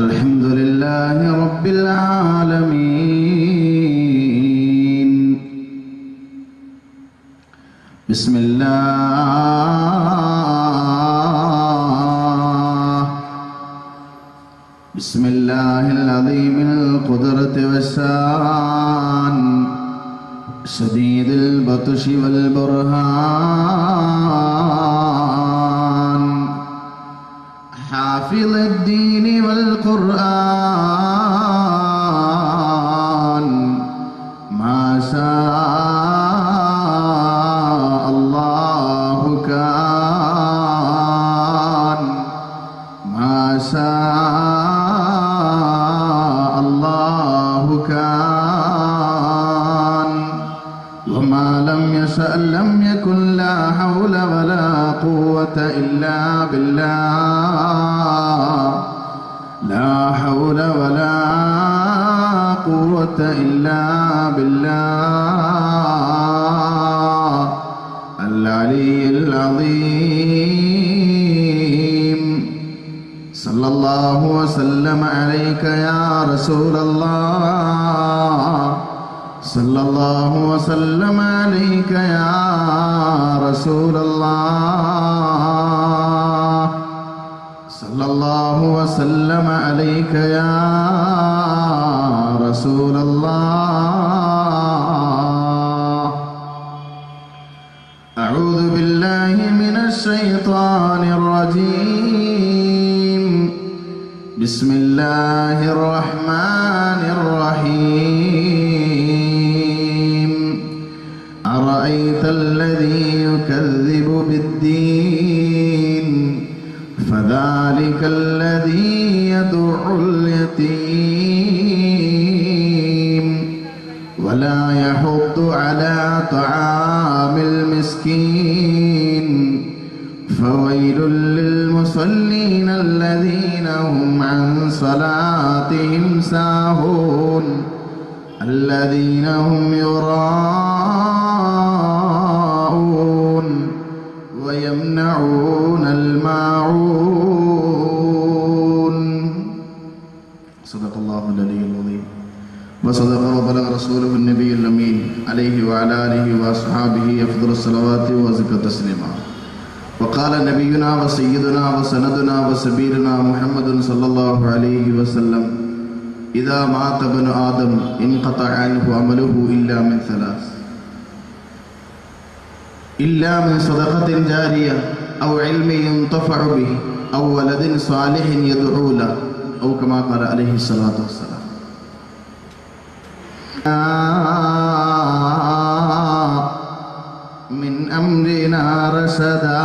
الحمد لله رب العالمين. بسم الله العظيم القدرة والشان شديد البطش والبرهان حافظ الدين والقرآن ما شاء الله كان ما شاء الله كان وما لم يشأ لم يكن لا حول ولا قوة إلا بالله لا حول ولا قوة إلا بالله العلي العظيم. صلى الله وسلم عليك يا رسول الله صلى الله وسلم عليك يا رسول الله صلى الله وسلم عليك يا رسول الله. أعوذ بالله من الشيطان الرجيم. بسم الله الرحمن الرحيم. أرأيت الذي يكذب بالدين فذلك الذي يدعو اليتيم ولا يحض على طعام المسكين فويل للمصلين الذين هم عن صلاتهم ساهون الذين هم يراءون ويمنعون الماعون. صدق الله العلي العظيم وصدق وبلغ رسوله النبي الأمين عليه وعلى آله وأصحابه أفضل الصلوات وأزكى التسليم. وقال نبينا وسيدنا وسندنا وسبيلنا محمد صلى الله عليه وسلم إذا مات ابن آدم انقطع عنه عمله إلا من ثلاث إلا من صدقة جارية أو علم ينتفع به أو ولد صالح يدعو له أو كما قال عليه الصلاة والسلام. من أمرنا رشدا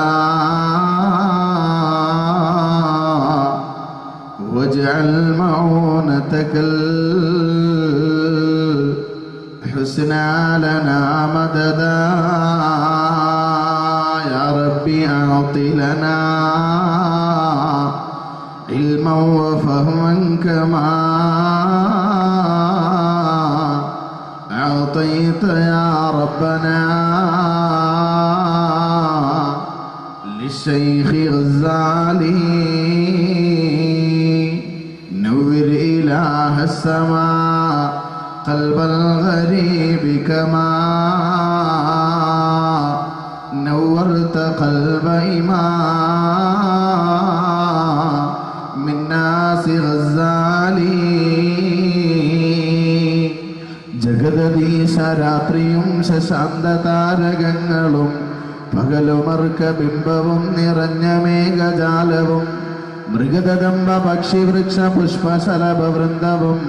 واجعل معونتك الحسنى لنا مددا أعط لنا علما وفهما كما أعطيت يا ربنا للشيخ غزالي نور إله السماء قلب الغريب كما نورت قلب إمام من ناس غزالي. ജഗതീശരാത്രിയും ശശാന്തതാരകങ്ങളും പകലുമർക്കബിംബവും നിറഞ്ഞ മേഘജാലവും മൃഗദദംബ പക്ഷിവൃക്ഷ പുഷ്പശലഭവൃന്ദവും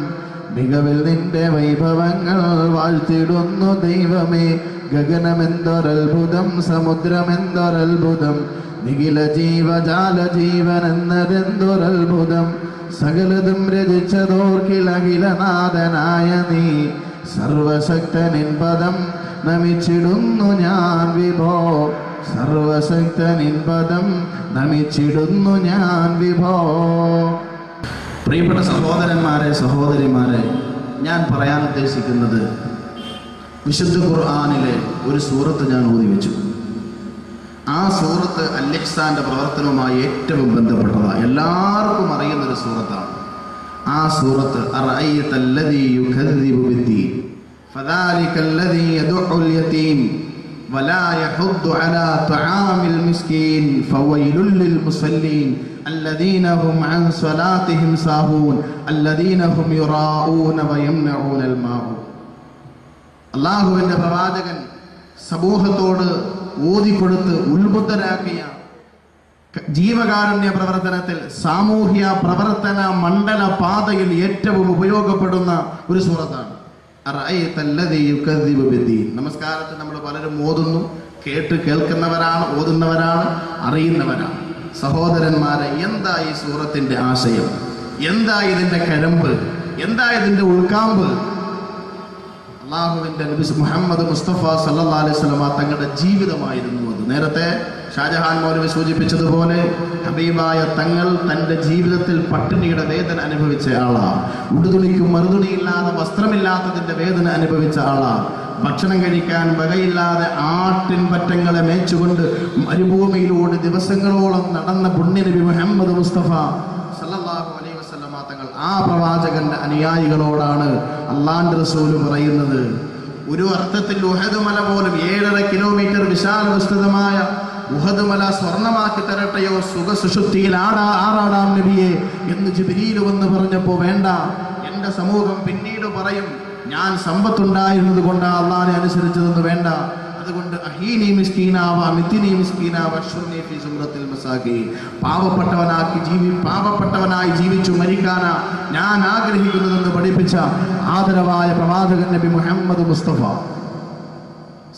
മികവിൽ നിന്റെ വൈഭവങ്ങൾ വാഴ്ത്തിടുന്നു ദൈവമേ. ഗഗനമെന്തൊരത്ഭുതം സമുദ്രമെന്തൊരത്ഭുതം നിഖില ജീവജാല ജീവനെന്നതെന്തൊരത്ഭുതം സകലതും രചിച്ചതോർക്കിലകിലനാഥനായ നീ സർവശക്തനിൻ പദം നമിച്ചിടുന്നു ഞാൻ വിഭോ സർവശക്തനിൻ പദം നമിച്ചിടുന്നു ഞാൻ വിഭോ. പ്രിയപ്പെട്ട സഹോദരന്മാരെ സഹോദരിമാരെ, ഞാൻ പറയാൻ ഉദ്ദേശിക്കുന്നത് വിശുദ്ധ ഖുർആനിലെ ഒരു സൂറത്ത് ഞാൻ ഓതി വെച്ചു. ആ സൂറത്ത് അൽ ഇഹ്സാന്റെ പ്രവർത്തനവുമായി ഏറ്റവും ബന്ധപ്പെട്ടതാണ്. എല്ലാവർക്കും അറിയുന്നൊരു സൂറത്താണ്. آ سورت ارأیت الذی یکذب بالدین فذلک الذی یدع الیتیم ولا يحض على طعام المسكين فويل للمصلين الذين هم عن صلاتهم ساهون الذين هم يراءون ويمنعون الماء. الله എന്ന പ്രവാചകൻ സമൂഹത്തോട് ഓതിക്കൊടുത്ത് ഉത്ബുദ്ധരാക്കിയ ജീവകാരുണ്യ പ്രവർത്തനത്തിൽ സാമൂഹ്യ പ്രവർത്തന മണ്ഡല പാതയിൽ ഏറ്റവും ഉപയോഗപ്പെടുന്ന ഒരു സൂറത്താണ്. നമസ്കാരത്തിൽ നമ്മൾ പലരും ഓതുന്നു, കേൾക്കുന്നവരാണ്, ഓതുന്നവരാണ്, അറിയുന്നവരാണ്. സഹോദരന്മാരെ, എന്താ ഈ സൂറത്തിന്റെ ആശയം? എന്താ ഇതിന്റെ കഴമ്പ്? എന്താ ഇതിന്റെ ഉൾക്കാമ്പ്? അല്ലാഹുവിന്റെ നബി മുഹമ്മദ് മുസ്തഫ സല്ലല്ലാഹു അലൈഹി വസല്ലം തങ്ങളുടെ ജീവിതമായിരുന്നു അത്. നേരത്തെ ഷാജഹാൻ മൗലവി സൂചിപ്പിച്ചതുപോലെ ഹബീബായ തങ്ങൾ തൻ്റെ ജീവിതത്തിൽ പട്ടിണിയുടെ വേദന അനുഭവിച്ച ആളാണ്. ഉടുതുണിക്കും മറുതുണിയില്ലാതെ വസ്ത്രമില്ലാത്തതിൻ്റെ വേദന അനുഭവിച്ച ആളാണ്. ഭക്ഷണം കഴിക്കാൻ വകയില്ലാതെ ആട്ടിൻ പറ്റങ്ങളെ മേച്ചുകൊണ്ട് മരുഭൂമിയിലൂടെ ദിവസങ്ങളോളം നടന്ന പുണ്യനബി മുഹമ്മദ് മുസ്തഫ സല്ലല്ലാഹു അലൈഹി വസല്ലം തങ്ങൾ, ആ പ്രവാചകന്റെ അനുയായികളോടാണ് അല്ലാഹുവിന്റെ റസൂൽ പറയുന്നത്. ഒരു അർത്ഥത്തിൽ ഉഹദ് മല പോലും 7.5 കിലോമീറ്റർ വിശാല വിസ്തൃതമായ ഉഹദ് മല സ്വർണമാക്കി തരട്ടെയോ സുഖസുഷുപ്തിയിൽ ആറാടാം നബിയെ എന്ന് ജിബ്രീൽ വന്ന് പറഞ്ഞപ്പോൾ, വേണ്ട, എൻ്റെ സമൂഹം പിന്നീട് പറയും ഞാൻ സമ്പത്തുണ്ടായിരുന്നത് കൊണ്ടാണ് അള്ളാഹിനെ അനുസരിച്ചതെന്ന്. വേണ്ട, അതുകൊണ്ട് അഹീനി മിസ്കീനാവ മിഥിനി മിസ്കീനാവ ശുർനി ഫി സുംറത്തിൽ മസാഖി, പാവപ്പെട്ടവനായി ജീവിച്ചു മരിക്കാനാ ഞാൻ ആഗ്രഹിക്കുന്നതെന്ന് പഠിപ്പിച്ച ആദരവായ പ്രവാചകൻ നബി മുഹമ്മദ് മുസ്തഫ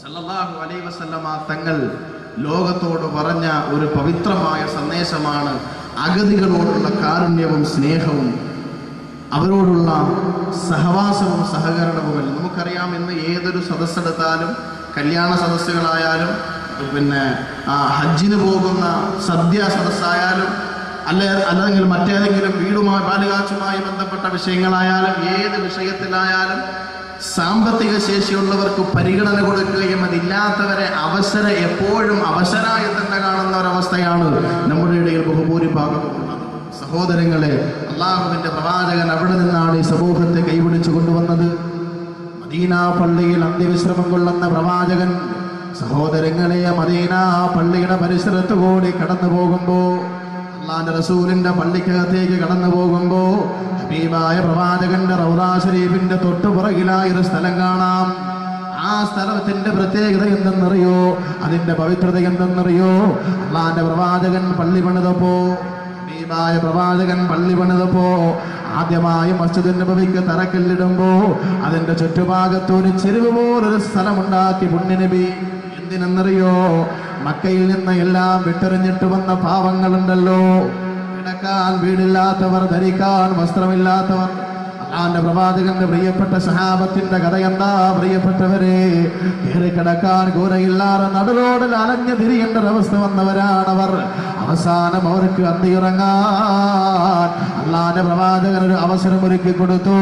സല്ലല്ലാഹു അലൈഹി വസല്ലം തങ്ങൾ ലോകത്തോട് പറഞ്ഞ ഒരു പവിത്രമായ സന്ദേശമാണ് അഗതികളോടുള്ള കാരുണ്യവും സ്നേഹവും അവരോടുള്ള സഹവാസവും സഹകരണവുമല്ല. നമുക്കറിയാം, ഇന്ന് ഏതൊരു സദസ്സെടുത്താലും, കല്യാണ സദസ്സുകളായാലും, പിന്നെ ഹജ്ജിന് പോകുന്ന സദ്യ സദസ്സായാലും, അല്ലെങ്കിൽ മറ്റേതെങ്കിലും വീടുമായി ബാലികാച്ചുമായി ബന്ധപ്പെട്ട വിഷയങ്ങളായാലും, ഏത് വിഷയത്തിലായാലും സാമ്പത്തിക ശേഷിയുള്ളവർക്ക് പരിഗണന കൊടുക്കുകയും അതില്ലാത്തവരെ എപ്പോഴും അവസരമായി തന്നെ കാണുന്ന ഒരവസ്ഥയാണ് നമ്മുടെ ഇടയിൽ ബഹുഭൂരിഭാഗം ഉള്ളത്. സഹോദരങ്ങളെ, അള്ളാഹുവിൻ്റെ പ്രവാചകൻ അവിടെ നിന്നാണ് ഈ സമൂഹത്തെ കൈപിടിച്ചു കൊണ്ടുവന്നത്. മദീന പള്ളിയിൽ അന്ത്യവിശ്രമം കൊള്ളുന്ന പ്രവാചകൻ, സഹോദരങ്ങളെ, മദീന പള്ളിയുടെ പരിസരത്ത് കൂടി കടന്നു പോകുമ്പോൾ, അല്ലാഹുവിൻ്റെ റസൂലിൻ്റെ പള്ളിക്കകത്തേക്ക് കടന്നു പോകുമ്പോൾ, ഹബീബായ പ്രവാചകന്റെ റൗള ശരീഫിന്റെ തൊട്ടുപുറകിലായി ഒരു സ്ഥലം കാണാം. ആ സ്ഥലത്തിന്റെ പ്രത്യേകത എന്തെന്നറിയോ? അതിന്റെ പവിത്രത എന്തെന്നറിയോ? അല്ലാഹുവിൻ്റെ പ്രവാചകൻ പള്ളി പണിതപ്പോ, ഹബീബായ പ്രവാചകൻ പള്ളി പണിതപ്പോ ആദ്യമായി മസ്ജിദുൻ നബവിക്ക് തറക്കല്ലിടുമ്പോ അതിന്റെ ചുറ്റുഭാഗത്തൊരു ചെരുവ് പോലൊരു സ്ഥലമുണ്ടാക്കി പുണ്യനബി. എന്തിനെന്നറിയോ? മക്കയിൽ നിന്ന് എല്ലാം വിട്ടെറിഞ്ഞിട്ട് വന്ന പാവങ്ങളുണ്ടല്ലോ, കിടക്കാൻ വീടില്ലാത്തവർ, ധരിക്കാൻ വസ്ത്രമില്ലാത്തവർ. അല്ലാഹുവിന്റെ പ്രവാചകന്റെ പ്രിയപ്പെട്ട സഹാബത്തിന്റെ കഥ എന്താ? പ്രിയപ്പെട്ടവരെ, കയറി കിടക്കാൻ കൂരയില്ലാതെ നടുറോടിൽ അലഞ്ഞു തിരിയേണ്ട ഒരവസ്ഥ വന്നവരാണവർ. അവസാനം അവർക്ക് അന്തിയുറങ്ങാൻ അല്ലാഹുവിന്റെ പ്രവാചകൻ ഒരു അവസരം ഒരുക്കി കൊടുത്തു.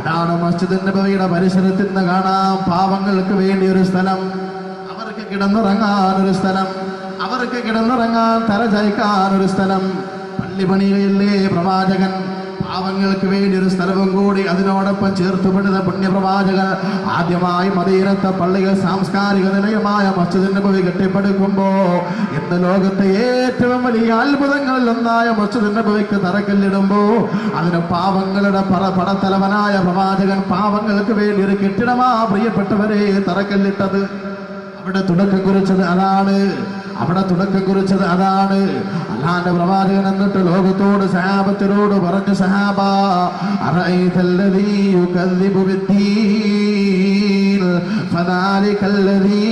അതാണ് മസ്ജിദുൻ നബവിയുടെ പരിസരത്ത് നിന്ന് കാണാം പാവങ്ങൾക്ക് വേണ്ടി ഒരു സ്ഥലം, അവർക്ക് കിടന്നുറങ്ങാൻ ഒരു സ്ഥലം, അവർക്ക് കിടന്നുറങ്ങാൻ തലചായ്ക്കാൻ ഒരു സ്ഥലം. പള്ളി പണിയിലെ പ്രവാചകൻ പാവങ്ങൾക്ക് വേണ്ടി ഒരു സ്ഥലവും കൂടി അതിനോടൊപ്പം ചേർത്തുപെടുന്ന പുണ്യപ്രവാചകൻ ആദ്യമായി മദീനത്തെ പള്ളികൾ സാംസ്കാരിക നിലയമായ മസ്ജിദുൻ നബവി കെട്ടിപ്പടുക്കുമ്പോൾ, ഇന്ന് ലോകത്തെ ഏറ്റവും വലിയ അത്ഭുതങ്ങളിൽ ഒന്നായ മസ്ജിദുൻ നബവിക്ക് തറക്കല്ലിടുമ്പോൾ അതിന് പാവങ്ങളുടെ പടത്തലവനായ പ്രവാചകൻ പാവങ്ങൾക്ക് വേണ്ടി ഒരു കെട്ടിടമാ പ്രിയപ്പെട്ടവരെ തറക്കല്ലിട്ടത്. അവിടെ തുടക്കം കുറിച്ചത് അതാണ്. അല്ലാഹുവിന്റെ പ്രവാചകൻ എന്നിട്ട് ലോകത്തോട് സഹാബത്തിനോട് പറഞ്ഞു, സഹാബ, അറഅയ്തല്ലദീ യുകദ്ദിബു ബിദ്ദീൻ ഫദാലികല്ലദീ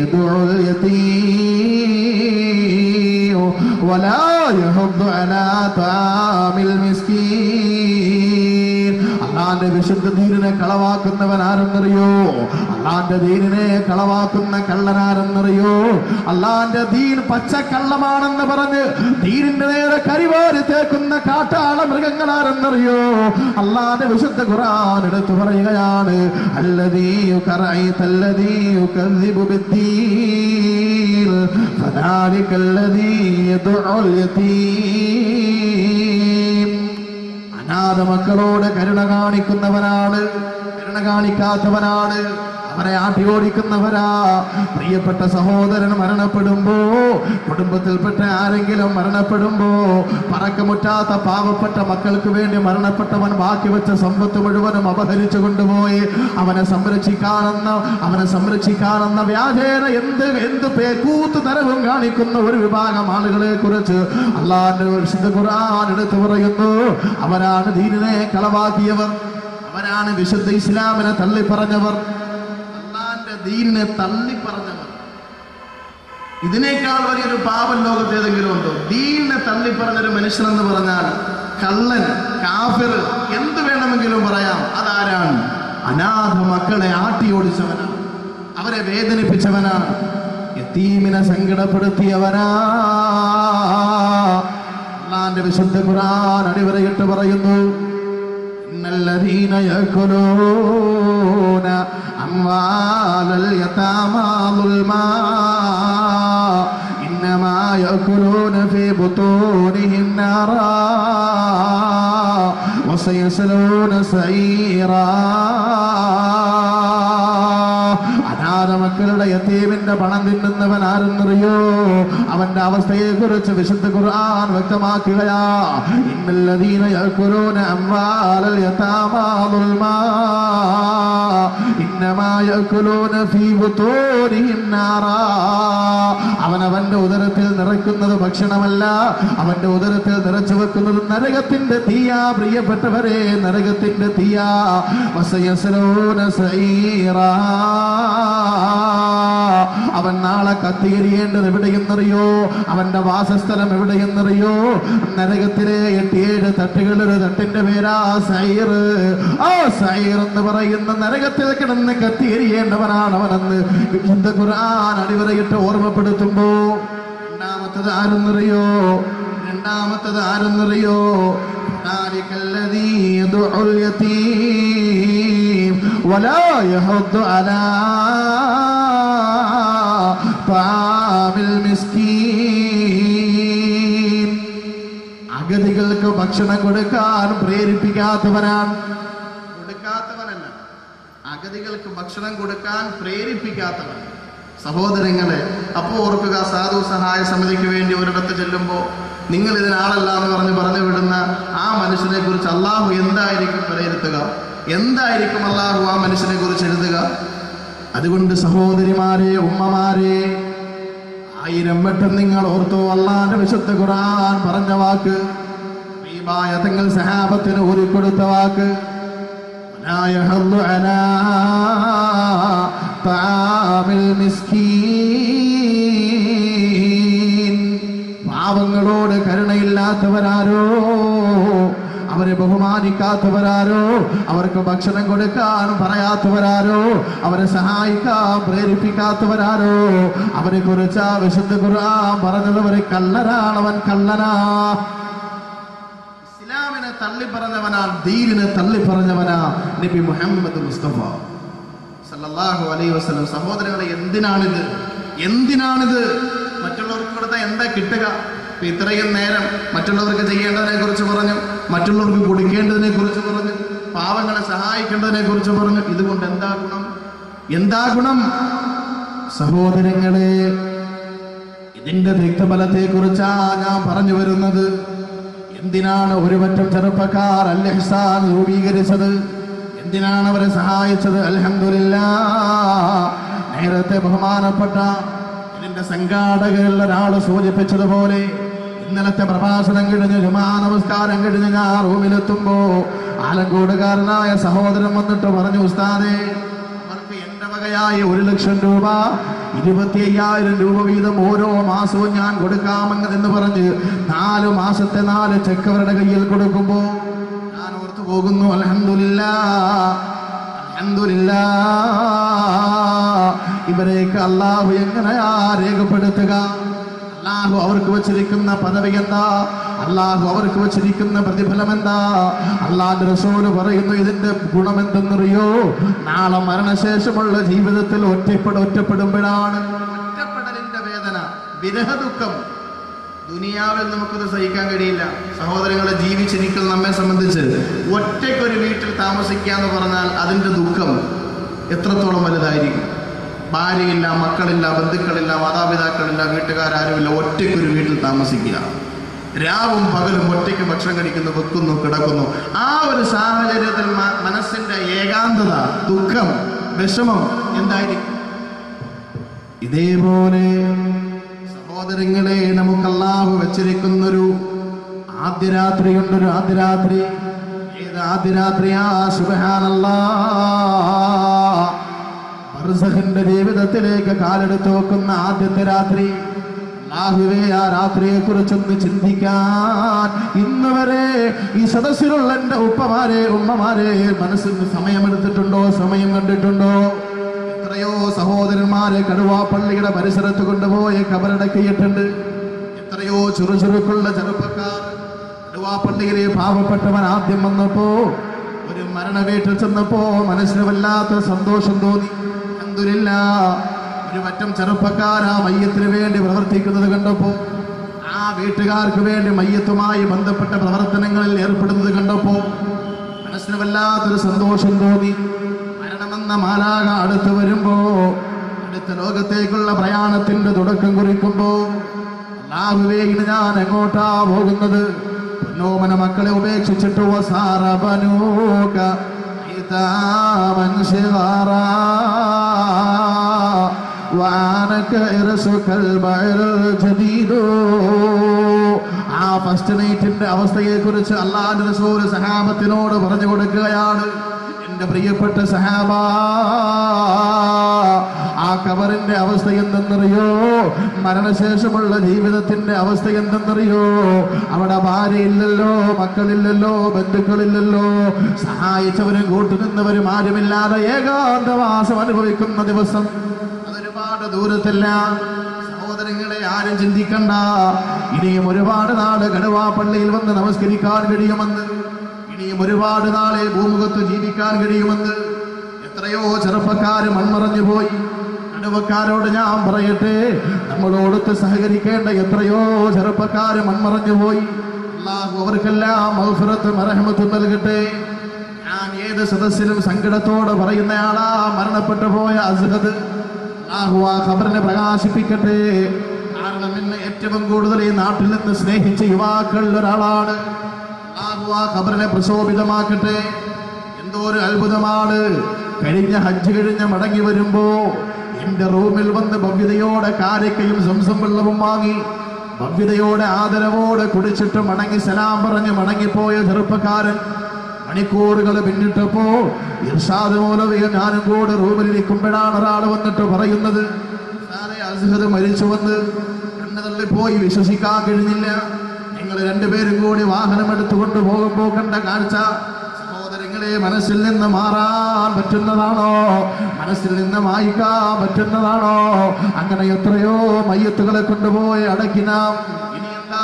യദഉൽ യതീം വലാ യഹുദ്ദു അലാ തആമിൽ മിസ്കീൻ. അല്ലാഹുവിന്റെ വിശുദ്ധ ദീനിനെ കളവാക്കുന്നവൻ ആരെന്നറിയോ? അല്ലാഹുവിന്റെ ദീനിനെ കളവാക്കുന്ന കള്ളനാരെന്നറിയോ? അല്ലാഹുവിന്റെ ദീൻ പച്ചക്കള്ളമാണെന്ന് പറഞ്ഞ് ദീനിന്റെ നേരെ കരിവാരി തേക്കുന്ന കാട്ടാള മൃഗങ്ങളാരെന്നറിയോ? അല്ലാഹുവിന്റെ വിശുദ്ധ ഖുർആൻ എടുത്തു പറയുകയാണ്, അല്ലദീ യുകറൈതല്ലദീ യുകദ്ദിബു ബിദ്ദീൻ ഫദാലികല്ലദീ യദഉൽ യതീം. അനാഥ മക്കളോട് കരുണ കാണിക്കുന്നവനാണ്, കരുണ കാണിക്കാത്തവനാണ്, അവനെ ആട്ടി ഓടിക്കുന്നവരാ. പ്രിയപ്പെട്ട സഹോദരൻ മരണപ്പെടുമ്പോ, കുടുംബത്തിൽപ്പെട്ട ആരെങ്കിലും മരണപ്പെടുമ്പോ, പറക്കമുറ്റാത്ത പാവപ്പെട്ട മക്കൾക്ക് വേണ്ടി മരണപ്പെട്ടവൻ ബാക്കി വെച്ച സമ്പത്ത് മുഴുവനും അപഹരിച്ചു കൊണ്ടുപോയി. അവനെ സംരക്ഷിക്കാനെന്ന വ്യാജേന എന്ത് കൂത്തുതരവും കാണിക്കുന്ന ഒരു വിഭാഗം ആളുകളെ കുറിച്ച് അല്ലാഹു വിശുദ്ധ ഖുർആൻ എടുത്തു പറയുന്നു. അവരാണ് ദീനിനെ കളവാക്കിയവർ, അവരാണ് വിശുദ്ധ ഇസ്ലാമിനെ തള്ളി പറഞ്ഞവർ, ദീനിനെ തള്ളി പറഞ്ഞവർ. ഇതിനേക്കാൾ വലിയൊരു പാപം ലോകത്ത് ഏതെങ്കിലും ഉണ്ടോ? ദീനിനെ തള്ളി പറഞ്ഞൊരു മനുഷ്യനെന്ന് പറഞ്ഞാൽ കള്ളൻ, കാഫിർ, എന്ത് വേണമെങ്കിലും പറയാം. അതാരാണ്? അനാഥ മക്കളെ ആട്ടി ഓടിച്ചവനാണ്, അവരെ വേദനിപ്പിച്ചവനാണ്, യതീമിനെ സങ്കടപ്പെടുത്തിയവനാ. അല്ലാഹുവിന്റെ വിശുദ്ധ ഖുർആൻ അടിവരയിട്ട് പറയുന്നു, الذين يأكلون أموال اليتامى ظلما إنما يأكلون في بطونهم نارا وسيصلون سعيرا. അനാഥ മക്കളുടെ യതീമിന്റെ പണം തിന്നുന്നവൻ ആരെന്നറിയോ? അവന്റെ അവസ്ഥയെ കുറിച്ച് വിശുദ്ധ ഖുർആൻ വ്യക്തമാക്കുകയാ, ഇന്നല്ലദീന യഅ്കുലൂന അംവാലൽ യതാമാ ളുൽമാ ഇന്നമാ യഅ്കുലൂന ഫീ ബുതൂനിഹിം നാറാ. അവനവന്റെ ഉദരത്തിൽ നിറയ്ക്കുന്നത് ഭക്ഷണമല്ല, അവന്റെ ഉദരത്തിൽ നിറച്ചു വെക്കുന്നത് നരകത്തിന്റെ തീയാ. പ്രിയപ്പെട്ടവരെ, നരകത്തിന്റെ തീയാ. വസയസ്ലൂന സഈറാ. അവൻ നാളെ കത്തിയേറിയേണ്ടത് എവിടെയെന്നറിയോ? അവന്റെ വാസസ്ഥലം എവിടെയെന്നറിയോ? നരകത്തിലെ 7 തട്ടുകളൊരു തട്ടിന്റെ പേരാ സഈർ. ആ സഈർ എന്ന് പറയുന്ന നരകത്തിൽ കിടന്ന് കത്തിയേറിയേണ്ടവനാണ് അവനെന്ന് വിശുദ്ധ ഖുർആൻ അടിവരയിട്ട് ഓർമ്മപ്പെടുത്തുമ്പോ രണ്ടാമത്തത് ആരെന്നറിയോ അഗതികൾക്ക് ഭക്ഷണം കൊടുക്കാൻ പ്രേരിപ്പിക്കാത്തവനാണ്, കൊടുക്കാത്തവനല്ല, അഗതികൾക്ക് ഭക്ഷണം കൊടുക്കാൻ പ്രേരിപ്പിക്കാത്തവൻ. സഹോദരങ്ങളെ, അപ്പോൾ ഓർക്കുക, സാധു സഹായ സമിതിക്ക് വേണ്ടി ഒരിടത്ത് ചെല്ലുമ്പോൾ നിങ്ങൾ ഇതിനാളല്ല എന്ന് പറഞ്ഞു വിടുന്ന ആ മനുഷ്യനെ കുറിച്ച് അല്ലാഹു എന്തായിരിക്കും വിലയിരുത്തുക? എന്തായിരിക്കും അല്ലാഹു ആ മനുഷ്യനെ കുറിച്ച് എഴുതുക? അതുകൊണ്ട് സഹോദരിമാരെ, ഉമ്മമാരെ, 1000 വട്ടം നിങ്ങൾ ഓർത്തോ അല്ലാഹുവിന്റെ വിശുദ്ധ ഖുർആൻ പറഞ്ഞ വാക്ക്, ഹബീബായ തങ്ങൾ സഹാബത്തിന് ഊരിക്കൊടുത്ത വാക്ക്, لا يحض على طعام المسكين. പാവങ്ങളോട് കരുണയില്ലാത്തവരാരോ, അവരെ ബഹുമാനിക്കാത്തവരാരോ, അവർക്ക് ഭക്ഷണം കൊടുക്കാൻ പറയാത്തവരാരോ, അവരെ സഹായിക്കാൻ പ്രേരിപ്പിക്കാത്തവരാരോ, അവരെ കുറിച്ച് വിശുദ്ധ ഖുർആൻ പറഞ്ഞവർ കള്ളനാണവൻ, കള്ളനാ, തള്ളി പറഞ്ഞവനാണ്, ദീനിനെ തള്ളി പറഞ്ഞവനാ നബി മുഹമ്മദ് മുസ്തഫ സല്ലല്ലാഹു അലൈഹി വസല്ലം. സഹോദരങ്ങളെ, എന്തിനാണിത്? മറ്റുള്ളവർക്ക് കൊടുത്താൽ എന്താ കിട്ടുക? ഇത്രയും നേരം മറ്റുള്ളവർക്ക് ചെയ്യേണ്ടതിനെ കുറിച്ച് പറഞ്ഞു, മറ്റുള്ളവർക്ക് കൊടുക്കേണ്ടതിനെ കുറിച്ച് പറഞ്ഞു, പാവങ്ങളെ സഹായിക്കേണ്ടതിനെ കുറിച്ച് പറഞ്ഞു. ഇതുകൊണ്ട് എന്താ ഗുണം? സഹോദരങ്ങളെ, ഇതിന്റെ രക്തഫലത്തെ കുറിച്ചാ ഞാൻ പറഞ്ഞു വരുന്നത്. എന്തിനാണ് ഒരുപറ്റം ചെറുപ്പക്കാർ അൽ ഇഹ്സാൻ രൂപീകരിച്ചത്? എന്തിനാണ് അവരെ സഹായിച്ചത്? അൽഹംദുലില്ലാഹ്, നേരത്തെ ബഹുമാനപ്പെട്ട ഇതിന്റെ സംഘാടകരിൽ ഒരാൾ സൂചിപ്പിച്ചതുപോലെ, ഇന്നലത്തെ പ്രഭാഷണം കഴിഞ്ഞ് ജുമാ നമസ്കാരം കഴിഞ്ഞ് ഞാൻ റൂമിലെത്തുമ്പോ ആലങ്കോടുകാരനായ സഹോദരൻ വന്നിട്ട് പറഞ്ഞു, ഉസ്താദേ, അവർക്ക് എൻ്റെ വകയായി 1 ലക്ഷം രൂപ 25,000 രൂപ വീതം ഓരോ മാസവും ഞാൻ കൊടുക്കാമെന്ന് പറഞ്ഞ് 4 മാസത്തെ 4 ചെക്ക് അവരുടെ കയ്യിൽ കൊടുക്കുമ്പോൾ ഞാൻ ഓർത്തു പോകുന്നു, അൽഹംദുലില്ലാഹ്, ഇവരെയൊക്കെ അല്ലാഹു എങ്ങനെയാ രേഖപ്പെടുത്തുക? അല്ലാഹു അവർക്ക് വച്ചിരിക്കുന്ന പദവി എന്താ? അല്ലാഹു അവർക്ക് വച്ചിരിക്കുന്ന പ്രതിഫലം എന്താ? അല്ലാഹുവിന്റെ റസൂൽ പറയുന്നു, ഇതിന്റെ ഗുണം എന്തെന്നറിയോ? നാളെ മരണശേഷമുള്ള ജീവിതത്തിൽ ഒറ്റപ്പെടുമ്പോഴാണ് ഒറ്റപ്പെടലിന്റെ വേദന, വിരഹ ദുഃഖം, ദുനിയാവിൽ നമുക്കത് സഹിക്കാൻ കഴിയില്ല. സഹോദരങ്ങളെ, ജീവിച്ചിരിക്കൽ നമ്മെ സംബന്ധിച്ച് ഒറ്റയ്ക്കൊരു വീട്ടിൽ താമസിക്കുക എന്ന് പറഞ്ഞാൽ അതിൻ്റെ ദുഃഖം എത്രത്തോളം വലുതായിരിക്കും. ഭാര്യയില്ല, മക്കളില്ല, ബന്ധുക്കളില്ല, മാതാപിതാക്കളില്ല, വീട്ടുകാരാരുമില്ല. ഒറ്റയ്ക്കൊരു വീട്ടിൽ താമസിക്കുക, രാവും പകലും ഒറ്റയ്ക്ക് ഭക്ഷണം കഴിക്കുന്നു, വെക്കുന്നു, കിടക്കുന്നു. ആ ഒരു സാഹചര്യത്തിൽ മനസ്സിൻ്റെ ഏകാന്തത, ദുഃഖം, വിഷമം എന്തായിരിക്കും? ഇതേപോലെ സഹോദരങ്ങളെ, നമുക്ക് അല്ലാഹു വെച്ചിരിക്കുന്നൊരു ആദ്യ രാത്രി ഉണ്ടൊരു ആദ്യ രാത്രി. ഏത് ആദ്യ രാത്രിയാ? സുബ്ഹാനല്ലാഹ്, ബർസഖിന്റെ ജീവിതത്തിലേക്ക് കാലെടുത്ത് വെക്കുന്ന ആദ്യത്തെ രാത്രി. അല്ലാഹുവേ, ആ രാത്രിയെ കുറിച്ചൊന്ന് ചിന്തിക്കാൻ ഇന്നുവരെ ഈ സദസ്സിലുള്ള എൻ്റെ ഉപ്പമാരെ, ഉമ്മമാരെ മനസ്സിന് സമയമെടുത്തിട്ടുണ്ടോ? സമയം കണ്ടിട്ടുണ്ടോ? എത്രയോ സഹോദരന്മാരെ കടുവാപ്പള്ളിയുടെ പരിസരത്ത് കൊണ്ടുപോയി കബറടക്കിയിട്ടുണ്ട്. എത്രയോ ചുറുചുറുക്കുള്ള ചെറുപ്പക്കാർ കടുവാപ്പള്ളിയിലെ പാവപ്പെട്ടവൻ ആദ്യം വന്നപ്പോ, ഒരു മരണ വീട്ടിൽ ചെന്നപ്പോ മനസ്സിന് വല്ലാത്ത സന്തോഷം തോന്നി. അൽഹംദുലില്ലാ, ഒരു മറ്റം ചെറുപ്പക്കാർ ആ മയ്യത്തിന് വേണ്ടി പ്രവർത്തിക്കുന്നത് കണ്ടപ്പോൾ, ആ വീട്ടുകാർക്ക് വേണ്ടി മയ്യത്തുമായി ബന്ധപ്പെട്ട പ്രവർത്തനങ്ങളിൽ ഏർപ്പെടുന്നത് കണ്ടപ്പോൾ മനസ്സിന് വല്ലാത്തൊരു സന്തോഷം തോന്നി. മരണമെന്ന മാലാക അടുത്ത് വരുമ്പോൾ, അടുത്ത ലോകത്തേക്കുള്ള പ്രയാണത്തിൻ്റെ തുടക്കം കുറിക്കുമ്പോൾ, അല്ലാഹുവേ, ഇനി ഞാൻ എങ്ങോട്ടാ പോകുന്നത്? പൊന്നോമന മക്കളെ ഉപേക്ഷിച്ചിട്ട് അവസ്ഥയെ കുറിച്ച് അല്ലാഹുവിന്റെ റസൂൽ സഹാബത്തിനോട് പറഞ്ഞു കൊടുക്കുകയാണ്. എന്റെ പ്രിയപ്പെട്ട സഹാബ, ആ ഖബറിന്റെ അവസ്ഥ എന്തെന്നറിയോ? മരണശേഷമുള്ള ജീവിതത്തിന്റെ അവസ്ഥ എന്തെന്നറിയോ? അവിടെ ഭാര്യയില്ലല്ലോ, മക്കളില്ലല്ലോ, ബന്ധുക്കളില്ലല്ലോ, സഹായിച്ചവരും കൂട്ടുനിന്നവരും ആരുമില്ലാതെ ഏകാന്തവാസം അനുഭവിക്കുന്ന ദിവസം. ഒരുപാട് ദൂരത്തില്ല സഹോദരങ്ങളെ, ആരും ചിന്തിക്കണ്ട ഇനിയും ഒരുപാട് നാള് കടുവാ പള്ളിയിൽ വന്ന് നമസ്കരിക്കാൻ കഴിയുമെന്ന്, ഇനിയും ഒരുപാട് നാളെ ഭൂമുഖത്ത് ജീവിക്കാൻ കഴിയുമെന്ന്. എത്രയോ ചെറുപ്പക്കാർ മൺമറഞ്ഞു പോയി. കടുവക്കാരോട് ഞാൻ പറയട്ടെ, നമ്മളോടൊത്ത് സഹകരിക്കേണ്ട എത്രയോ ചെറുപ്പക്കാർ മൺമറഞ്ഞു പോയി. അല്ലാഹു അവർക്കെല്ലാം മഗ്ഫിറത്തും റഹ്മത്തും നൽകട്ടെ. ഞാൻ ഏത് സദസ്സിലും സങ്കടത്തോടെ പറയുന്നയാളാ മരണപ്പെട്ടു പോയ അസ്ഹദ്. അല്ലാഹു ആ ഖബറിനെ പ്രകാശിപ്പിക്കട്ടെ. കാരണം എന്നെ ഏറ്റവും കൂടുതൽ ഈ നാട്ടിൽ നിന്ന് സ്നേഹിച്ച യുവാക്കളിൽ ഒരാളാണ്. അല്ലാഹു ആ ഖബറിനെ പ്രശോഭിതമാക്കട്ടെ. എന്തോ ഒരു അത്ഭുതമാണ്, കഴിഞ്ഞ ഹജ്ജ് കഴിഞ്ഞ് മടങ്ങി വരുമ്പോ എൻ്റെ റൂമിൽ വന്ന് ഭവ്യതയോടെ കാരക്കയും സംസം വെള്ളവും വാങ്ങി ഭവ്യതയോടെ ആദരവോടെ കുടിച്ചിട്ട് മടങ്ങി സലാം പറഞ്ഞ് മടങ്ങിപ്പോയ ചെറുപ്പക്കാരൻ മണിക്കൂറുകൾ പിന്നിട്ടപ്പോ ഇർഷാദ് മൗലവിയെ ഞാനും കൂടെ റൂമിലിരിക്കുമ്പോഴാണ് ഒരാൾ വന്നിട്ട് പറയുന്നത്, അസ്ഹദ് മരിച്ചു വന്ന് കണ്ണു തള്ളിപ്പോയി, വിശ്വസിക്കാൻ കഴിഞ്ഞില്ല. നിങ്ങൾ രണ്ടുപേരും കൂടി വാഹനമെടുത്തു കൊണ്ട് പോകുമ്പോൾ കണ്ട കാഴ്ച സഹോദരങ്ങളെ മനസ്സിൽ നിന്ന് മാറാൻ പറ്റുന്നതാണോ? മനസ്സിൽ നിന്ന് മായ്ക്കാൻ പറ്റുന്നതാണോ? അങ്ങനെ എത്രയോ മയ്യത്തുകളെ കൊണ്ടുപോയി അടയ്ക്കിനാം.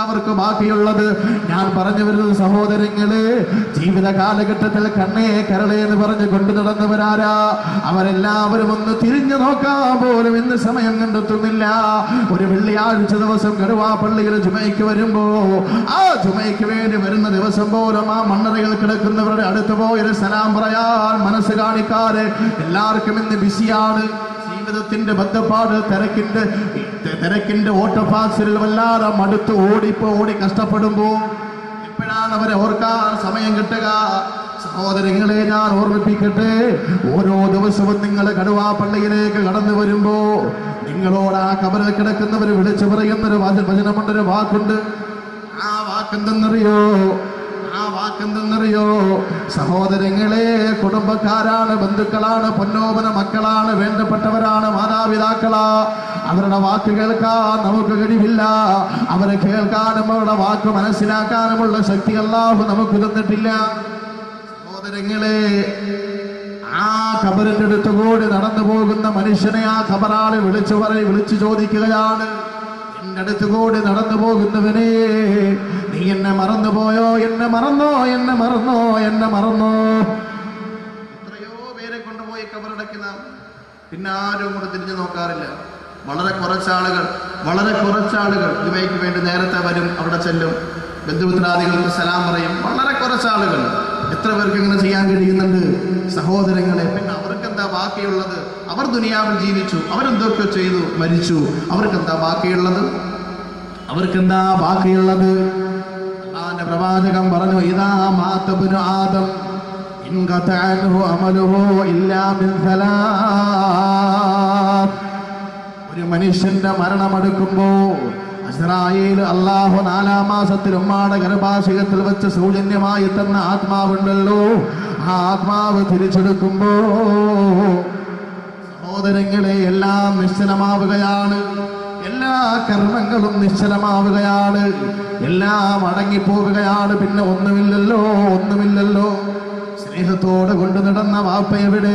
അവർക്ക് ബാക്കിയുള്ളത് ഞാൻ പറഞ്ഞു വരുന്നത് സഹോദരങ്ങള്, ജീവിത കാലഘട്ടത്തിൽ കണ്ണേ കരളേ എന്ന് പറഞ്ഞ് കൊണ്ടു നടന്നവരാരാ? അവരെല്ലാവരും ഒന്ന് തിരിഞ്ഞു നോക്കാൻ പോലും ഇന്ന് സമയം കണ്ടെത്തുന്നില്ല. ഒരു വെള്ളിയാഴ്ച ദിവസം കടുവാ പള്ളിയിൽ ജുമയ്ക്ക് വരുമ്പോ, ആ ജുമയ്ക്ക് വേണ്ടി വരുന്ന ദിവസം പോലും ആ മണ്ണറയിൽ കിടക്കുന്നവരുടെ അടുത്ത് പോയൊരു സലാം പറയാൻ മനസ്സ് കാണിക്കാറ്. എല്ലാവർക്കും ഇന്ന് ബിസിയാണ്. ജീവിതത്തിന്റെ ബന്ധപ്പാട്, തിരക്കിന്റെ ഓട്ടപ്പാസിൽ വല്ലാതെ മടുത്ത് ഓടി കഷ്ടപ്പെടുമ്പോ എപ്പോഴാണ് അവരെ ഓർക്കാൻ സമയം കിട്ടുക? സഹോദരങ്ങളെ, ഞാൻ ഓർമ്മിപ്പിക്കട്ടെ, ഓരോ ദിവസവും നിങ്ങൾ കടുവാ പള്ളിയിലേക്ക് കടന്നു വരുമ്പോ നിങ്ങളോട് ആ കബറിൽ കിടക്കുന്നവർ വിളിച്ചു പറയുന്നൊരു വചനമുണ്ടൊരു വാക്കുണ്ട്. ആ വാക്കെന്തെന്നറിയോ? സഹോദരങ്ങളെ, കുടുംബക്കാരാണ്, ബന്ധുക്കളാണ്, പൊന്നോമന മക്കളാണ്, വേണ്ടപ്പെട്ടവരാണ്, മാതാപിതാക്കളാ. അവരുടെ വാക്ക് കേൾക്കാൻ നമുക്ക് കഴിവില്ല. അവരെ കേൾക്കാനും അവരുടെ വാക്ക് മനസ്സിലാക്കാനുമുള്ള ശക്തി അല്ലാഹു നമുക്ക് തന്നിട്ടില്ല. സഹോദരങ്ങളെ, ആ ഖബറിന്റെ അടുത്തുകൂടി നടന്നു പോകുന്ന മനുഷ്യനെ ആ ഖബറാളി വിളിച്ചു ചോദിക്കുകയാണ്, എൻ്റെ അടുത്തുകൂടി നടന്നു പോകുന്നവനെ, നീ എന്നെ മറന്നുപോയോ? എന്നെ മറന്നോ? എത്രയോ പേരെ കൊണ്ടുപോയി കബറടക്കി നാം, പിന്നെ ആരും കൂടെ തിരിഞ്ഞു നോക്കാറില്ല. വളരെ കുറച്ചാളുകൾ ദുബൈക്ക് വേണ്ടി നേരത്തെ വരും, അവിടെ ചെല്ലും, ബന്ധുമിത്രാദികൾക്ക് സലാം പറയും. വളരെ കുറച്ചാളുകൾ. എത്ര പേർക്ക് ഇങ്ങനെ ചെയ്യാൻ കഴിയുന്നുണ്ട് സഹോദരങ്ങളെ? പിന്നെ അവർക്കെന്താ ബാക്കിയുള്ളത്? അവർ ദുനിയാവിൽ ജീവിച്ചു, അവരെന്തൊക്കെ ചെയ്തു, മരിച്ചു. അവർക്കെന്താ ബാക്കിയുള്ളത്? അല്ലാഹുവിന്റെ പ്രവാചകൻ പറഞ്ഞു, ഇദാ മാത ഇബ്നു ആദം ഇൻഖത അൻഹു അമലുഹു ഇല്ലാ മിൻ സലാം. ഒരു മനുഷ്യന്റെ മരണമടുക്കുമ്പോൾ ഇസ്രായേൽ അള്ളാഹു നാലാം മാസത്തിൽ ഉമ്മാടെ ഗർഭാശയത്തിൽ വെച്ച് സൗജന്യമായി തന്ന ആത്മാവുണ്ടല്ലോ, ആ ആത്മാവ് തിരിച്ചെടുക്കുമ്പോ സഹോദരങ്ങളെ എല്ലാം നിശ്ചലമാവുകയാണ്, എല്ലാ കർമ്മങ്ങളും നിശ്ചലമാവുകയാണ്, എല്ലാം അടങ്ങിപ്പോവുകയാണ്. പിന്നെ ഒന്നുമില്ലല്ലോ. സ്നേഹത്തോടെ കൊണ്ടു നടന്ന വാപ്പയെവിടെ?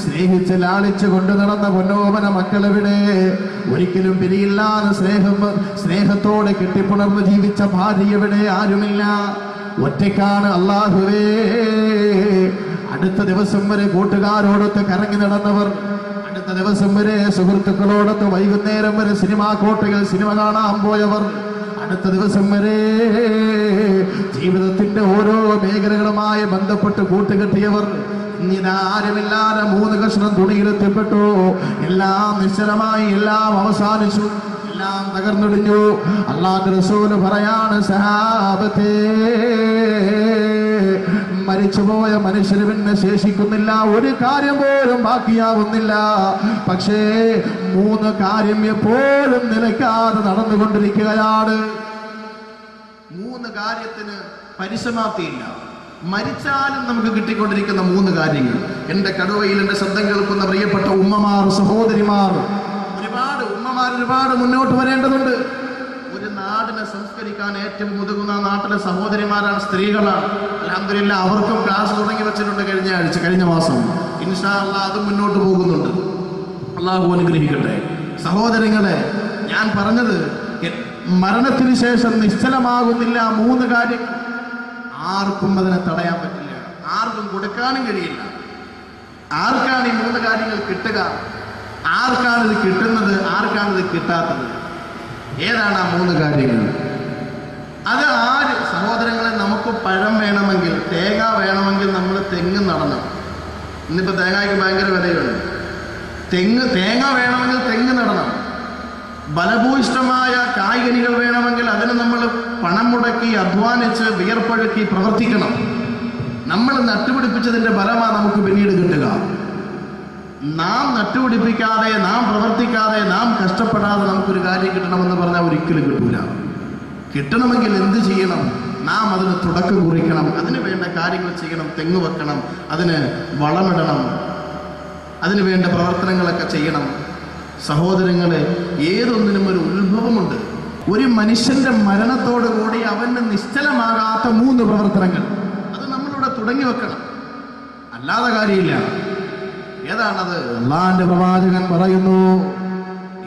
സ്നേഹിച്ച് ലാളിച്ച് കൊണ്ടു നടന്ന പൊന്നോമന മക്കളെവിടെ? ഒരിക്കലും പിരിയില്ലാതെ സ്നേഹത്തോടെ കെട്ടിപ്പുണർന്ന് ജീവിച്ച ഭാര്യയെവിടെ? ആരുമില്ല, ഒറ്റയ്ക്കാണ്. അല്ലാഹുവേ, അടുത്ത ദിവസം വരെ കൂട്ടുകാരോടൊത്ത് കറങ്ങി നടന്നവർ, അടുത്ത ദിവസം വരെ സുഹൃത്തുക്കളോടൊത്ത് വൈകുന്നേരം വരെ സിനിമാ കോട്ടകൾ സിനിമ കാണാൻ പോയവർ, അടുത്ത ദിവസം വരെ ജീവിതത്തിന്റെ ഓരോ മേഖലകളുമായി ബന്ധപ്പെട്ട് കൂട്ടുകെട്ടിയവർ, ഇന്നിതാരുമില്ലാതെ 3 കഷ്ണം തുണിയിലെത്തിപ്പെട്ടു. എല്ലാം നിശ്ചലമായി, എല്ലാം അവസാനിച്ചു, എല്ലാം തകർന്നൊടിഞ്ഞു. അല്ലാഹു റസൂല് പറയാണ്, സഹാബത്തെ, മരിച്ചുപോയ മനുഷ്യന് പിന്നെ ശേഷിക്കുന്നില്ല, ഒരു കാര്യം പോലും ബാക്കിയാവുന്നില്ല. പക്ഷേ 3 കാര്യം എപ്പോഴും നിലയ്ക്കാതെ നടന്നുകൊണ്ടിരിക്കുകയാണ്. 3 കാര്യത്തിന് പരിസമാപ്തിയില്ല. മരിച്ചാലും നമുക്ക് കിട്ടിക്കൊണ്ടിരിക്കുന്ന 3 കാര്യങ്ങൾ. എൻ്റെ കടുവയിൽ എൻ്റെ ശബ്ദം കേൾക്കുന്ന പ്രിയപ്പെട്ട ഉമ്മമാർ, സഹോദരിമാർ, ഒരുപാട് മുന്നോട്ട് വരേണ്ടതുണ്ട്. ഒരു നാടിനെ സംസ്കരിക്കാൻ ഏറ്റവും മുതുകുന്ന നാട്ടിലെ സഹോദരിമാരാണ്, സ്ത്രീകളാണ്. അൽഹംദുലില്ലാ, അവർക്കും ക്ലാസ് തുടങ്ങി വെച്ചിട്ടുണ്ട് കഴിഞ്ഞ മാസം. ഇൻഷാ അല്ലാഹ് അത് മുന്നോട്ട് പോകുന്നുണ്ട്. അല്ലാഹു അനുഗ്രഹിക്കട്ടെ. സഹോദരങ്ങളെ, ഞാൻ പറഞ്ഞത് മരണത്തിന് ശേഷം നിശ്ചലമാകുന്നില്ല 3 കാര്യങ്ങൾ. ആർക്കും അതിനെ തടയാൻ പറ്റില്ല, ആർക്കും കൊടുക്കാനും കഴിയില്ല. ആർക്കാണ് ഈ 3 കാര്യങ്ങൾ കിട്ടുക? ആർക്കാണിത് കിട്ടുന്നത്? ആർക്കാണിത് കിട്ടാത്തത്? ഏതാണ് ആ 3 കാര്യങ്ങൾ? അത് ആര്? സഹോദരങ്ങളെ, നമുക്ക് പഴം വേണമെങ്കിൽ, തേങ്ങ വേണമെങ്കിൽ നമ്മൾ തെങ്ങ് നടണം. ഇന്നിപ്പോൾ തേങ്ങയ്ക്ക് ഭയങ്കര വിലയുണ്ട്. തേങ്ങ വേണമെങ്കിൽ തെങ്ങ് നടണം. ബലഭൂയിഷ്ടമായ കായ്കനികൾ വേണമെങ്കിൽ അതിന് നമ്മൾ പണം മുടക്കി അധ്വാനിച്ച് വിയർപ്പഴുക്കി പ്രവർത്തിക്കണം. നമ്മൾ നട്ടുപിടിപ്പിച്ചതിൻ്റെ ഫലമാണ് നമുക്ക് പിന്നീട് കിട്ടുക. നാം നട്ടുപിടിപ്പിക്കാതെ, നാം പ്രവർത്തിക്കാതെ, നാം കഷ്ടപ്പെടാതെ നമുക്കൊരു കാര്യം കിട്ടണമെന്ന് പറഞ്ഞാൽ ഒരിക്കലും കിട്ടൂല. കിട്ടണമെങ്കിൽ എന്ത് ചെയ്യണം? നാം അതിന് തുടക്കം കുറിക്കണം, അതിന് വേണ്ട കാര്യങ്ങൾ ചെയ്യണം. തെങ്ങ് വെക്കണം, അതിന് വളമിടണം, അതിന് വേണ്ട പ്രവർത്തനങ്ങളൊക്കെ ചെയ്യണം. സഹോദരങ്ങളെ, ഏതൊന്നിനും ഒരു ഉത്ഭവമുണ്ട്. ഒരു മനുഷ്യൻ്റെ മരണത്തോടു കൂടി അവൻ്റെ നിശ്ചലമാകാത്ത 3 പ്രവർത്തനങ്ങൾ അത് നമ്മളിവിടെ തുടങ്ങി വെക്കണം, അല്ലാതെ കാര്യമില്ല. ഏതാണത്? അല്ലാഹുവിന്റെ പ്രവാചകൻ പറയുന്നു,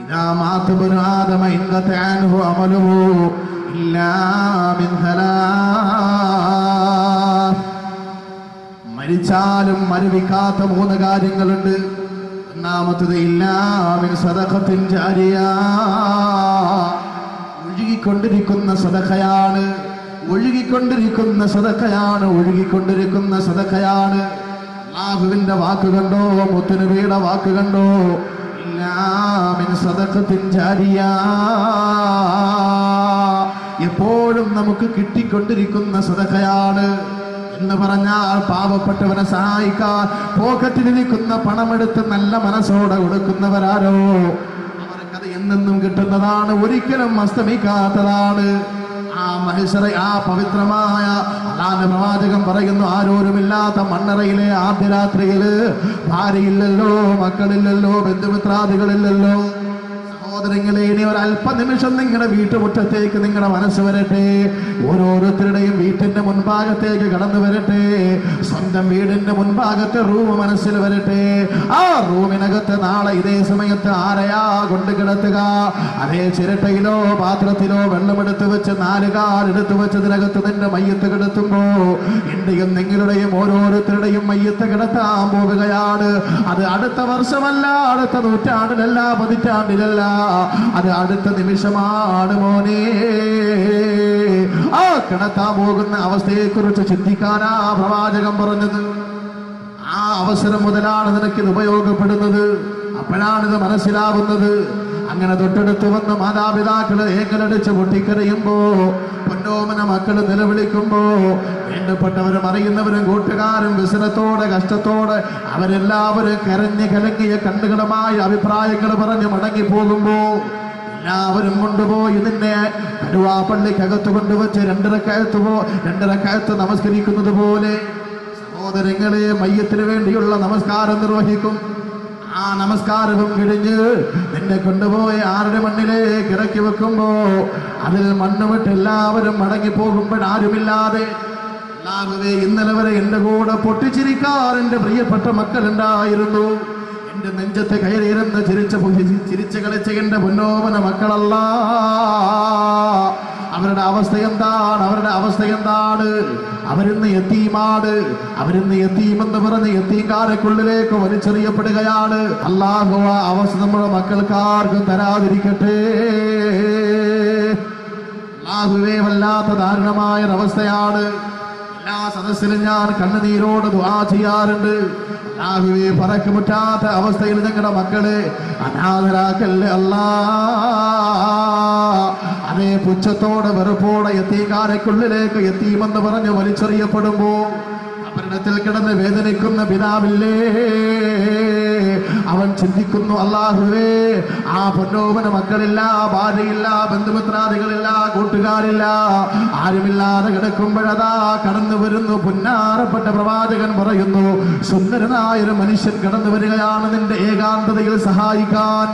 ഇദാ മാത ഇബ്നു ആദമ ഇൻഖത അൻഹു അമലുഹു ഇല്ലാ മിൻ സലാസ്. മരിച്ചാലും മരവിക്കാത്ത 3 കാര്യങ്ങളുണ്ട്. ഒന്നാമത്തത്, ഇല്ലാ മിൻ സദഖത്തിൻ ജാരിയ, ഒഴുകിക്കൊണ്ടിരിക്കുന്ന സദഖയാണ്. അല്ലാഹുവിന്റെ വാക്ക് കണ്ടോ, മുത്തുനബിയുടെ വാക്ക് കണ്ടോ, ഇല്ലാ മിൻ സദഖത്തിൻ ജാരിയ, എപ്പോഴും നമുക്ക് കിട്ടിക്കൊണ്ടിരിക്കുന്ന സദഖയാണ്. എന്ന് പറഞ്ഞാൽ പാവപ്പെട്ടവനെ സഹായിക്കാൻ പോക്കറ്റിലിരിക്കുന്ന പണമെടുത്ത് നല്ല മനസ്സോടെ കൊടുക്കുന്നവരാരോ, അവർക്കത് എന്നെന്നും കിട്ടുന്നതാണ്, ഒരിക്കലും അസ്തമിക്കാത്തതാണ്. ആ പവിത്രമായ അല്ലാഹുവിന്റെ പ്രവാചകൻ പറയുന്നു, ആരോരുമില്ലാത്ത മണ്ണറയിലെ ആദ്യ രാത്രിയില് ഭാര്യയില്ലല്ലോ, മക്കളില്ലല്ലോ, ബന്ധുമിത്രാദികളില്ലല്ലോ. സഹോദരങ്ങളെ, ഇനി ഒരു അല്പനിമിഷം നിങ്ങളുടെ വീട്ടുമുറ്റത്തേക്ക് നിങ്ങളുടെ മനസ്സ് വരട്ടെ. ഓരോരുത്തരുടെയും വീട്ടിന്റെ മുൻഭാഗത്തേക്ക് കടന്നു വരട്ടെ. സ്വന്തം വീടിന്റെ മുൻഭാഗത്തെ റൂം മനസ്സിൽ വരട്ടെ. ആ റൂമിനകത്ത് നാളെ ഇതേ സമയത്ത് ആരെയാ കൊണ്ട് കിടത്തുക? അതേ ചിരട്ടയിലോ പാത്രത്തിലോ വെള്ളമെടുത്ത് വെച്ച് നാലുകാലെടുത്ത് വെച്ചതിനകത്ത് നിന്റെ മയ്യത്ത് കിടത്തുമ്പോ എന്റെയും നിങ്ങളുടെയും ഓരോരുത്തരുടെയും മയ്യത്ത് കിടത്താൻ പോവുകയാണ്. അത് അടുത്ത വർഷമല്ല, അടുത്ത നൂറ്റാണ്ടിലല്ല, പതിറ്റാണ്ടിലല്ല, അത് അടുത്ത നിമിഷമാണ് മോനെ. ആ കിടത്താൻ പോകുന്ന അവസ്ഥയെ കുറിച്ച് ചിന്തിക്കാനാ പ്രവാചകം പറഞ്ഞത്. ആ അവസരം മുതലാണ് നിനക്കിത് ഉപയോഗപ്പെടുന്നത്. അപ്പോഴാണിത് മനസ്സിലാവുന്നത്. അങ്ങനെ തൊട്ടടുത്ത് വന്ന് മാതാപിതാക്കള് ഏകലടിച്ച് പൊട്ടിക്കരയുമ്പോ, പൊന്നോമന മക്കള് നിലവിളിക്കുമ്പോ, വേണ്ടപ്പെട്ടവരും അറിയുന്നവരും കൂട്ടുകാരും വിസനത്തോടെ കഷ്ടത്തോടെ അവരെല്ലാവരും കരഞ്ഞ് കലങ്ങിയ കണ്ണുകളുമായ അഭിപ്രായങ്ങൾ പറഞ്ഞ് മടങ്ങിപ്പോകുമ്പോ, എല്ലാവരും കൊണ്ടുപോയി നിന്നെ കടുവാപ്പള്ളിക്കകത്ത് കൊണ്ടുവച്ച് രണ്ടരക്കകത്ത് നമസ്കരിക്കുന്നത് പോലെ സഹോദരങ്ങളെ മയ്യത്തിന് വേണ്ടിയുള്ള നമസ്കാരം നിർവഹിക്കും. ആ നമസ്കാരവും കിഴിഞ്ഞ് നിന്നെ കൊണ്ടുപോയി ആരുടെ മണ്ണിലേക്ക് ഇറക്കി വെക്കുമ്പോ, അതിൽ മണ്ണുവിട്ട് എല്ലാവരും മടങ്ങി പോകുമ്പോഴാരുമില്ലാതെ, എല്ലാവരെ ഇന്നലെ വരെ എൻ്റെ കൂടെ പൊട്ടിച്ചിരിക്കാൻ എൻ്റെ പ്രിയപ്പെട്ട മക്കളുണ്ടായിരുന്നു, എൻ്റെ നെഞ്ചത്ത് കയറിയിരുന്ന് ചിരിച്ചു കളിച്ച എൻ്റെ പൊന്നോമന മക്കളല്ല, അവരുടെ അവസ്ഥ എന്താണ്? അവരിന്ന് യതീമാണ്. അവരിന്ന് യതീമെന്ന് പറഞ്ഞ് യതീംകാരക്കുള്ളിലേക്ക് വലിച്ചെറിയപ്പെടുകയാണ്. അല്ലാഹു ആ അവസ്ഥ നമ്മുടെ മക്കൾക്കാർക്കും തരാതിരിക്കട്ടെ. അല്ലാഹുവേ, വല്ലാത്ത ദാരുണമായൊരവസ്ഥയാണ്. എല്ലാ സദസ്സിലും ഞാൻ കണ്ണുനീരോട് ദുആ ചെയ്യാറുണ്ട്. അല്ലാഹുവേ, പറക്കുമുറ്റാത്ത അവസ്ഥയിൽ ഞങ്ങളുടെ മക്കളെ അനാഥരാക്കല്ലേ അല്ലാ. അതേ പുച്ഛത്തോടെ വെറുപ്പോടെ യതീംകാരക്കുള്ളിലേക്ക് യതീമെന്ന് പറഞ്ഞ് വലിച്ചെറിയപ്പെടുമ്പോ മരണത്തിൽ കിടന്ന് വേദനിക്കുന്ന പിതാവില്ലേ? അവൻ ചിന്തിക്കുന്നു, അല്ലാഹുവേ, ആ പൊന്നോമന മക്കളില്ല, ഭാര്യയില്ല, ബന്ധുമിത്രാദികളില്ല, കൂട്ടുകാരില്ല, ആരുമില്ലാതെ കിടക്കുമ്പോഴതാ കടന്നു വരുന്നു പുന്നാരപ്പെട്ട പ്രവാചകൻ പറയുന്നു, സുന്ദരനായൊരു മനുഷ്യൻ കടന്നു വരികയാണ് നിന്റെ ഏകാന്തതയിൽ സഹായിക്കാൻ.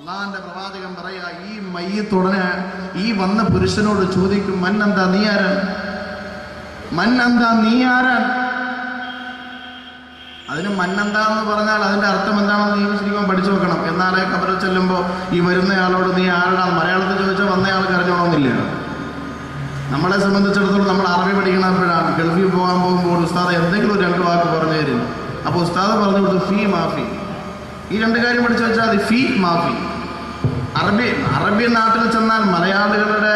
അള്ളാന്റെ പ്രവാചകൻ പറയാ, ഈ മയ്യത്ത് ഉടനെ ഈ വന്ന പുരുഷനോട് ചോദിക്കും, മന്നെന്താ നീ ആരൻ? മന്നെന്താ നീ ആരൻ? അതിന് മന്നെന്താന്ന് പറഞ്ഞാൽ അതിന്റെ അർത്ഥം എന്താണെന്ന് നീ ശരിക്കും പഠിച്ചു വെക്കണം. എന്നാലേ കബറിൽ ചെല്ലുമ്പോൾ ഈ വരുന്നയാളോട് നീ ആരാണ് മലയാളത്തിൽ ചോദിച്ചാൽ വന്നയാൾക്ക് അറിഞ്ഞോണമെന്നില്ല. നമ്മളെ സംബന്ധിച്ചിടത്തോളം നമ്മൾ അറബി പഠിക്കണപ്പോഴാണ് ഗൾഫിൽ പോകാൻ പോകുമ്പോൾ ഉസ്താദ് എന്തെങ്കിലും ഒരു രണ്ട് വാക്ക് പറഞ്ഞു തരും. അപ്പോൾ ഉസ്താദ് പറഞ്ഞു കൊടുത്തു ഫീ മാഫി. ഈ രണ്ട് കാര്യം പഠിച്ചു വെച്ചാൽ മതി, ഫീ മാഫി. അറബി നാട്ടിൽ ചെന്നാൽ മലയാളികളുടെ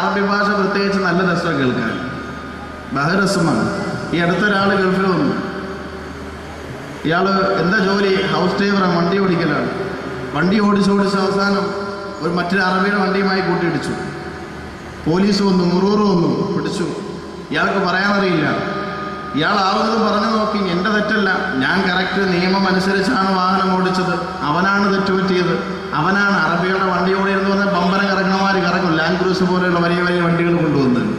അറബി ഭാഷ പ്രത്യേകിച്ച് നല്ല രസമാണ് കേൾക്കാൻ, ബഹുരസമാണ്. ഈ അടുത്തൊരാൾ ഗൾഫിൽ വന്നു. ഇയാൾ എന്താ ജോലി? ഹൗസ് ഡ്രൈവറാണ്, വണ്ടി ഓടിക്കലാണ്. വണ്ടി ഓടിച്ച് അവസാനം ഒരു മറ്റൊരു അറബിയുടെ വണ്ടിയുമായി കൂട്ടിയിടിച്ചു. പോലീസ് വന്നു, മുറൂറ് വന്നു, പിടിച്ചു. ഇയാൾക്ക് പറയാനറിയില്ല. ഇയാളാവുന്നത് പറഞ്ഞു നോക്കി, എൻ്റെ തെറ്റല്ല, ഞാൻ കറക്റ്റ് നിയമം അനുസരിച്ചാണ് വാഹനം ഓടിച്ചത്, അവനാണ് തെറ്റുപറ്റിയത്, അവനാണ് അറബിയുടെ വണ്ടി ഓടിയെന്ന് പറഞ്ഞാൽ ബമ്പരം കറങ്ങുമാർ കറങ്ങും. ലാൻഡ് ക്രൂസ് പോലെയുള്ള വലിയ വലിയ വണ്ടികൾ കൊണ്ടുവന്നത്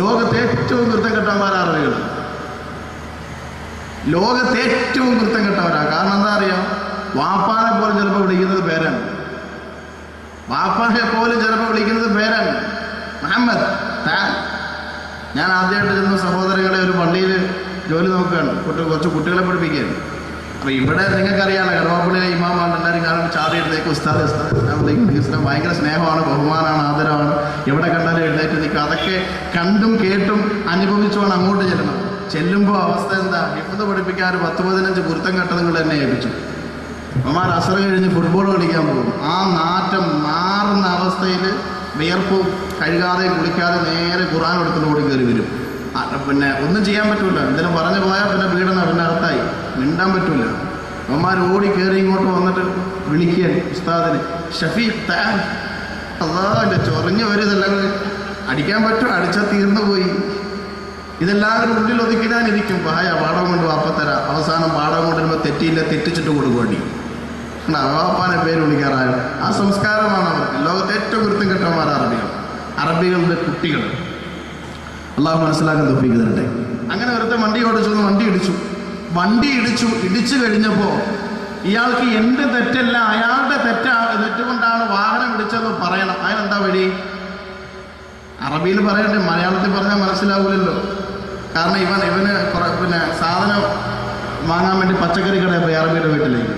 ലോകത്തേറ്റവും കൃത്തം കെട്ടവരാണ്. കാരണം എന്താ അറിയാം, വാപ്പാനെ പോലെ ചിലപ്പോൾ വിളിക്കുന്നത് പേരാണ്. വാപ്പാനെ പോലെ ചിലപ്പോൾ വിളിക്കുന്നത് പേരാണ് മുഹമ്മദ്. ഞാൻ ആദ്യമായിട്ട് ചെന്ന സഹോദരങ്ങളെ ഒരു പള്ളിയിൽ ജോലി നോക്കുകയാണ്, കുറച്ച് കുട്ടികളെ പഠിപ്പിക്കുകയാണ്. അപ്പോൾ ഇവിടെ നിങ്ങൾക്കറിയാമല്ലോ, കടവാപ്പള്ളിയിലെ ഇമാമാണ് എല്ലാവരും കാരണം ചാറി എഴുന്നേക്ക് ഉസ്താദ് ഉസ്താദ് ഭയങ്കര സ്നേഹമാണ്, ബഹുമാനമാണ്, ആദരവാണ്. എവിടെ കണ്ടാലും എഴുന്നേറ്റ് നിൽക്കുക. അതൊക്കെ കണ്ടും കേട്ടും അനുഭവിച്ചുകൊണ്ട് അങ്ങോട്ട് ചെല്ലണം. ചെല്ലുമ്പോൾ അവസ്ഥ എന്താ? ഇപ്പം പഠിപ്പിക്കാൻ 10-15 കുരുത്തം കെട്ടതുങ്ങൾ തന്നെ ഏൽപ്പിച്ചു. അമ്മമാർ അസർ കഴിഞ്ഞ് ഫുട്ബോൾ കളിക്കാൻ പോകും. ആ നാറ്റം മാറുന്ന അവസ്ഥയിൽ വിയർപ്പും കഴുകാതെ കുളിക്കാതെ നേരെ ഖുർആൻ എടുത്തിലോട് കയറി വരും. പിന്നെ ഒന്നും ചെയ്യാൻ പറ്റൂല. എന്തെങ്കിലും പറഞ്ഞു പോയാൽ പിന്നെ വീടുന്ന പിന്നെ അർത്ഥമായി മിണ്ടാൻ പറ്റൂല. അമ്മമാർ ഓടി കയറി ഇങ്ങോട്ട് വന്നിട്ട് വിളിക്കാൻ ഉസ്താദിന് ഷഫീഖ് താൻ അതാ ചൊറിഞ്ഞു വരും. ഇതെല്ലാം അടിക്കാൻ പറ്റും, അടിച്ചാൽ തീർന്നു പോയി. ഇതെല്ലാവരും ഉള്ളിൽ ഒതുക്കിടാനിരിക്കും. പായ പാഠം കൊണ്ട് വാപ്പത്തര അവസാനം പാഠം കൊണ്ടിരുമ്പോൾ തെറ്റിയില്ല, തെറ്റിച്ചിട്ട് കൊടുക്കുവാണ്ടി അവാപ്പാനെ പേര് വിളിക്കാറായ ആ സംസ്കാരമാണ് അവർക്ക്. ലോകത്തെ ഏറ്റവും ഗുരുത്തം കെട്ടവന്മാർ അറബികൾ, അറബികളുടെ കുട്ടികൾ. അള്ളാഹു മനസ്സിലാക്കാൻ തോന്നിക്ക് തരട്ടെ. അങ്ങനെ വെറുതെ വണ്ടി ഓടിച്ചു, വണ്ടി ഇടിച്ചു. ഇടിച്ചു കഴിഞ്ഞപ്പോൾ ഈ ഇയാൾക്ക് എന്ത് തെറ്റല്ല, അയാളുടെ തെറ്റുകൊണ്ടാണ് വാഹനം ഇടിച്ചതെന്ന് പറയണം. അതിനെന്താ വഴി? അറബിയിൽ പറയണ്ടേ, മലയാളത്തിൽ പറഞ്ഞാൽ മനസ്സിലാവില്ലല്ലോ. കാരണം ഇവന് പിന്നെ സാധനം വാങ്ങാൻ വേണ്ടി പച്ചക്കറി കടയിൽ പോയി, അറബിയുടെ വീട്ടിലേക്ക്.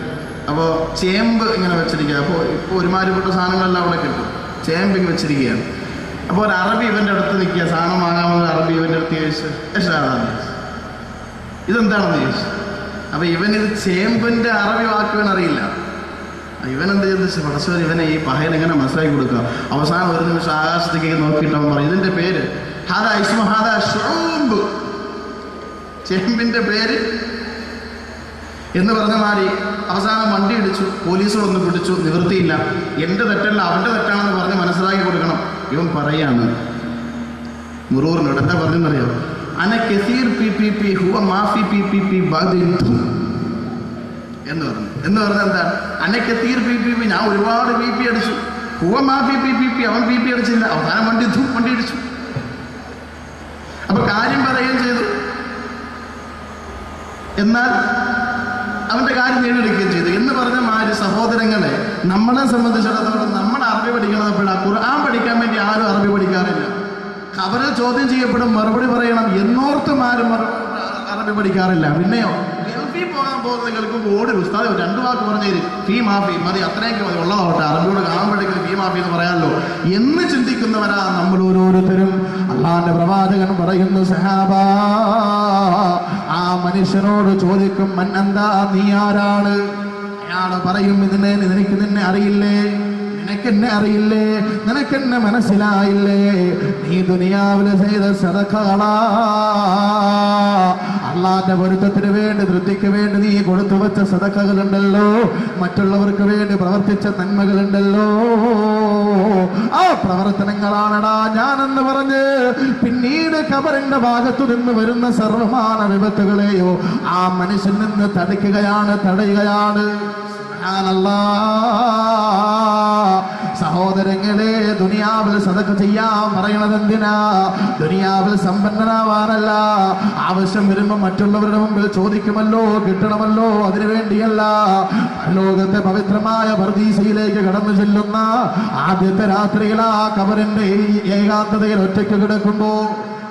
അപ്പോൾ ചേമ്പ് ഇങ്ങനെ വെച്ചിരിക്കുക. അപ്പോൾ ഇപ്പോൾ ഒരുമാതിരിപ്പെട്ട സാധനങ്ങളെല്ലാം അവിടെ കിട്ടും, ചേമ്പ് ഇങ്ങനെ വെച്ചിരിക്കുകയാണ്. അപ്പോൾ ഒരു അറബി ഇവൻ്റെ അടുത്ത് നിൽക്കുക, സാധനം വാങ്ങാമെന്ന് അറബി ഇവൻ്റെ അടുത്ത് ചോദിച്ചു, ഇഷ്ടാണെന്ന് ചോദിച്ചു, ഇതെന്താണെന്ന് ചോദിച്ചു. അപ്പോൾ ഇവനിത് ചേമ്പിൻ്റെ അറബി വാക്ക് ഇവനറിയില്ല. ഇവനെന്ത് ചെയ്തു, പടച്ചവൻ ഇവനെ ഈ പഹയൻ എങ്ങനെ മനസ്സിലാക്കി കൊടുക്കുക? അവസാനം ഒരു നിമിഷം ആകാശത്തേക്ക് നോക്കിയിട്ട് അവൻ പറയും, ഇതിൻ്റെ പേര് ഹാദാ ഇസ്മു ഹാദാ ശുഉബ്, ചേമ്പിൻ്റെ പേര് എന്ന് പറഞ്ഞ മാതിരി. അവസാനം വണ്ടി ഇടിച്ചു, പോലീസുകളൊന്ന് പിടിച്ചു, നിവൃത്തിയില്ല. എൻ്റെ തെറ്റല്ല, അവൻ്റെ തെറ്റാണെന്ന് പറഞ്ഞ് മനസ്സിലാക്കി കൊടുക്കണം. ഇവൻ പറയാണ് മുറൂറിനോട്, എന്താ പറഞ്ഞെന്നറിയാം, അന കസീർ പി പി പി ഹുവ മാഫി പി പി പി ബദിൻതു എന്ന് പറഞ്ഞു. എന്ന് പറഞ്ഞാൽ എന്താണ്? അന കസീർ പി പി പി, ഞാൻ ഒരുപാട് പി പി അടിച്ചു. ഹുവ മാഫി പി പി പി, അവൻ പി പി അടിച്ചില്ല. അവസാനം വണ്ടി ഇടിച്ചു. അപ്പോൾ കാര്യം പറയുകയും ചെയ്തു, എന്നാൽ അവൻ്റെ കാര്യം നേടിയെടുക്കുകയും ചെയ്തു എന്ന് പറഞ്ഞ മാതിരി സഹോദരങ്ങളെ, നമ്മളെ സംബന്ധിച്ചിടത്തോളം നമ്മൾ അറബി പഠിക്കണത് എപ്പോഴാ? ഖുർആൻ പഠിക്കാൻ വേണ്ടി ആരും അറബി പഠിക്കാറില്ല. അവരെ ചോദ്യം ചെയ്യപ്പെടും, മറുപടി പറയണം എന്നോർത്തും ആരും അറബി പഠിക്കാറില്ല. പിന്നെയോ ഗൾഫിൽ പോകാൻ പോകുന്ന നിങ്ങൾക്കും ഓടി ഉസ്താദ് രണ്ട് വാക്ക് പറഞ്ഞേരും, ഫീ മാഫി മതി, അത്രയൊക്കെ മതി, ഉള്ളതോട്ടെ, അറബിയോട് കാണുമ്പോഴേക്കും ഫീ മാഫി എന്ന് പറയാമല്ലോ എന്ന് ചിന്തിക്കുന്നവരാ നമ്മൾ ഓരോരുത്തരും. അല്ലാഹുവിന്റെ പ്രവാചകൻ പറയുന്നു, സഹാബ ആ മനുഷ്യനോട് ചോദിക്കും, മൻ അന്താ, നീ ആരാണ്? അയാൾ പറയും, നിന്നെ അറിയില്ലേ, നിനക്കെന്നെ അറിയില്ലേ, നിനക്കെന്നെ മനസ്സിലായില്ലേ, നീ ദുനിയാവിലെ ചെയ്ത സദഖകളാ, അല്ലാഹുവിന്റെ പൊരുത്തത്തിന് വേണ്ടി, തൃപ്തിക്ക് വേണ്ടി നീ കൊടുത്തു വെച്ച സദഖകളുണ്ടല്ലോ, മറ്റുള്ളവർക്ക് വേണ്ടി പ്രവർത്തിച്ച നന്മകളുണ്ടല്ലോ, ആ പ്രവർത്തനങ്ങളാണടാ ഞാനെന്ന് പറഞ്ഞ് പിന്നീട് ഖബറിന്റെ ഭാഗത്തു നിന്ന് വരുന്ന സർവമാന വിപത്തുകളെയോ ആ മനുഷ്യൻ നിന്ന് തടയുകയാണ്. സഹോദരങ്ങളെ, ദുനിയാവിൽ സദഖ ചെയ്യാൻ പറയണത് എന്തിനാ? ദുനിയാവിൽ സമ്പന്നനാവാനല്ല. ആവശ്യം വരുമ്പോൾ മറ്റുള്ളവരുടെ മുമ്പിൽ ചോദിക്കുമല്ലോ, കിട്ടണമല്ലോ, അതിനുവേണ്ടിയല്ല. ലോകത്തെ പവിത്രമായ പർദീസയിലേക്ക് കടന്നു ചെല്ലുന്ന ആദ്യത്തെ രാത്രിയിൽ ആ ഖബറിന്റെ ഏകാന്തതയിൽ ഒറ്റയ്ക്ക് കിടക്കുമ്പോൾ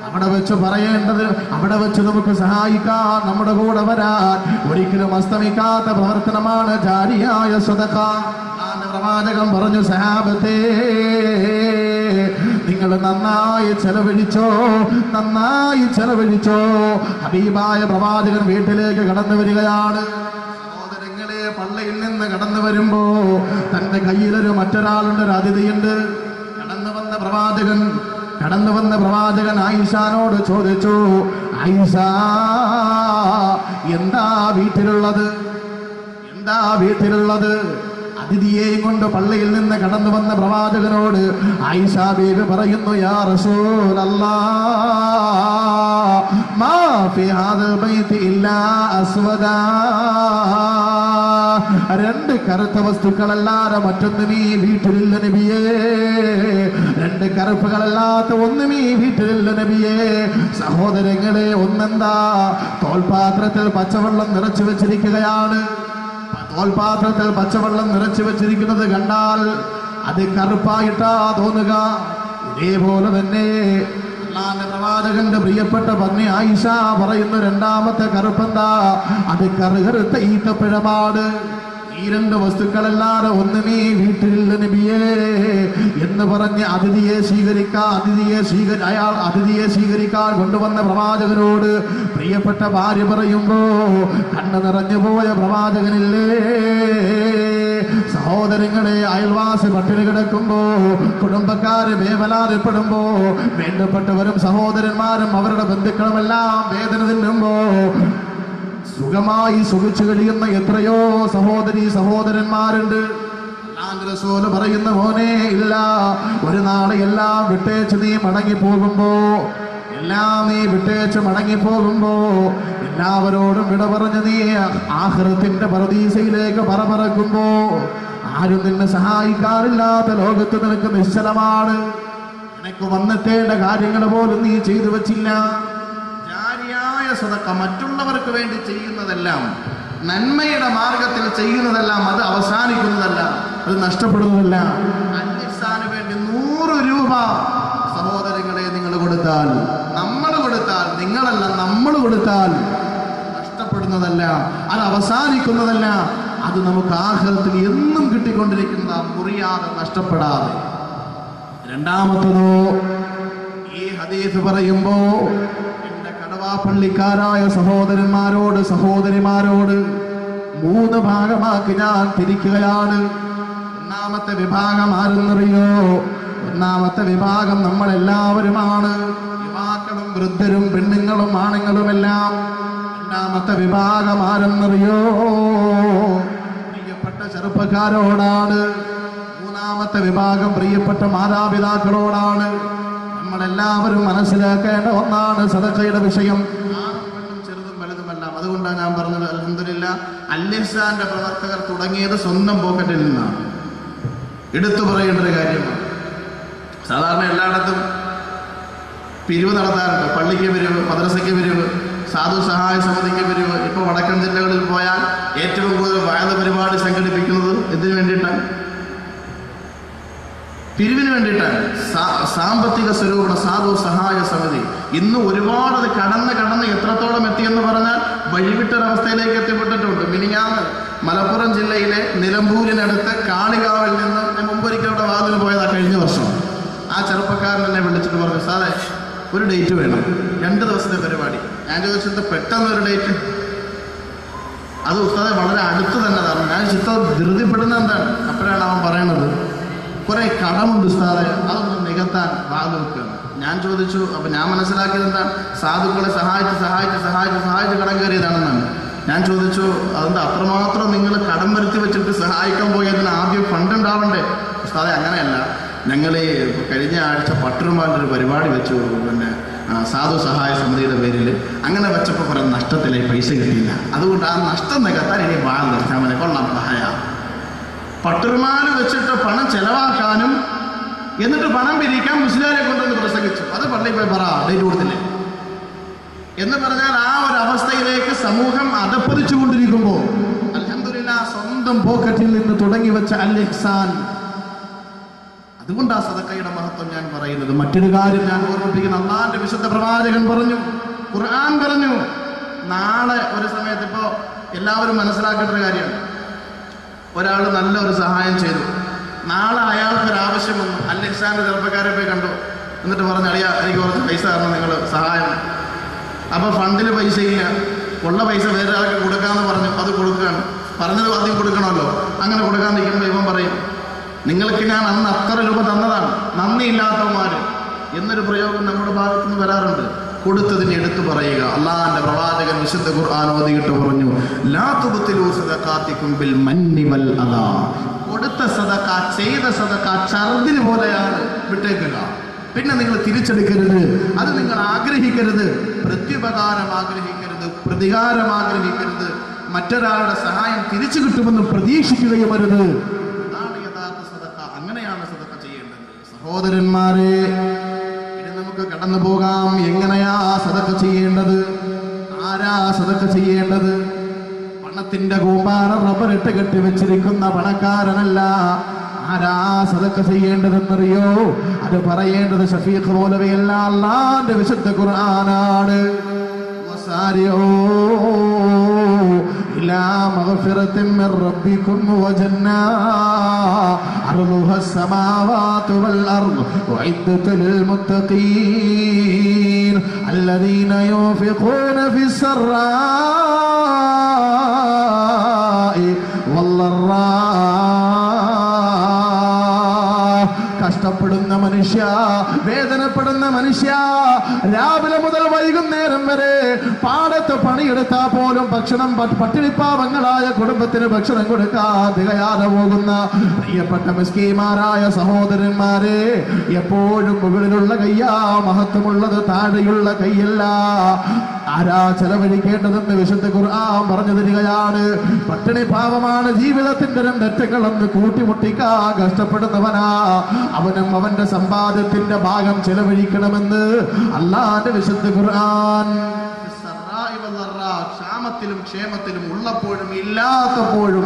അവിടെ വെച്ച് പറയേണ്ടത്, അവിടെ വെച്ച് നമുക്ക് സഹായിക്കാൻ, നമ്മുടെ കൂടെ വരാൻ ഒരിക്കലും അസ്തമിക്കാത്ത പ്രവർത്തനമാണ് ജാരിയായ സദഖ. പ്രവാചകൻ പറഞ്ഞു, സഹാബത്തെ നിങ്ങൾ നന്നായി ചെലവഴിച്ചോ. ഹബീബായ പ്രവാചകൻ വീട്ടിലേക്ക് കടന്നു വരികയാണ്. സഹോദരങ്ങളെ, പള്ളിയിൽ നിന്ന് കടന്നു വരുമ്പോ തന്റെ കയ്യിലൊരു മറ്റൊരാളുണ്ടൊരു അതിഥിയുണ്ട്. കടന്നു വന്ന പ്രവാചകൻ ആയിഷാനോട് ചോദിച്ചു, ആയിഷ എന്താ വീട്ടിലുള്ളത്? അതിഥിയെയും കൊണ്ട് പള്ളിയിൽ നിന്ന് കടന്നു വന്ന പ്രവാചകനോട് ആയിഷ ബീവി പറയുന്നു, യാ റസൂലല്ലാഹ് മാ ഫീ ഹാദൽ ബൈതി ഇല്ലാ അസ്വദാ, രണ്ട് കറുത്ത വസ്തുക്കളല്ലാതെ മറ്റൊന്നും ഈ വീട്ടിലില്ല നബിയേ, രണ്ട് കറുപ്പുകളല്ലാത്ത ഒന്നും ഈ വീട്ടിലില്ല നബിയേ. സഹോദരങ്ങളെ, ഒന്നെന്താ, തോൽപാത്രത്തിൽ പച്ചവെള്ളം നിറച്ചു വെച്ചിരിക്കുകയാണ്. തോൽപാത്രത്തിൽ പച്ചവെള്ളം നിറച്ചു വെച്ചിരിക്കുന്നത് കണ്ടാൽ അത് കറുപ്പായിട്ടാ തോന്നുക. ഇതേപോലെ തന്നെ പ്രവാചകന്റെ പ്രിയപ്പെട്ട പത്നി ആയിഷ പറയുന്ന രണ്ടാമത്തെ കറുപ്പെന്താ, അത് കറുകറുത്ത ഈത്തപ്പഴമാണ്. ഈ രണ്ട് വസ്തുക്കളല്ലാതെ ഒന്നുമേ വീട്ടിലില്ല നബിയേ എന്ന് പറഞ്ഞ് അതിഥിയെ സ്വീകരിക്കാൻ കൊണ്ടുവന്ന പ്രവാചകനോട് പ്രിയപ്പെട്ട ഭാര്യ പറയുമ്പോ കണ്ണു നിറഞ്ഞുപോയ പ്രവാചകനില്ലേ. സഹോദരങ്ങളെ, അയൽവാസി പട്ടിണി കിടക്കുമ്പോ, കുടുംബക്കാര് വേവലാതിപ്പെടുമ്പോ, വേണ്ടപ്പെട്ടവരും സഹോദരന്മാരും അവരുടെ ബന്ധുക്കളുമെല്ലാം വേദന തിന്നുമ്പോ സുഖമായി സുഖിച്ചു കഴിയുന്ന എത്രയോ സഹോദരി സഹോദരന്മാരുണ്ട്. റസൂൽ പറയുന്ന, മോനെ ഇല്ല, ഒരു നാളെ എല്ലാം വിട്ടേച്ച് നീ മടങ്ങിപ്പോകുമ്പോ എല്ലാവരോടും വിട പറഞ്ഞ് നീ ആഖിറത്തിന്റെ പർദീസയിലേക്ക് പറക്കുമ്പോ ആരും നിന്നെ സഹായിക്കാറില്ലാത്ത ലോകത്ത് നിനക്ക് നിശ്ചലമാണ്. നിനക്ക് വന്നെത്തേണ്ട കാര്യങ്ങൾ പോലും നീ ചെയ്തു വച്ചില്ല. മറ്റുള്ളവർക്ക് വേണ്ടി ചെയ്യുന്നതെല്ലാം നന്മയുടെ മാർഗത്തിൽ ചെയ്യുന്നതെല്ലാം അത് അവസാനിക്കുന്നതല്ല, അത് നഷ്ടപ്പെടുന്നതല്ല. 5 സാന് വേണ്ടി 100 രൂപ സഹോദരങ്ങളെ നിങ്ങൾ കൊടുത്താൽ, നമ്മൾ കൊടുത്താൽ, നിങ്ങളല്ല നമ്മൾ കൊടുത്താൽ നഷ്ടപ്പെടുന്നതല്ല, അത് അവസാനിക്കുന്നതല്ല. അത് നമുക്ക് ആഖിറത്തിൽ എന്നും കിട്ടിക്കൊണ്ടിരിക്കുന്ന, മുറിയാതെ നഷ്ടപ്പെടാതെ. രണ്ടാമത്തതോ, ഈ ഹദീസ് പറയുമ്പോൾ പള്ളിക്കാരായ സഹോദരന്മാരോട് സഹോദരിമാരോട് 3 ഭാഗമാക്കി ഞാൻ തിരിക്കുകയാണ്. ഒന്നാമത്തെ വിഭാഗം ആരെന്നറിയോ? ഒന്നാമത്തെ വിഭാഗം നമ്മളെല്ലാവരുമാണ്, യുവാക്കളും വൃദ്ധരും പെണ്ണുങ്ങളും ആണുങ്ങളുമെല്ലാം. രണ്ടാമത്തെ വിഭാഗം ആരെന്നറിയോ? പ്രിയപ്പെട്ട ചെറുപ്പക്കാരോടാണ്. മൂന്നാമത്തെ വിഭാഗം പ്രിയപ്പെട്ട മാതാപിതാക്കളോടാണ്. നമ്മളെല്ലാവരും മനസ്സിലാക്കേണ്ട ഒന്നാണ് സദഖയുടെ വിഷയം. ചെറുതും വലുതുമെല്ലാം. അതുകൊണ്ടാണ് ഞാൻ പറഞ്ഞത്, അൽഹംദുലില്ലാ, അൽഇഹ്സാന്റെ പ്രവർത്തകർ തുടങ്ങിയത് സ്വന്തം പോക്കറ്റിൽ നിന്നാണ്. എടുത്തു പറയേണ്ട ഒരു കാര്യമാണ്. സാധാരണ എല്ലായിടത്തും പിരിവ് നടത്താറുണ്ട്. പള്ളിക്ക് പിരിവ്, മദ്രസയ്ക്ക് പിരിവ്, സാധു സഹായ സമിതിക്ക് പിരിവ്. ഇപ്പോൾ വടക്കൻ ജില്ലകളിൽ പോയാൽ ഏറ്റവും കൂടുതൽ വായന പരിപാടി സംഘടിപ്പിക്കുന്നത് ഇതിനു വേണ്ടിയിട്ടാണ്, പിരിവിന് വേണ്ടിയിട്ടാണ്. സാമ്പത്തിക സ്വരൂപ സാധു സഹായ സമിതി ഇന്ന് ഒരുപാട് അത് കടന്ന് എത്രത്തോളം എത്തിയെന്ന് പറഞ്ഞാൽ വഴിവിട്ടൊരവസ്ഥയിലേക്ക് എത്തിപ്പെട്ടിട്ടുണ്ട്. മിനിഞ്ഞാന്ന് മലപ്പുറം ജില്ലയിലെ നിലമ്പൂരിനടുത്ത് കാളികാവിൽ നിന്ന് മുമ്പൊരിക്കൽ അവിടെ വാതിൽ പോയതാണ് കഴിഞ്ഞ വർഷം. ആ ചെറുപ്പക്കാരൻ എന്നെ വിളിച്ചിട്ട് പറഞ്ഞു, സാറേ ഒരു ഡേറ്റ് വേണം, 2 ദിവസത്തെ പരിപാടി. ഞാൻ ചോദിച്ചത് പെട്ടെന്നൊരു ഡേറ്റ്, അത് ഉസ്താദെ വളരെ അടുത്ത് തന്നെ തരണം. ഞാൻ ചിത്രം ധൃതിപ്പെടുന്ന എന്താണ്? അപ്പോഴാണ് അവൻ പറയുന്നത്, കുറേ കടമുണ്ട് ഉസ്താദെ, അതൊന്നും നികത്താൻ വാതിൽക്കുകയാണ്. ഞാൻ ചോദിച്ചു, അപ്പം ഞാൻ മനസ്സിലാക്കിയത് എന്താണ്? സാധുക്കളെ സഹായിച്ച് സഹായിച്ച് സഹായിച്ച് സഹായിച്ച് കടം കയറിയതാണെന്നാണ്. ഞാൻ ചോദിച്ചു, അതെന്താ അത്രമാത്രം നിങ്ങൾ കടം വരുത്തി വെച്ചിട്ട് സഹായിക്കാൻ പോയതിന് ആദ്യം ഫണ്ട് ഉണ്ടാവണ്ടേ? ഉസ്താദെ അങ്ങനെയല്ല, ഞങ്ങൾ ഈ കഴിഞ്ഞ ആഴ്ച പട്ടരുമാരുടെ ഒരു പരിപാടി വെച്ചു, പിന്നെ സാധു സഹായ സമിതിയുടെ പേരിൽ. അങ്ങനെ വെച്ചപ്പോൾ കുറേ നഷ്ടത്തിലായി, പൈസ കിട്ടിയില്ല. അതുകൊണ്ട് ആ നഷ്ടം നികത്താൻ എനിക്ക് വാതിൽ നിർത്താൻ മതി. കൊള്ളാം, സഹായമാണ്. പട്ടുരുമാല് വെച്ചിട്ട് പണം ചെലവാക്കാനും എന്നിട്ട് പണം പിരിക്കാൻ മുസ്ലിയാരെ കൊണ്ടുവന്ന് പ്രസംഗിച്ചു, അത് പള്ളി പോയി പറ ഡേറ്റ് കൊടുത്തില്ലേ എന്ന് പറഞ്ഞാൽ ആ ഒരു അവസ്ഥയിലേക്ക് സമൂഹം അതപ്പതിച്ചു കൊണ്ടിരിക്കുമ്പോൾ അൽഹംദുലില്ലാ സ്വന്തം പോക്കറ്റിൽ നിന്ന് തുടങ്ങി വെച്ച അൽ ഇഹ്സാൻ. അതുകൊണ്ട് ആ സദഖയുടെ മഹത്വം ഞാൻ പറയുന്നത്. മറ്റൊരു കാര്യം ഞാൻ ഓർമ്മിപ്പിക്കുന്നത്, അല്ലാഹുവിന്റെ വിശുദ്ധ പ്രവാചകൻ പറഞ്ഞു, ഖുർആൻ പറഞ്ഞു. നാളെ ഒരു സമയത്ത് ഇപ്പോൾ എല്ലാവരും മനസ്സിലാക്കേണ്ട ഒരു കാര്യമാണ്, ഒരാൾ നല്ലൊരു സഹായം ചെയ്തു, നാളെ അയാൾക്കൊരാവശ്യം വന്നു. അൽ ഇഹ്സാന്റെ ചെറുപ്പക്കാരെ പോയി കണ്ടു, എന്നിട്ട് പറഞ്ഞു, അറിയാം എനിക്ക് കുറച്ച് പൈസ തരണം നിങ്ങൾ സഹായം. അപ്പോൾ ഫണ്ടിൽ പൈസ ഇല്ല, ഉള്ള പൈസ വേറൊരാൾക്ക് കൊടുക്കാമെന്ന് പറഞ്ഞു, അത് കൊടുക്കുകയാണ്. പറഞ്ഞത് ആദ്യം കൊടുക്കണമല്ലോ. അങ്ങനെ കൊടുക്കാൻ നിൽക്കുമ്പോൾ ഇവൻ പറയും, നിങ്ങൾക്ക് ഞാൻ അന്ന് അത്ര രൂപ തന്നതാണ്, നന്ദിയില്ലാത്തവന്മാർ എന്നൊരു പ്രയോഗം നമ്മുടെ ഭാഗത്തു നിന്ന് വരാറുണ്ട്. കൊടുത്തതിന് എടുത്തു പറയുക. അല്ലാഹുവിന്റെ പ്രവാചകൻ വിശുദ്ധ ഖുർആൻ ഓതിയിട്ട് പറഞ്ഞു, ലാ തുബ്തിലു സദഖാതികും ബിൽ മന്നി വൽ അദാ. കൊടുത്ത സദഖ, ചെയ്ത സദഖ ചർദിൽ പോലെയാണ്, വിട്ടേക്കുക. പിന്നെ നിങ്ങൾ തിരിച്ചെടുക്കരുത്, അത് നിങ്ങൾ ആഗ്രഹിക്കരുത്, പ്രത്യുപകാരം ആഗ്രഹിക്കരുത്, പ്രതികാരം ആഗ്രഹിക്കരുത്, മറ്റൊരാളുടെ സഹായം തിരിച്ചു കിട്ടുമെന്ന് പ്രതീക്ഷിക്കുകയും അരുത്. അതാണ് യഥാർത്ഥ സദഖ. അങ്ങനെയാണ് സദഖ ചെയ്യേണ്ടത്. സഹോദരന്മാരെ, കടന്നു പോകാം. എങ്ങനെയാ സദഖ ചെയ്യേണ്ടത്? ആരാ സദഖ ചെയ്യേണ്ടത്? പണത്തിന്റെ കൂമ്പാര റബ്ബറിട്ട് കെട്ടി വെച്ചിരിക്കുന്ന പണക്കാരനല്ല. ആരാ സദഖ ചെയ്യേണ്ടതെന്നറിയോ? അത് പറയേണ്ടത് ശഫീഖ് മൗലവിയല്ല, അല്ലാഹുവിന്റെ വിശുദ്ധ ഖുർആനാണ്. إلى مغفرة من ربكم وجنة عرضها السماوات والأرض أعدت للمتقين الذين ينفقون في السراء والضراء. കഷ്ടപ്പെടുന്ന മനുഷ്യ, വേദനപ്പെടുന്ന മനുഷ്യ, രാവിലെ മുതൽ വൈകുന്നേരം വരെ പാടത്ത് പണിയെടുത്താൽ പോലും ഭക്ഷണം, പട്ടിണിപ്പാവങ്ങളായ കുടുംബത്തിന് ഭക്ഷണം കൊടുക്കാൻ തികയാതെ പോകുന്ന പ്രിയപ്പെട്ട മിസ്കീന്മാരായ സഹോദരന്മാരെ, എപ്പോഴും മുകളിലുള്ള കയ്യാ മഹത്വമുള്ളത്, താഴെയുള്ള കയ്യല്ല. ആരാ ചെലവഴിക്കേണ്ടതെന്ന് വിശുദ്ധ ഖുർആൻ പറഞ്ഞു തരികയാണ്. പട്ടിണിപ്പാവമാണ് ജീവിതത്തിന്റെ രണ്ടറ്റകളെന്ന് കൂട്ടിമുട്ടിക്കാൻ കഷ്ടപ്പെടുന്നവനാ അവനും അവന്റെ സമ്പാദ്യത്തിന്റെ ഭാഗം ചെലവഴിക്കണമെന്ന് അല്ലാഹുവിന്റെ വിശുദ്ധ ഖുർആൻ ക്ഷാമത്തിലും ക്ഷേമത്തിലും ഉള്ളപ്പോഴും ഇല്ലാത്തപ്പോഴും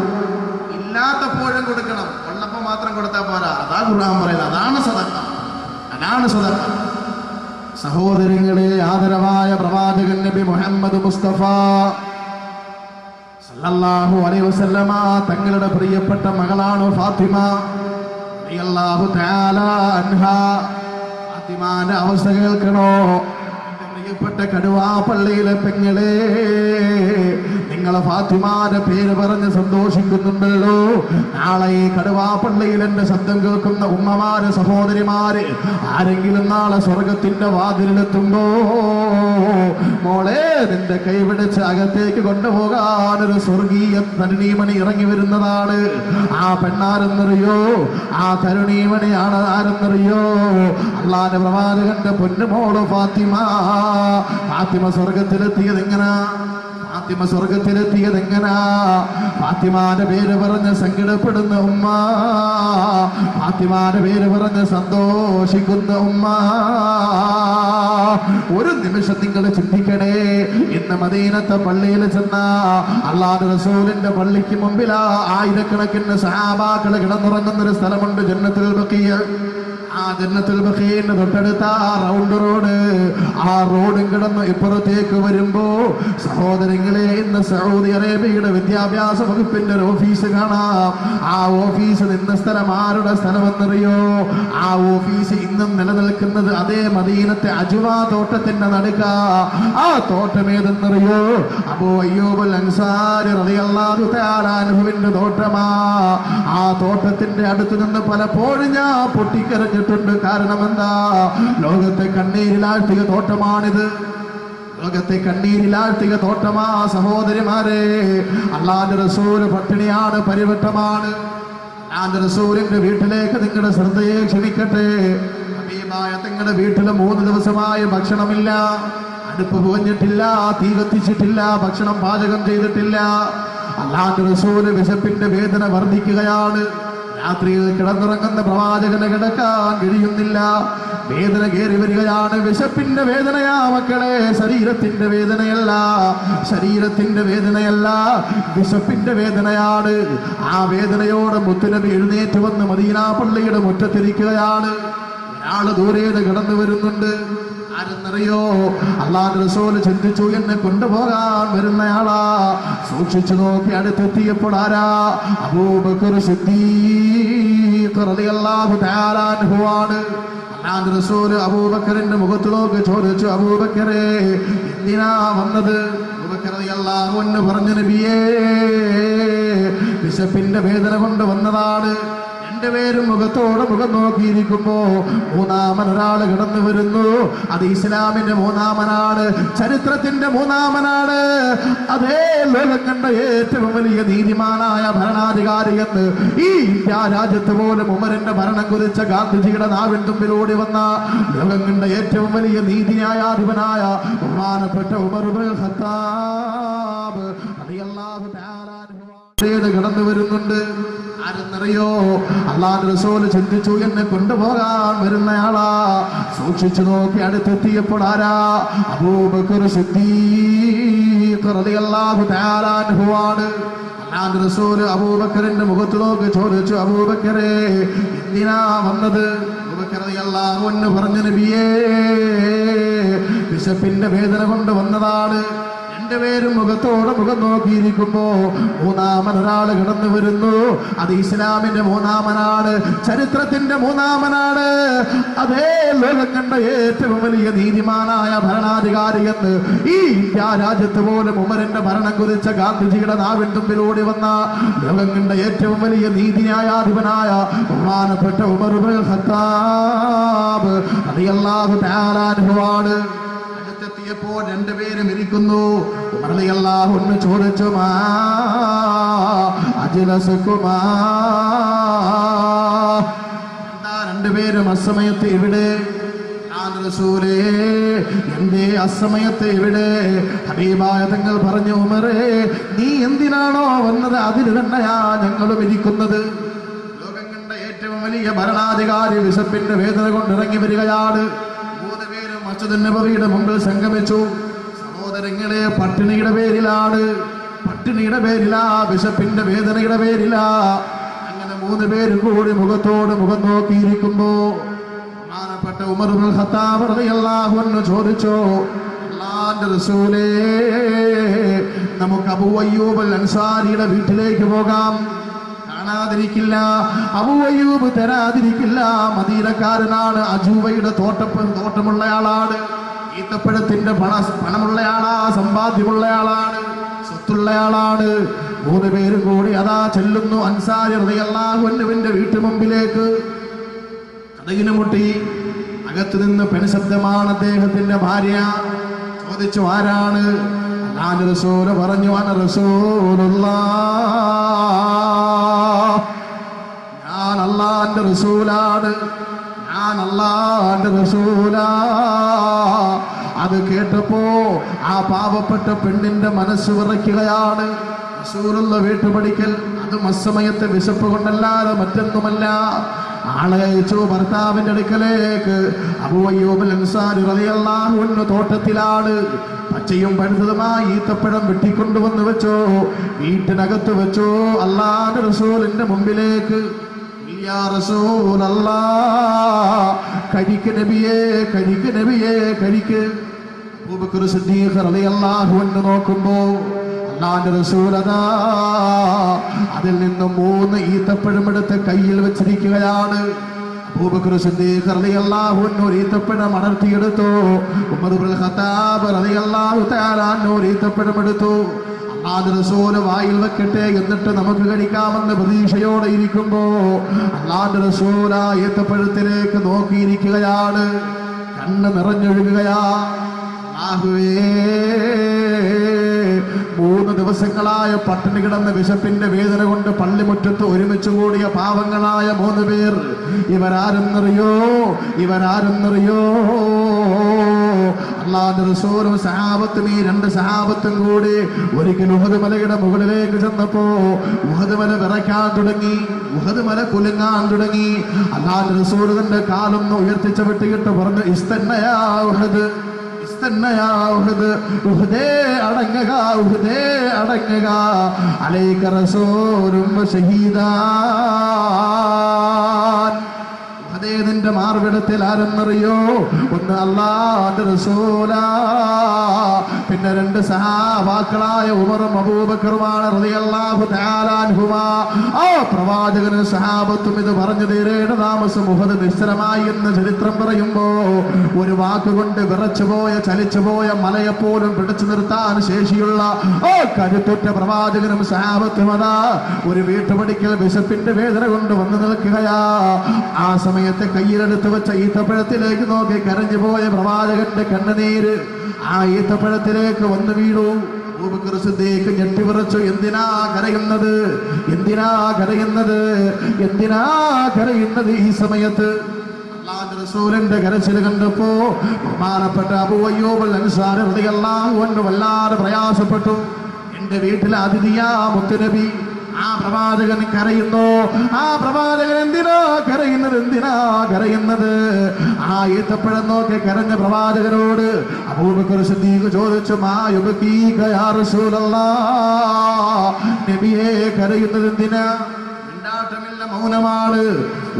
ഇല്ലാത്തപ്പോഴും കൊടുക്കണം. ഉള്ളപ്പോൾ മാത്രം കൊടുത്താൽ പോരാ. അതാ ഖുർആൻ പറയുന്നത്. അതാണ് സദഖ, അതാണ് സദഖ. സഹോദരങ്ങളെ, ആദരവായ പ്രവാചകൻ നബി മുഹമ്മദ് മുസ്തഫ സല്ലല്ലാഹു അലൈഹി വസല്ലമ തങ്ങളുടെ പ്രിയപ്പെട്ട മകളാണ് ഫാത്തിമ റളിയല്ലാഹു തആല അൻഹ. ഫാത്തിമയുടെ അവസ്ഥ കേൾക്കണോ? പ്രിയപ്പെട്ട കടുവാ പള്ളിയിലെ പെങ്ങളെ, നിങ്ങളെ ഫാത്തിമാന്റെ പേര് പറഞ്ഞ് സന്തോഷിക്കുന്നുണ്ടല്ലോ. നാളെ ഈ കടുവാ പള്ളിയിൽ എന്റെ ശബ്ദം കേൾക്കുന്ന ഉമ്മമാര്, സഹോദരിമാര് ആരെങ്കിലും നാളെ സ്വർഗത്തിന്റെ വാതിലെത്തുമ്പോ മോളെ നിന്റെ കൈപിടിച്ച് അകത്തേക്ക് കൊണ്ടുപോകാനൊരു സ്വർഗീയ തരുണീമണി ഇറങ്ങി വരുന്നതാണ്. ആ പെണ്ണാരെന്നറിയോ? ആ തരുണീമണിയാണ് ആരെന്നറിയോ? അള്ളാന്റെ പ്രവാചകന്റെ പൊന്നുമോള് ഫാത്തിമ. ഫാത്തിമ സ്വർഗത്തിലെത്തിയത് എങ്ങനാ? ഫാത്തിമ സ്വർഗത്തിലെത്തിയത് എങ്ങനാ? ഫാത്തിമാന്റെ പേര് പറഞ്ഞ് സങ്കടപ്പെടുന്ന ഉമ്മ, ഫാത്തിമാന്റെ പേര് പറഞ്ഞ് സന്തോഷിക്കുന്ന ഉമ്മ, ഒരു നിമിഷം നിങ്ങൾ ചിന്തിക്കണേ. ഇന്ന് മദീനത്തെ പള്ളിയിൽ ചെന്ന അല്ലാഹു റസൂലിന്റെ പള്ളിക്ക് മുമ്പിലാ ആയിരക്കണക്കിന് സഹാബാക്കള് കിടന്നുറങ്ങുന്നൊരു സ്ഥലമുണ്ട്, ജന്നത്തുൽ ബഖിയ. ആ ജന്നത്തുൽ ബഖീന്റെ തൊട്ടടുത്ത ആ റൗണ്ട് റോഡ്, ആ റോഡും കിടന്ന് ഇപ്പുറത്തേക്ക് വരുമ്പോ സഹോദരങ്ങളെ, ഇന്ന് സൗദി അറേബ്യയുടെ വിദ്യാഭ്യാസ വകുപ്പിന്റെ ഒരു ഓഫീസ് കാണാം. ആ ഓഫീസ് നിന്ന സ്ഥലം ആരുടെ സ്ഥലമെന്നറിയോ? ആ ഓഫീസ് ഇന്നും നിലനിൽക്കുന്നത് അതേ മദീനത്തെ അജ്വാ തോട്ടത്തിന്റെ നടുക്ക. ആ തോട്ടം ഏതെന്നറിയോ? അബൂ അയ്യൂബൽ അൻസാരി റളിയല്ലാഹു തആല അൻഹുവിന്റെ തോട്ടമാ. ആ തോട്ടത്തിന്റെ അടുത്ത് നിന്ന് പലപ്പോഴും ഞാൻ പൊട്ടിക്കരഞ്ഞു. കാരണം എന്താ? ലോകത്തെ കണ്ണീരിലാഴ്ത്തിയ തോട്ടമാണിത്, ലോകത്തെ കണ്ണീരിലാഴ്ത്തിയ തോട്ടമാ. സഹോദരിമാരെ, അല്ലാഹുവിന്റെ റസൂൽ പട്ടിണിയാണ്, പരിവട്ടമാണ്. അല്ലാഹുവിന്റെ റസൂലിന്റെ വീട്ടിലേക്ക് നിങ്ങളുടെ ശ്രദ്ധയെ ക്ഷണിക്കട്ടെ. ഹബീബായ തങ്ങളുടെ വീട്ടിൽ 3 ദിവസമായി ഭക്ഷണമില്ല, അടുപ്പ് പുകഞ്ഞിട്ടില്ല, തീ കത്തിച്ചിട്ടില്ല, ഭക്ഷണം പാചകം ചെയ്തിട്ടില്ല. അല്ലാഹുവിന്റെ റസൂൽ വിശപ്പിന്റെ വേദന വർദ്ധിക്കുകയാണ്. രാത്രിയിൽ കിടന്നുറങ്ങുന്ന പ്രവാചകന് കിടക്കാൻ കഴിയുന്നില്ല, വേദന കയറി വരികയാണ്. വിശപ്പിന്റെ വേദനയാ മക്കളെ, ശരീരത്തിന്റെ വേദനയല്ല, ശരീരത്തിന്റെ വേദനയല്ല, വിശപ്പിന്റെ വേദനയാണ്. ആ വേദനയോടെ മുത്തുനബി എഴുന്നേറ്റ് വന്ന് മദീനാ പള്ളിയുടെ മുറ്റത്തിരിക്കുകയാണ്. ഒരാള് ദൂരേത് കിടന്നു വരുന്നുണ്ട്, ആരെന്നറിയോ? അല്ലാഹു റസൂൽ ചിന്തിച്ചു, എന്നെ കൊണ്ടുപോകാൻ വരുന്നയാളാ. സൂക്ഷിച്ചു നോക്കി അടുത്തെത്തിയപ്പോൾ ആരാ? അബൂബക്കർ സിദ്ദീഖ് റളിയല്ലാഹു തആല അൻഹുവാണ്. അല്ലാഹു റസൂൽ അബൂബക്കറിന്റെ മുഖത്ത് നോക്കി ചോദിച്ചു, അബൂബക്കറേ എന്തിനാ വന്നത്? അബൂബക്കർ റളിയല്ലാഹു അൻഹു പറഞ്ഞു, നബിയേ വിശപ്പിന്റെ വേദന കൊണ്ട് വന്നതാണ്. രണ്ടുപേരും മുഖത്തോടെ മുഖം നോക്കിയിരിക്കുമ്പോ മൂന്നാമനൊരാള് കിടന്നു വരുന്നു. അത് ഇസ്ലാമിന്റെ മൂന്നാമനാണ്, ചരിത്രത്തിന്റെ മൂന്നാമനാണ്, അതേ ലോകം കണ്ട ഏറ്റവും വലിയ നീതിമാനായ ഭരണാധികാരി എന്ന് ഈ ഇന്ത്യ രാജ്യത്ത് പോലും ഉമറിന്റെ ഭരണം കുറിച്ച ഗാന്ധിജിയുടെ നാവിൻ തുമ്പിലൂടെ വന്ന ലോകം കണ്ട ഏറ്റവും വലിയ നീതി ന്യായാധിപനായ ബഹുമാനപ്പെട്ട ഉമർ ഇബ്നുൽ ഖത്താബ് റളിയല്ലാഹു തആല കിടന്നു വരുന്നുണ്ട്. ആരെന്നറിയോ? അല്ലാഹു റസൂൽ ചിന്തിച്ചു, എന്നെ കൊണ്ടുപോകാൻ വരുന്നയാളാ. സൂക്ഷിച്ചു നോക്കി അടുത്തെത്തിയപ്പോൾ ആരാ? അബൂബക്കർ സിദ്ദീഖ് റളിയല്ലാഹു തആല അൻഹുവാണ്. അല്ലാഹു റസൂൽ അബൂബക്കറിന്റെ മുഖത്ത് നോക്കി ചോദിച്ചു, അബൂബക്കറേ എന്തിനാ വന്നത്? അബൂബക്കർ റളിയല്ലാഹു അൻഹു പറഞ്ഞു, നബിയേ വിശപ്പിന്റെ വേദന കൊണ്ട് വന്നതാണ്. രണ്ടുപേരും മുഖത്തോടെ മുഖം നോക്കിയിരിക്കുമ്പോ മൂന്നാമനൊരാള് കിടന്നു വരുന്നു. അത് ഇസ്ലാമിന്റെ മൂന്നാമനാണ്, ചരിത്രത്തിന്റെ മൂന്നാമനാണ്, അതേ ലോകം കണ്ട ഏറ്റവും വലിയ നീതിമാനായ ഭരണാധികാരി എന്ന് ഈ ഇന്ത്യ രാജ്യത്ത് പോലും ഉമറിന്റെ ഭരണം കുറിച്ച ഗാന്ധിജിയുടെ നാവിൻ തുമ്പിലൂടെ വന്ന ലോകം കണ്ട ഏറ്റവും വലിയ നീതി ന്യായാധിപനായ ബഹുമാനപ്പെട്ട ഉമർ ഇബ്നുൽ ഖത്താബ് റളിയല്ലാഹു തആല അൻഹുവാണ്. പ്പോൾ രണ്ടുപേരും ഇരിക്കുന്നു. റളിയല്ലാഹു അൻഹു ചോദിച്ചു, മാ അജ്ലസകുമാ, രണ്ടുപേരും അസമയത്ത് ഇവിടെ? റസൂലേ എന്തേ അസമയത്ത് ഇവിടെ? ഹബീബായ തങ്ങൾ പറഞ്ഞു, ഉമറേ നീ എന്തിനാണോ വന്നത് അതിൽ തന്നെയാ ഞങ്ങളും ഇരിക്കുന്നത്. ലോകം കണ്ട ഏറ്റവും വലിയ ഭരണാധികാരി വിശപ്പിന്റെ വേദന കൊണ്ടിറങ്ങി വരികയാണ്. മസ്ജിദ് നബവിയുടെ മുമ്പിൽ സംഗമിച്ചു. സഹോദര സഹോദരങ്ങളെ, പട്ടിണിയുടെ പേരിലാണ്, പട്ടിണിയുടെ പേരില്ല, വിശപ്പിന്റെ വേദനയുടെ പേരില്ല. അങ്ങനെ മൂന്ന് പേരും കൂടി മുഖത്തോട് മുഖം നോക്കിയിരിക്കുമ്പോ മാനപ്പെട്ട ഉമർ ഇബ്നുൽ ഖത്താബ് റളിയല്ലാഹു അൻഹു ചോദിച്ചോ, അല്ലാഹുവിന്റെ റസൂലേ, നമുക്ക് അബൂ അയ്യൂബ് അൽ അൻസാരിയുടെ വീട്ടിലേക്ക് പോകാം, കാണാതിരിക്കില്ല, അബൂ അയ്യൂബ് തരാതിരിക്കില്ല, മദീനക്കാരനാണ്, അജൂബയുടെ തോട്ടമുള്ളയാളാണ്, ഈത്തപ്പഴത്തിന്റെ പണമുള്ളയാളാ, സമ്പാദ്യമുള്ളയാളാണ്, സ്വത്തുള്ളയാളാണ്. മൂന്ന് പേരും കൂടി അതാ ചെല്ലുന്നു അൻസാരി റളിയല്ലാഹു അൻഹുവിന്റെ വീട്ടു മുമ്പിലേക്ക്. കടകിന് മുട്ടി. അകത്തു നിന്ന് പെൺശബ്ദമാണ്. അദ്ദേഹത്തിന്റെ ഭാര്യ ചോദിച്ചു, ആരാണ്? അല്ലാഹുവിന്റെ റസൂൽ പറഞ്ഞു, അന റസൂലുള്ളാഹ്, ഞാൻ അല്ലാഹുവിന്റെ റസൂലാണ്, ഞാൻ അല്ലാഹുവിന്റെ റസൂലാണ്. അത് കേട്ടപ്പോ ആ പാവപ്പെട്ട പെണ്ണിന്റെ മനസ്സ് വിറയ്ക്കുകയാണ്. റസൂലുള്ള വീട്ടുപടിക്കൽ, അതും അസമയത്തെ വിശപ്പ് കൊണ്ടല്ലാതെ മറ്റൊന്നുമല്ല. ആളയച്ചു ഭർത്താവിന്റെ അടുക്കലേക്ക്. അബൂ അയ്യൂബ് അൻസാരി റളിയല്ലാഹു അൻഹു തോട്ടത്തിലാണ്. പച്ചയും പഴുത്തതുമായി ഈത്തപ്പഴം വെട്ടിക്കൊണ്ടുവന്ന് വെച്ചോ, വീട്ടിനകത്ത് വെച്ചോ അല്ലാഹുവിന്റെ റസൂലിന്റെ മുമ്പിലേക്ക്. യാ റസൂലല്ലാഹ്, കഴിക്ക് നബിയേ, കഴിക്ക് നബിയേ, കഴിക്ക്. അബൂബക്കർ സിദ്ദീഖ് റളിയല്ലാഹു അൻഹു നോക്കുമ്പോ അല്ലാഹുവിന്റെ റസൂലതാ അതിൽ നിന്നും മൂന്ന് ഈത്തപ്പഴം എടുത്ത് കയ്യിൽ വെച്ചിരിക്കുകയാണ്. അബൂബക്കർ സിദ്ദീഖ് റളിയല്ലാഹു അൻഹു ഈത്തപ്പഴം അടർത്തിയെടുത്തു. ഉമർ ഇബ്നുൽ ഖത്താബ് റളിയല്ലാഹു തആല അൻഹു ഈത്തപ്പഴം എടുത്തു. അല്ലാഹുവിന്റെ റസൂൽ വായിൽ വെക്കട്ടെ, എന്നിട്ട് നമുക്ക് കഴിക്കാമെന്ന് പ്രതീക്ഷയോടെ ഇരിക്കുമ്പോ അല്ലാഹുവിന്റെ റസൂൽ ആ ഈത്തപ്പഴത്തിലേക്ക് നോക്കിയിരിക്കുകയാണ്. കണ്ണ് നിറഞ്ഞൊഴുകുകയാ. അല്ലാഹുവേ, മൂന്ന് ദിവസങ്ങളായ പട്ടിണി കിടന്ന വിശപ്പിന്റെ വേദന കൊണ്ട് പള്ളിമുറ്റത്ത് ഒരുമിച്ച് കൂടിയ പാവങ്ങളായ മൂന്ന് പേർ. ഇവരാരെന്നറിയോ? ഇവരാരെന്നറിയോ? അല്ലാഹുവിന്റെ റസൂലും സഹാബത്തും, ഈ രണ്ട് സഹാബത്തും കൂടി ഒരിക്കൽ ഉഹദ് മലയുടെ മുകളിലേക്ക് ചെന്നപ്പോ ഉഹദ് മല വിറയ്ക്കാൻ തുടങ്ങി, ഉഹദ് മല കുലുങ്ങാൻ തുടങ്ങി. അല്ലാഹുവിന്റെ റസൂൽ തന്റെ കാലൊന്ന് ഉയർത്തിച്ച വിട്ടുകിട്ട് പറഞ്ഞു, ഇസ്തന്നയാ ഉഹദ്, ഇസ്തന്നയാ ഉഹദ്, ഉഹദേ അടങ്ങുക, ഉഹദേ അടങ്ങുക, അലൈക റസൂലും ശഹീദാൻ. ന്റെ മാർവിടത്തിൽ ആരെന്നറിയോ? ഒന്ന് അല്ലാഹുവിന്റെ റസൂലാ, പിന്നെ രണ്ട് സഹാബാക്കളായ ഉമറും അബൂബക്കറുമാണ് റളിയല്ലാഹു തആല അൻഹുമാ. ആ പ്രവാചകനും സഹാബത്തും ഇത് പറഞ്ഞു തീരേണ്ട താമസം ഉഹദ് നിശ്ചലമായി എന്ന് ചരിത്രം പറയുമ്പോ ഒരു വാക്കുകൊണ്ട് വിറച്ചുപോയ, ചലിച്ചുപോയ മലയെപ്പോലും പിടിച്ചു നിർത്താൻ ശേഷിയുള്ള ആ കരുത്തുറ്റ പ്രവാചകനും സഹാബത്തും അതാ ഒരു വീട്ടുപടിക്കൽ വിശപ്പിന്റെ വേദന കൊണ്ട് വന്നു നിൽക്കുകയാ. ആ സമയത്ത് കയ്യിലെടുത്ത് വെച്ച ഈത്തപ്പഴത്തിലേക്ക് നോക്കി കരഞ്ഞു പോയ പ്രവാചകന്റെ കണ്ണുനീര് ആ ഈത്തപ്പഴത്തിലേക്ക് വന്നു വീണു. അബൂബക്കർ സിദ്ദീഖ് ഞെട്ടിവിറച്ചു. എന്തിനാ കരയുന്നത്, എന്തിനാ കരയുന്നത്, എന്തിനാ കരയുന്നത്? ഈ സമയത്ത് അല്ലാഹുവിന്റെ റസൂലിന്റെ കരച്ചിൽ കണ്ടപ്പോ ബഹുമാനപ്പെട്ട അബൂ അയ്യൂബ് അൽ അൻസാരി റളിയല്ലാഹു അൻഹു വല്ലാതെ പ്രയാസപ്പെട്ടു. എന്റെ വീട്ടിലെ അതിഥിയാ മുത്തുനബി, ആ പ്രവാചകൻ കരയുന്നു, ആ പ്രവാചകൻ എന്തിനാ കരയുന്നത്, എന്തിനാ കരയുന്നത്? ആ ഈത്തപ്പഴം നോക്കി കരഞ്ഞ പ്രവാചകനോട് അബൂബക്കർ സിദ്ദീഖ് ചോദിച്ചു, മാ യുബ്കീക യാ റസൂലല്ലാഹ്, നബിയെ കരയുന്നത് എന്തിനാ? മൗനമാണ്.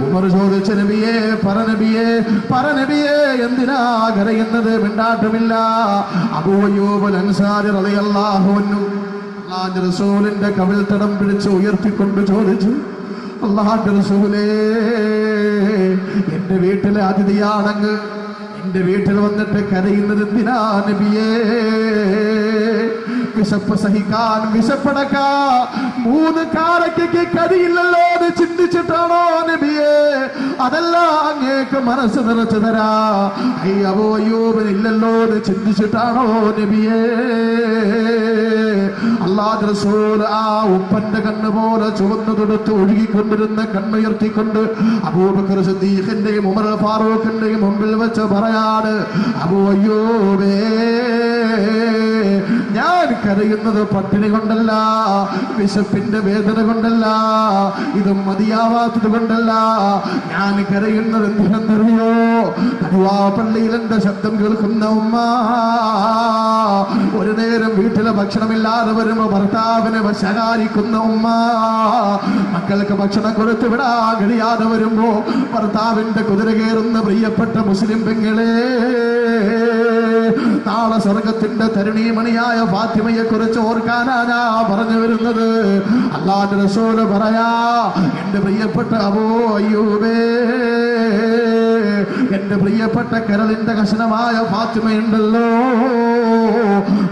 ഉമർ ചോദിച്ച, നബിയെ, പറനബിയെ, പറനബിയെ, എന്തിനാ കരയുന്നത്? മിണ്ടാട്ടമില്ല. അബൂ അയ്യൂബ് അൽ അൻസാരി റളിയല്ലാഹു അൻഹു അല്ലാഹുവിന്റെ റസൂലിന്റെ കവിൾ തടം പിടിച്ച് ഉയർത്തിക്കൊണ്ട് ചോദിച്ചു, അല്ലാഹുവിന്റെ റസൂലേ, എന്റെ വീട്ടിലെ അതിഥിയാണെങ്കിൽ എന്റെ വീട്ടിൽ വന്നിട്ട് കരയുന്നത് എന്തിനാ നബിയേ? വിശപ്പ് സഹിക്കാൻ, വിശപ്പടക്കാൻ മൂന്ന് കാരയ്ക്ക് കരിയില്ലല്ലോ എന്ന് ചിന്തിച്ചിട്ടാണോ നബിയേ? അതല്ല, അങ്ങേക്ക് മനസ്സ് നിറച്ചു തരാ, അയ്യോ അയ്യോബനില്ലല്ലോ എന്ന് ചിന്തിച്ചിട്ടാണോ നബിയേ? അല്ലാഹുവിന്റെ റസൂൽ ആ ഉപ്പന്റെ കണ്ണ് പോലെ ചുവന്നു തൊടുത്ത് ഒഴുകിക്കൊണ്ടിരുന്ന കണ്ണുയർത്തിക്കൊണ്ട് അബൂബക്കർ സിദ്ദീഖിന്റെയും ഉമർ ഫാറൂഖിന്റെയും മുമ്പിൽ വെച്ച് പറയാണ്, അബൂ അയ്യൂബേ, ഞാൻ കരയുന്നത് പട്ടിണി കൊണ്ടല്ല, വിശപ്പിന്റെ വേദന കൊണ്ടല്ല, ഇത് മതിയാവാത്തത് കൊണ്ടല്ല, ഞാൻ കരയുന്നത് എന്തിനെന്നറിയോ? പള്ളിയിൽ എന്റെ ശബ്ദം കേൾക്കുന്ന ഉമ്മ, ഒരു നേരം വീട്ടിലെ ഭക്ഷണമില്ലാതെ വരുമ്പോ ഭർത്താവിനെ ശകാരിക്കുന്ന ഉമ്മ, മക്കൾക്ക് ഭക്ഷണം കൊടുത്ത് വിടാൻ കഴിയാതെ വരുമ്പോ ഭർത്താവിന്റെ കുതിര കയറുന്ന പ്രിയപ്പെട്ട മുസ്ലിം പെങ്ങളെ, നാളെ സ്വർഗത്തിന്റെ തരുണീമണിയായ ഫാത്തിമയെ കുറിച്ച് ഓർക്കാനാണ് പറഞ്ഞു വരുന്നത്. അല്ലാഹുവിന്റെ റസൂൽ പറയാ, എന്റെ പ്രിയപ്പെട്ട അബൂ അയ്യൂബേ, എന്റെ പ്രിയപ്പെട്ട കരളിന്റെ കഷണമായ ഫാത്തിമയുണ്ടല്ലോ,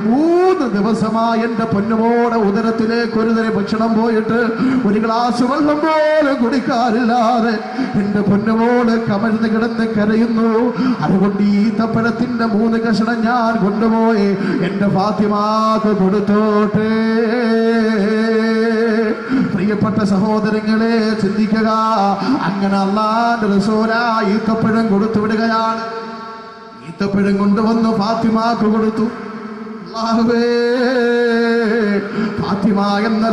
3 ദിവസമായി എന്റെ പൊന്നുമോടെ ഉദരത്തിലേക്ക് ഒരു തരം ഭക്ഷണം പോയിട്ട് ഒരു ഗ്ലാസ് വെള്ളം പോലെ കുടിക്കാറില്ലാതെ എന്റെ പൊന്നുമോട് കമഴ്ന്ന് കിടന്ന് കരയുന്നു. അതുകൊണ്ട് ഈ ഈത്തപ്പഴത്തിന്റെ 3 കഷണം ഞാൻ കൊണ്ടുപോയി എന്റെ ഫാത്തിമാക്ക് കൊടുത്തോട്ടെ. പ്രിയപ്പെട്ട സഹോദരങ്ങളെ, ചിന്തിക്കുക. അങ്ങനെ അല്ലാഹുവിന്റെ റസൂൽ ഈത്തപ്പഴം കൊടുത്തു വിടുകയാണ്. ഈത്തപ്പഴം കൊണ്ടുവന്ന് ഫാത്തിമാക്ക് കൊടുത്തു. ഫാത്തിമ എന്ന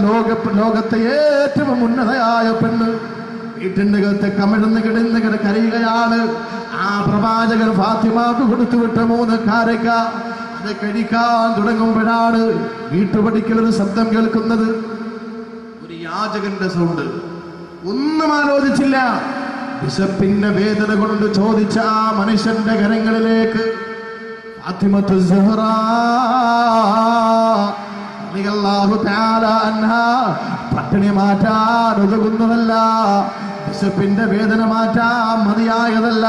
ലോകത്തെ ഏറ്റവും ഉന്നതയായ പെണ്ണ് വീട്ടിൻ്റെ അകത്ത് കമിഴ്ന്ന് കിടന്ന് കരയുകയാണ്. ആ പ്രവാചകൻ ഫാത്തിമാക്ക് കൊടുത്തുവിട്ട 3 കാരക്ക അത് കഴിക്കാൻ തുടങ്ങുമ്പോഴാണ് വീട്ടുപടിക്കൽ ഒരു ശബ്ദം കേൾക്കുന്നത്, ഒരു യാചകന്റെ സൗണ്ട്. ഒന്നും ആലോചിച്ചില്ല. വിശപ്പിന്റെ വേദന കൊണ്ട് ചോദിച്ച ആ മനുഷ്യന്റെ കരങ്ങളിലേക്ക് ഫാത്തിമത്തു സുഹറ റളിയല്ലാഹു തആല അൻഹ പട്ടിണി മാറ്റാൻ ഉതകുന്നതല്ല, വിശപ്പിന്റെ വേദന മാറ്റാൻ മതിയായതല്ല,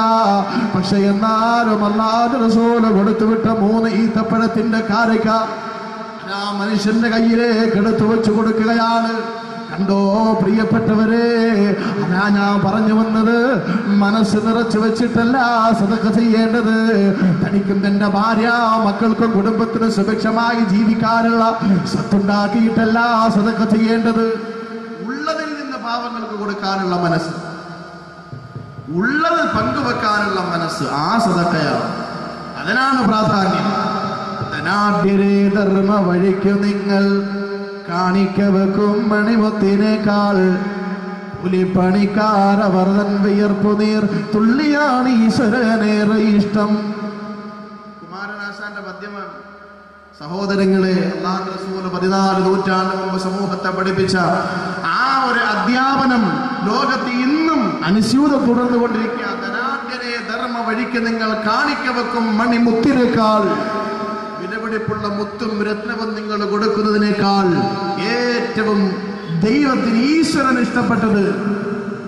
പക്ഷെ എന്നാലും അല്ലാഹുവിന്റെ റസൂൽ കൊടുത്തുവിട്ട 3 ഈത്തപ്പഴത്തിന്റെ കാരക്ക ആ മനുഷ്യന്റെ കയ്യിലേക്ക് എടുത്തു വെച്ചു കൊടുക്കുകയാണ്. കണ്ടോ പ്രിയപ്പെട്ടവരെ, അതാ ഞാൻ പറഞ്ഞു വന്നത്. മനസ്സ് നിറച്ചു വെച്ചിട്ടല്ല സദഖ ചെയ്യേണ്ടത്. തനിക്കും തന്റെ ഭാര്യ മക്കൾക്കും കുടുംബത്തിനും സുഭിക്ഷമായി ജീവിക്കാനുള്ള സ്വത്തുണ്ടാക്കിയിട്ടല്ല സദഖ ചെയ്യേണ്ടത്. ഉള്ളതിൽ നിന്ന് പാവങ്ങൾക്ക് കൊടുക്കാനുള്ള മനസ്സ്, ഉള്ളത് പങ്കുവെക്കാനുള്ള മനസ്സ്, ആ സദഖയാണ്. അതിനാണ് പ്രാധാന്യം. ധനാഢ്യരേ ധർമ്മ വഴിക്കു നിങ്ങൾ കാണിക്ക വെക്കും മണിമൊത്തിനേക്കാൾ പുലിപ്പണിക്കാരവർ തൻ വിയർപ്പു നീർ തുള്ളിയാണ് ഈശ്വരനേറെ ഇഷ്ടം. കുമാരനാശാന്റെ പദ്യമാണ് സഹോദരങ്ങളെ. അല്ലാഹുവിന്റെ റസൂൽ 14 നൂറ്റാണ്ട് മുമ്പ് സമൂഹത്തെ പഠിപ്പിച്ച ആ ഒരു അധ്യാപനം ലോകത്ത് ഇന്നും അനുസ്യൂതം തുടർന്നുകൊണ്ടിരിക്കുക. ധനാഢ്യരെ ധർമ്മ വഴിക്ക് നിങ്ങൾ കാണിക്ക വെക്കും മണിമുത്തിനേക്കാൾ, വിലപിടിപ്പുള്ള മുത്തും രത്നവും നിങ്ങൾ കൊടുക്കുന്നതിനേക്കാൾ ഏറ്റവും ദൈവത്തിന് ഈശ്വരൻ ഇഷ്ടപ്പെട്ടത്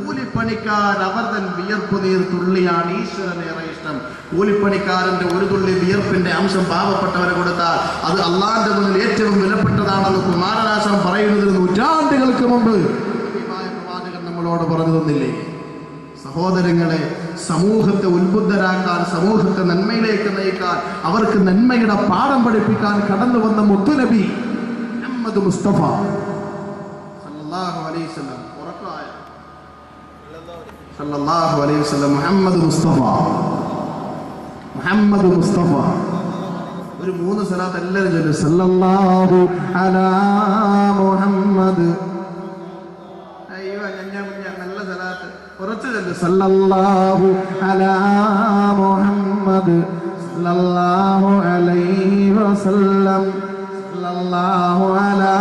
കൂലിപ്പണിക്കാർ അവർ തൻ വിയർപ്പ് നീർ തുള്ളിയാണ് ഈശ്വരനേറെ ഇഷ്ടം. കൂലിപ്പണിക്കാരന്റെ ഒരു തുള്ളി വിയർപ്പിന്റെ അംശം പാവപ്പെട്ടവരെ കൊടുത്താൽ അത് അല്ലാഹുവിന്റെ മുന്നിൽ ഏറ്റവും വിലപ്പെട്ടതാണെന്ന് കുമാരനാശാൻ പറയുന്നതിന് 100 നൂറ്റാണ്ടുകൾക്ക് മുമ്പ് പ്രവാചകൻ നമ്മളോട് പറഞ്ഞു തന്നില്ലേ? സഹോദരങ്ങളെ, സമൂഹത്തെ ഉത്ബുദ്ധരാക്കാൻ, സമൂഹത്തെ നന്മയിലേക്ക് നയിക്കാൻ, അവർക്ക് നന്മയുടെ പാഠം പഠിപ്പിക്കാൻ കടന്നു വന്ന മുത്തുനബി മുഹമ്മദ് മുസ്തഫ സല്ലല്ലാഹു അലൈഹി വസല്ലം, ഉറക്കമായ സല്ലല്ലാഹു അലൈഹി വസല്ലം, മുഹമ്മദ് മുസ്തഫ ഒരു 3 സലാത്ത് എല്ലാവരും ചൊല്ലു. സല്ലല്ലാഹു അലാ മുഹമ്മദ്. സല്ലല്ലാഹു അലാ മുഹമ്മദ് സല്ലല്ലാഹു അലൈഹി വസല്ലം സല്ലല്ലാഹു അലാ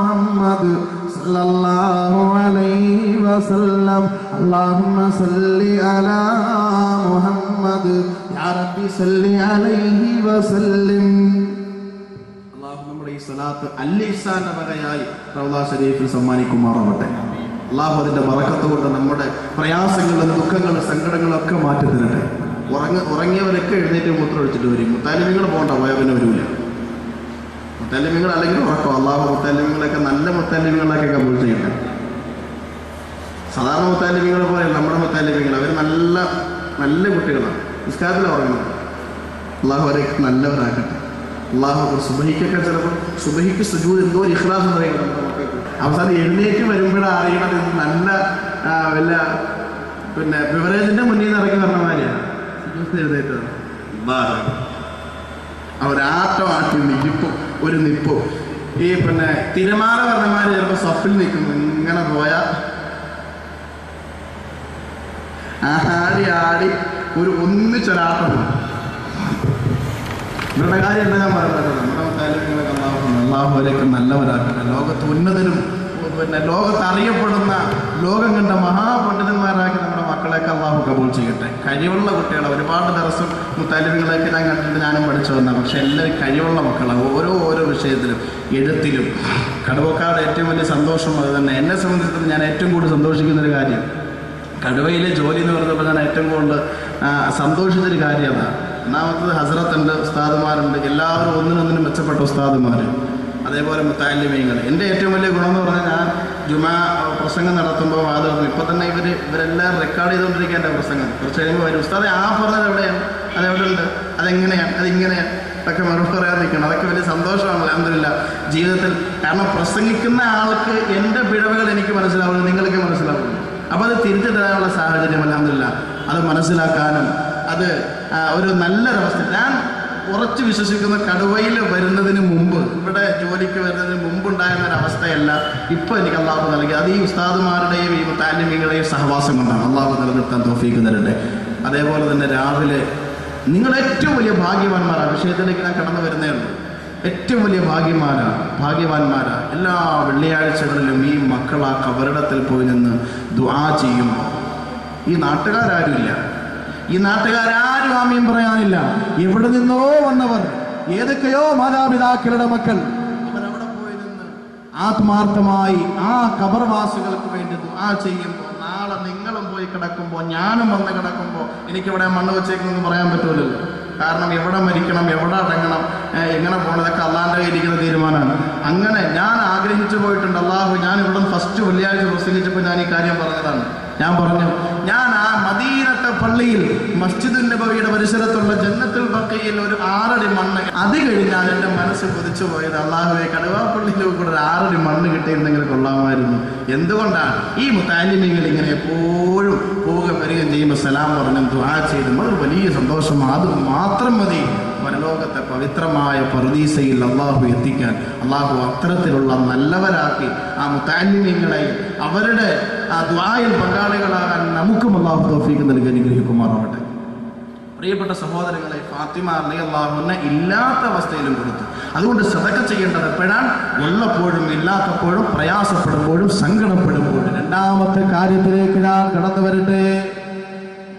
മുഹമ്മദ് സല്ലല്ലാഹു അലൈഹി വസല്ലം അല്ലാഹുമ്മ സല്ലി അലാ മുഹമ്മദ് യാ റബ്ബി സല്ലി അലൈഹി വസല്ലം. അല്ലാഹു നമ്മുടെ ഈ സലാത്ത് അൽ-ഇഹ്സാന്റെ വകയായി റൗള ശരീഫിൽ സമ്മാനിക്കുമാറാവട്ടെ. അല്ലാഹു അതിൻ്റെ ബറക്കത്ത് കൊണ്ട് നമ്മുടെ പ്രയാസങ്ങളും ദുഃഖങ്ങളും സങ്കടങ്ങളും ഒക്കെ മാറ്റി തരട്ടെ. ഉറങ്ങിയവരൊക്കെ എഴുന്നേറ്റ് മൂത്രമൊഴിച്ചിട്ട് വരും. മുത്താലിമികൾ പോകണ്ട, പോയാൽ പിന്നെ വരില്ല. മുത്താലിമികൾ അല്ലെങ്കിൽ ഉറക്കം. അല്ലാഹു മുത്താലിമികളൊക്കെ നല്ല മുത്താലിമികളൊക്കെ കബൂൾ ചെയ്യട്ടെ. സാധാരണ മുത്താലിമികളെ പോലെയല്ല നമ്മുടെ മുത്താലിമികൾ. അവർ നല്ല നല്ല കുട്ടികളാണ്, നിസ്കാരത്തിൽ ഉറങ്ങുന്നത്. അല്ലാഹു അവരൊക്കെ നല്ലവരാക്കട്ടെ. അല്ലാഹു സുബഹിക്കൊക്കെ ചിലപ്പോൾ സുബഹിക്ക് സുജൂദ് എന്തോ ഇഖ്ലാസ് എന്ന് പറയുന്നത് അവസാനം എഴുന്നേറ്റ് വരുമ്പോഴാണ് അറിയണത്. നല്ല വല്ല പിന്നെ ബിവറേജിന്റെ മുന്നിൽ നിന്ന് ഇറങ്ങി പറഞ്ഞ മാതിരിയാണ് എഴുന്നേറ്റത്. അവരാട്ടമാട്ടി നിൽപ്പും ഒരു നിപ്പും ഈ പിന്നെ തിരമാല പറഞ്ഞമാർ ചിലപ്പോൾ സഫിൽ നിൽക്കുന്നു. ഇങ്ങനെ പോയാൽ ആടി ആടി ഒന്നിച്ചൊരാട്ടം نعم حضرت عند أستاذ مارن جلّاه ورودنا من بچّا پٹ أستاذ مارن هذا بارے متعلّي مينگل إنده أتيم ولی گرانو ورنه جان جمعہ پرسنگن نراتم با وادر نی پتن نی بری برلا رکارڈی دون رکے اند پرسنگن پرچے مو بری أستاذ آ پرنا لڑے هذا ورنه هذا إنگنه تاکہ مروف کرے نکنا تاکہ ولی سندوش آن الحمد لله جیلتل أنا پرسنگی کنّا آلک إنده بیڑوگل എനിക്ക് മനസ്സിലാവുന്നു നിങ്ങൾക്കേ മനസ്സിലാവുന്നു അപ്പോൾ അത് തിരിച്ചു തരാനുള്ള സാഹചര്യം അൽഹംദുലില്ലാഹ് അത് മനസ്സിലാക്കാനും അത് ഒരു നല്ല അവസ്ഥ ഞാൻ ഉറച്ചു വിശ്വസിക്കുന്ന കടുവയിൽ വരുന്നതിന് മുമ്പ് ഇവിടെ ജോലിക്ക് വരുന്നതിന് മുമ്പ് ഉണ്ടായിരുന്ന ഒരു അവസ്ഥയല്ല ഇപ്പോൾ എനിക്ക് അല്ലാഹു നൽകി അത് ഈ ഉസ്താദുമാരുടെയും ഈ മുതല്ലിമീങ്ങളുടെയും സഹവാസം കൊണ്ടാണ് അല്ലാഹു നൽകിയ തൗഫീഖ് തരട്ടെ അതേപോലെ തന്നെ രാവിലെ നിങ്ങൾ ഏറ്റവും വലിയ ഭാഗ്യവാന്മാരാണ് വിഷയത്തിലേക്ക് ഞാൻ കടന്നു വരുന്നേ ഉള്ളൂ ഏറ്റവും വലിയ ഭാഗ്യവാന്മാരാണ് എല്ലാ വെള്ളിയാഴ്ചകളിലും ഈ മക്കൾ ആ കബറിടത്തിൽ പോയി നിന്ന് ദുആ ചെയ്യുമ്പോൾ ഈ നാട്ടുകാരാരും ഇല്ല ഈ നാട്ടുകാരാരും ആമീൻ പറയാനില്ല എവിടെ നിന്നോ വന്നവർ ഏതൊക്കെയോ മാതാപിതാക്കളുടെ മക്കൾ അവർ അവിടെ പോയി നിന്ന് ആത്മാർത്ഥമായി ആ കബർവാസികൾക്ക് വേണ്ടി ദുആ ചെയ്യുമ്പോൾ നാളെ നിങ്ങളും പോയി കിടക്കുമ്പോൾ ഞാനും വന്ന് കിടക്കുമ്പോൾ എനിക്കിവിടെ മണ്ണ് വെച്ചേക്കുമെന്ന് പറയാൻ പറ്റൂലല്ലോ കാരണം എവിടെ മരിക്കണം എവിടെ അടങ്ങണം എങ്ങനെ പോകണം ഇതൊക്കെ അള്ളാൻ്റെ കയ്യിലിരിക്കുന്ന തീരുമാനമാണ് അങ്ങനെ ഞാൻ ആഗ്രഹിച്ചു പോയിട്ടുണ്ട് അള്ളാഹു ഞാൻ ഇവിടെ ഫസ്റ്റ് വെള്ളിയാഴ്ച പ്രസംഗിച്ചപ്പോൾ ഞാൻ ഈ കാര്യം പറഞ്ഞതാണ് ഞാൻ പറഞ്ഞു ഞാൻ ആ മദീനത്തെ പള്ളിയിൽ മസ്ജിദുൻ നബവിയുടെ പരിസരത്തുള്ള ജന്നത്തുൽ ബഖിയിൽ ഒരു 6 അടി മണ്ണ് അത് കഴിഞ്ഞാൽ എൻ്റെ മനസ്സ് കൊതിച്ചു പോയത് അള്ളാഹുവെ കടുവാപ്പള്ളിയിൽ കൂടെ ഒരു 6 അടി മണ്ണ് കിട്ടിയിരുന്നെങ്കിൽ കൊള്ളാമായിരുന്നു എന്തുകൊണ്ടാണ് ഈ മുതല്ലിമീങ്ങൾ ഇങ്ങനെ എപ്പോഴും പോവുക വരികയും ചെയ്യുമ്പോൾ സലാം പറഞ്ഞും ദുആ ചെയ്തും അത് വലിയ സന്തോഷം അത് മാത്രം മതി പരലോകത്തെ പവിത്രമായ പറുദീസയിൽ അള്ളാഹു എത്തിക്കാൻ അള്ളാഹു അത്തരത്തിലുള്ള നല്ലവരാക്കി ആ മുതല്ലിമീങ്ങളെ അവരുടെ ആ ദുആയിൽ പങ്കാളികളാകാൻ നമുക്കും അള്ളാഹു തൗഫീഖ് നൽകി അനുഗ്രഹിക്കുമാറാവട്ടെ പ്രിയപ്പെട്ട സഹോദരങ്ങളെ ഫാത്തിമ റളിയല്ലാഹുവിനെ ഇല്ലാത്ത അവസ്ഥയിലും കൊടുത്തു അതുകൊണ്ട് സദഖ ചെയ്യേണ്ടത് എപ്പോഴാണ് ഉള്ളപ്പോഴും ഇല്ലാത്തപ്പോഴും പ്രയാസപ്പെടുമ്പോഴും സങ്കടപ്പെടുമ്പോഴും രണ്ടാമത്തെ കാര്യത്തിലേക്ക് ഞാൻ കടന്നു വരട്ടെ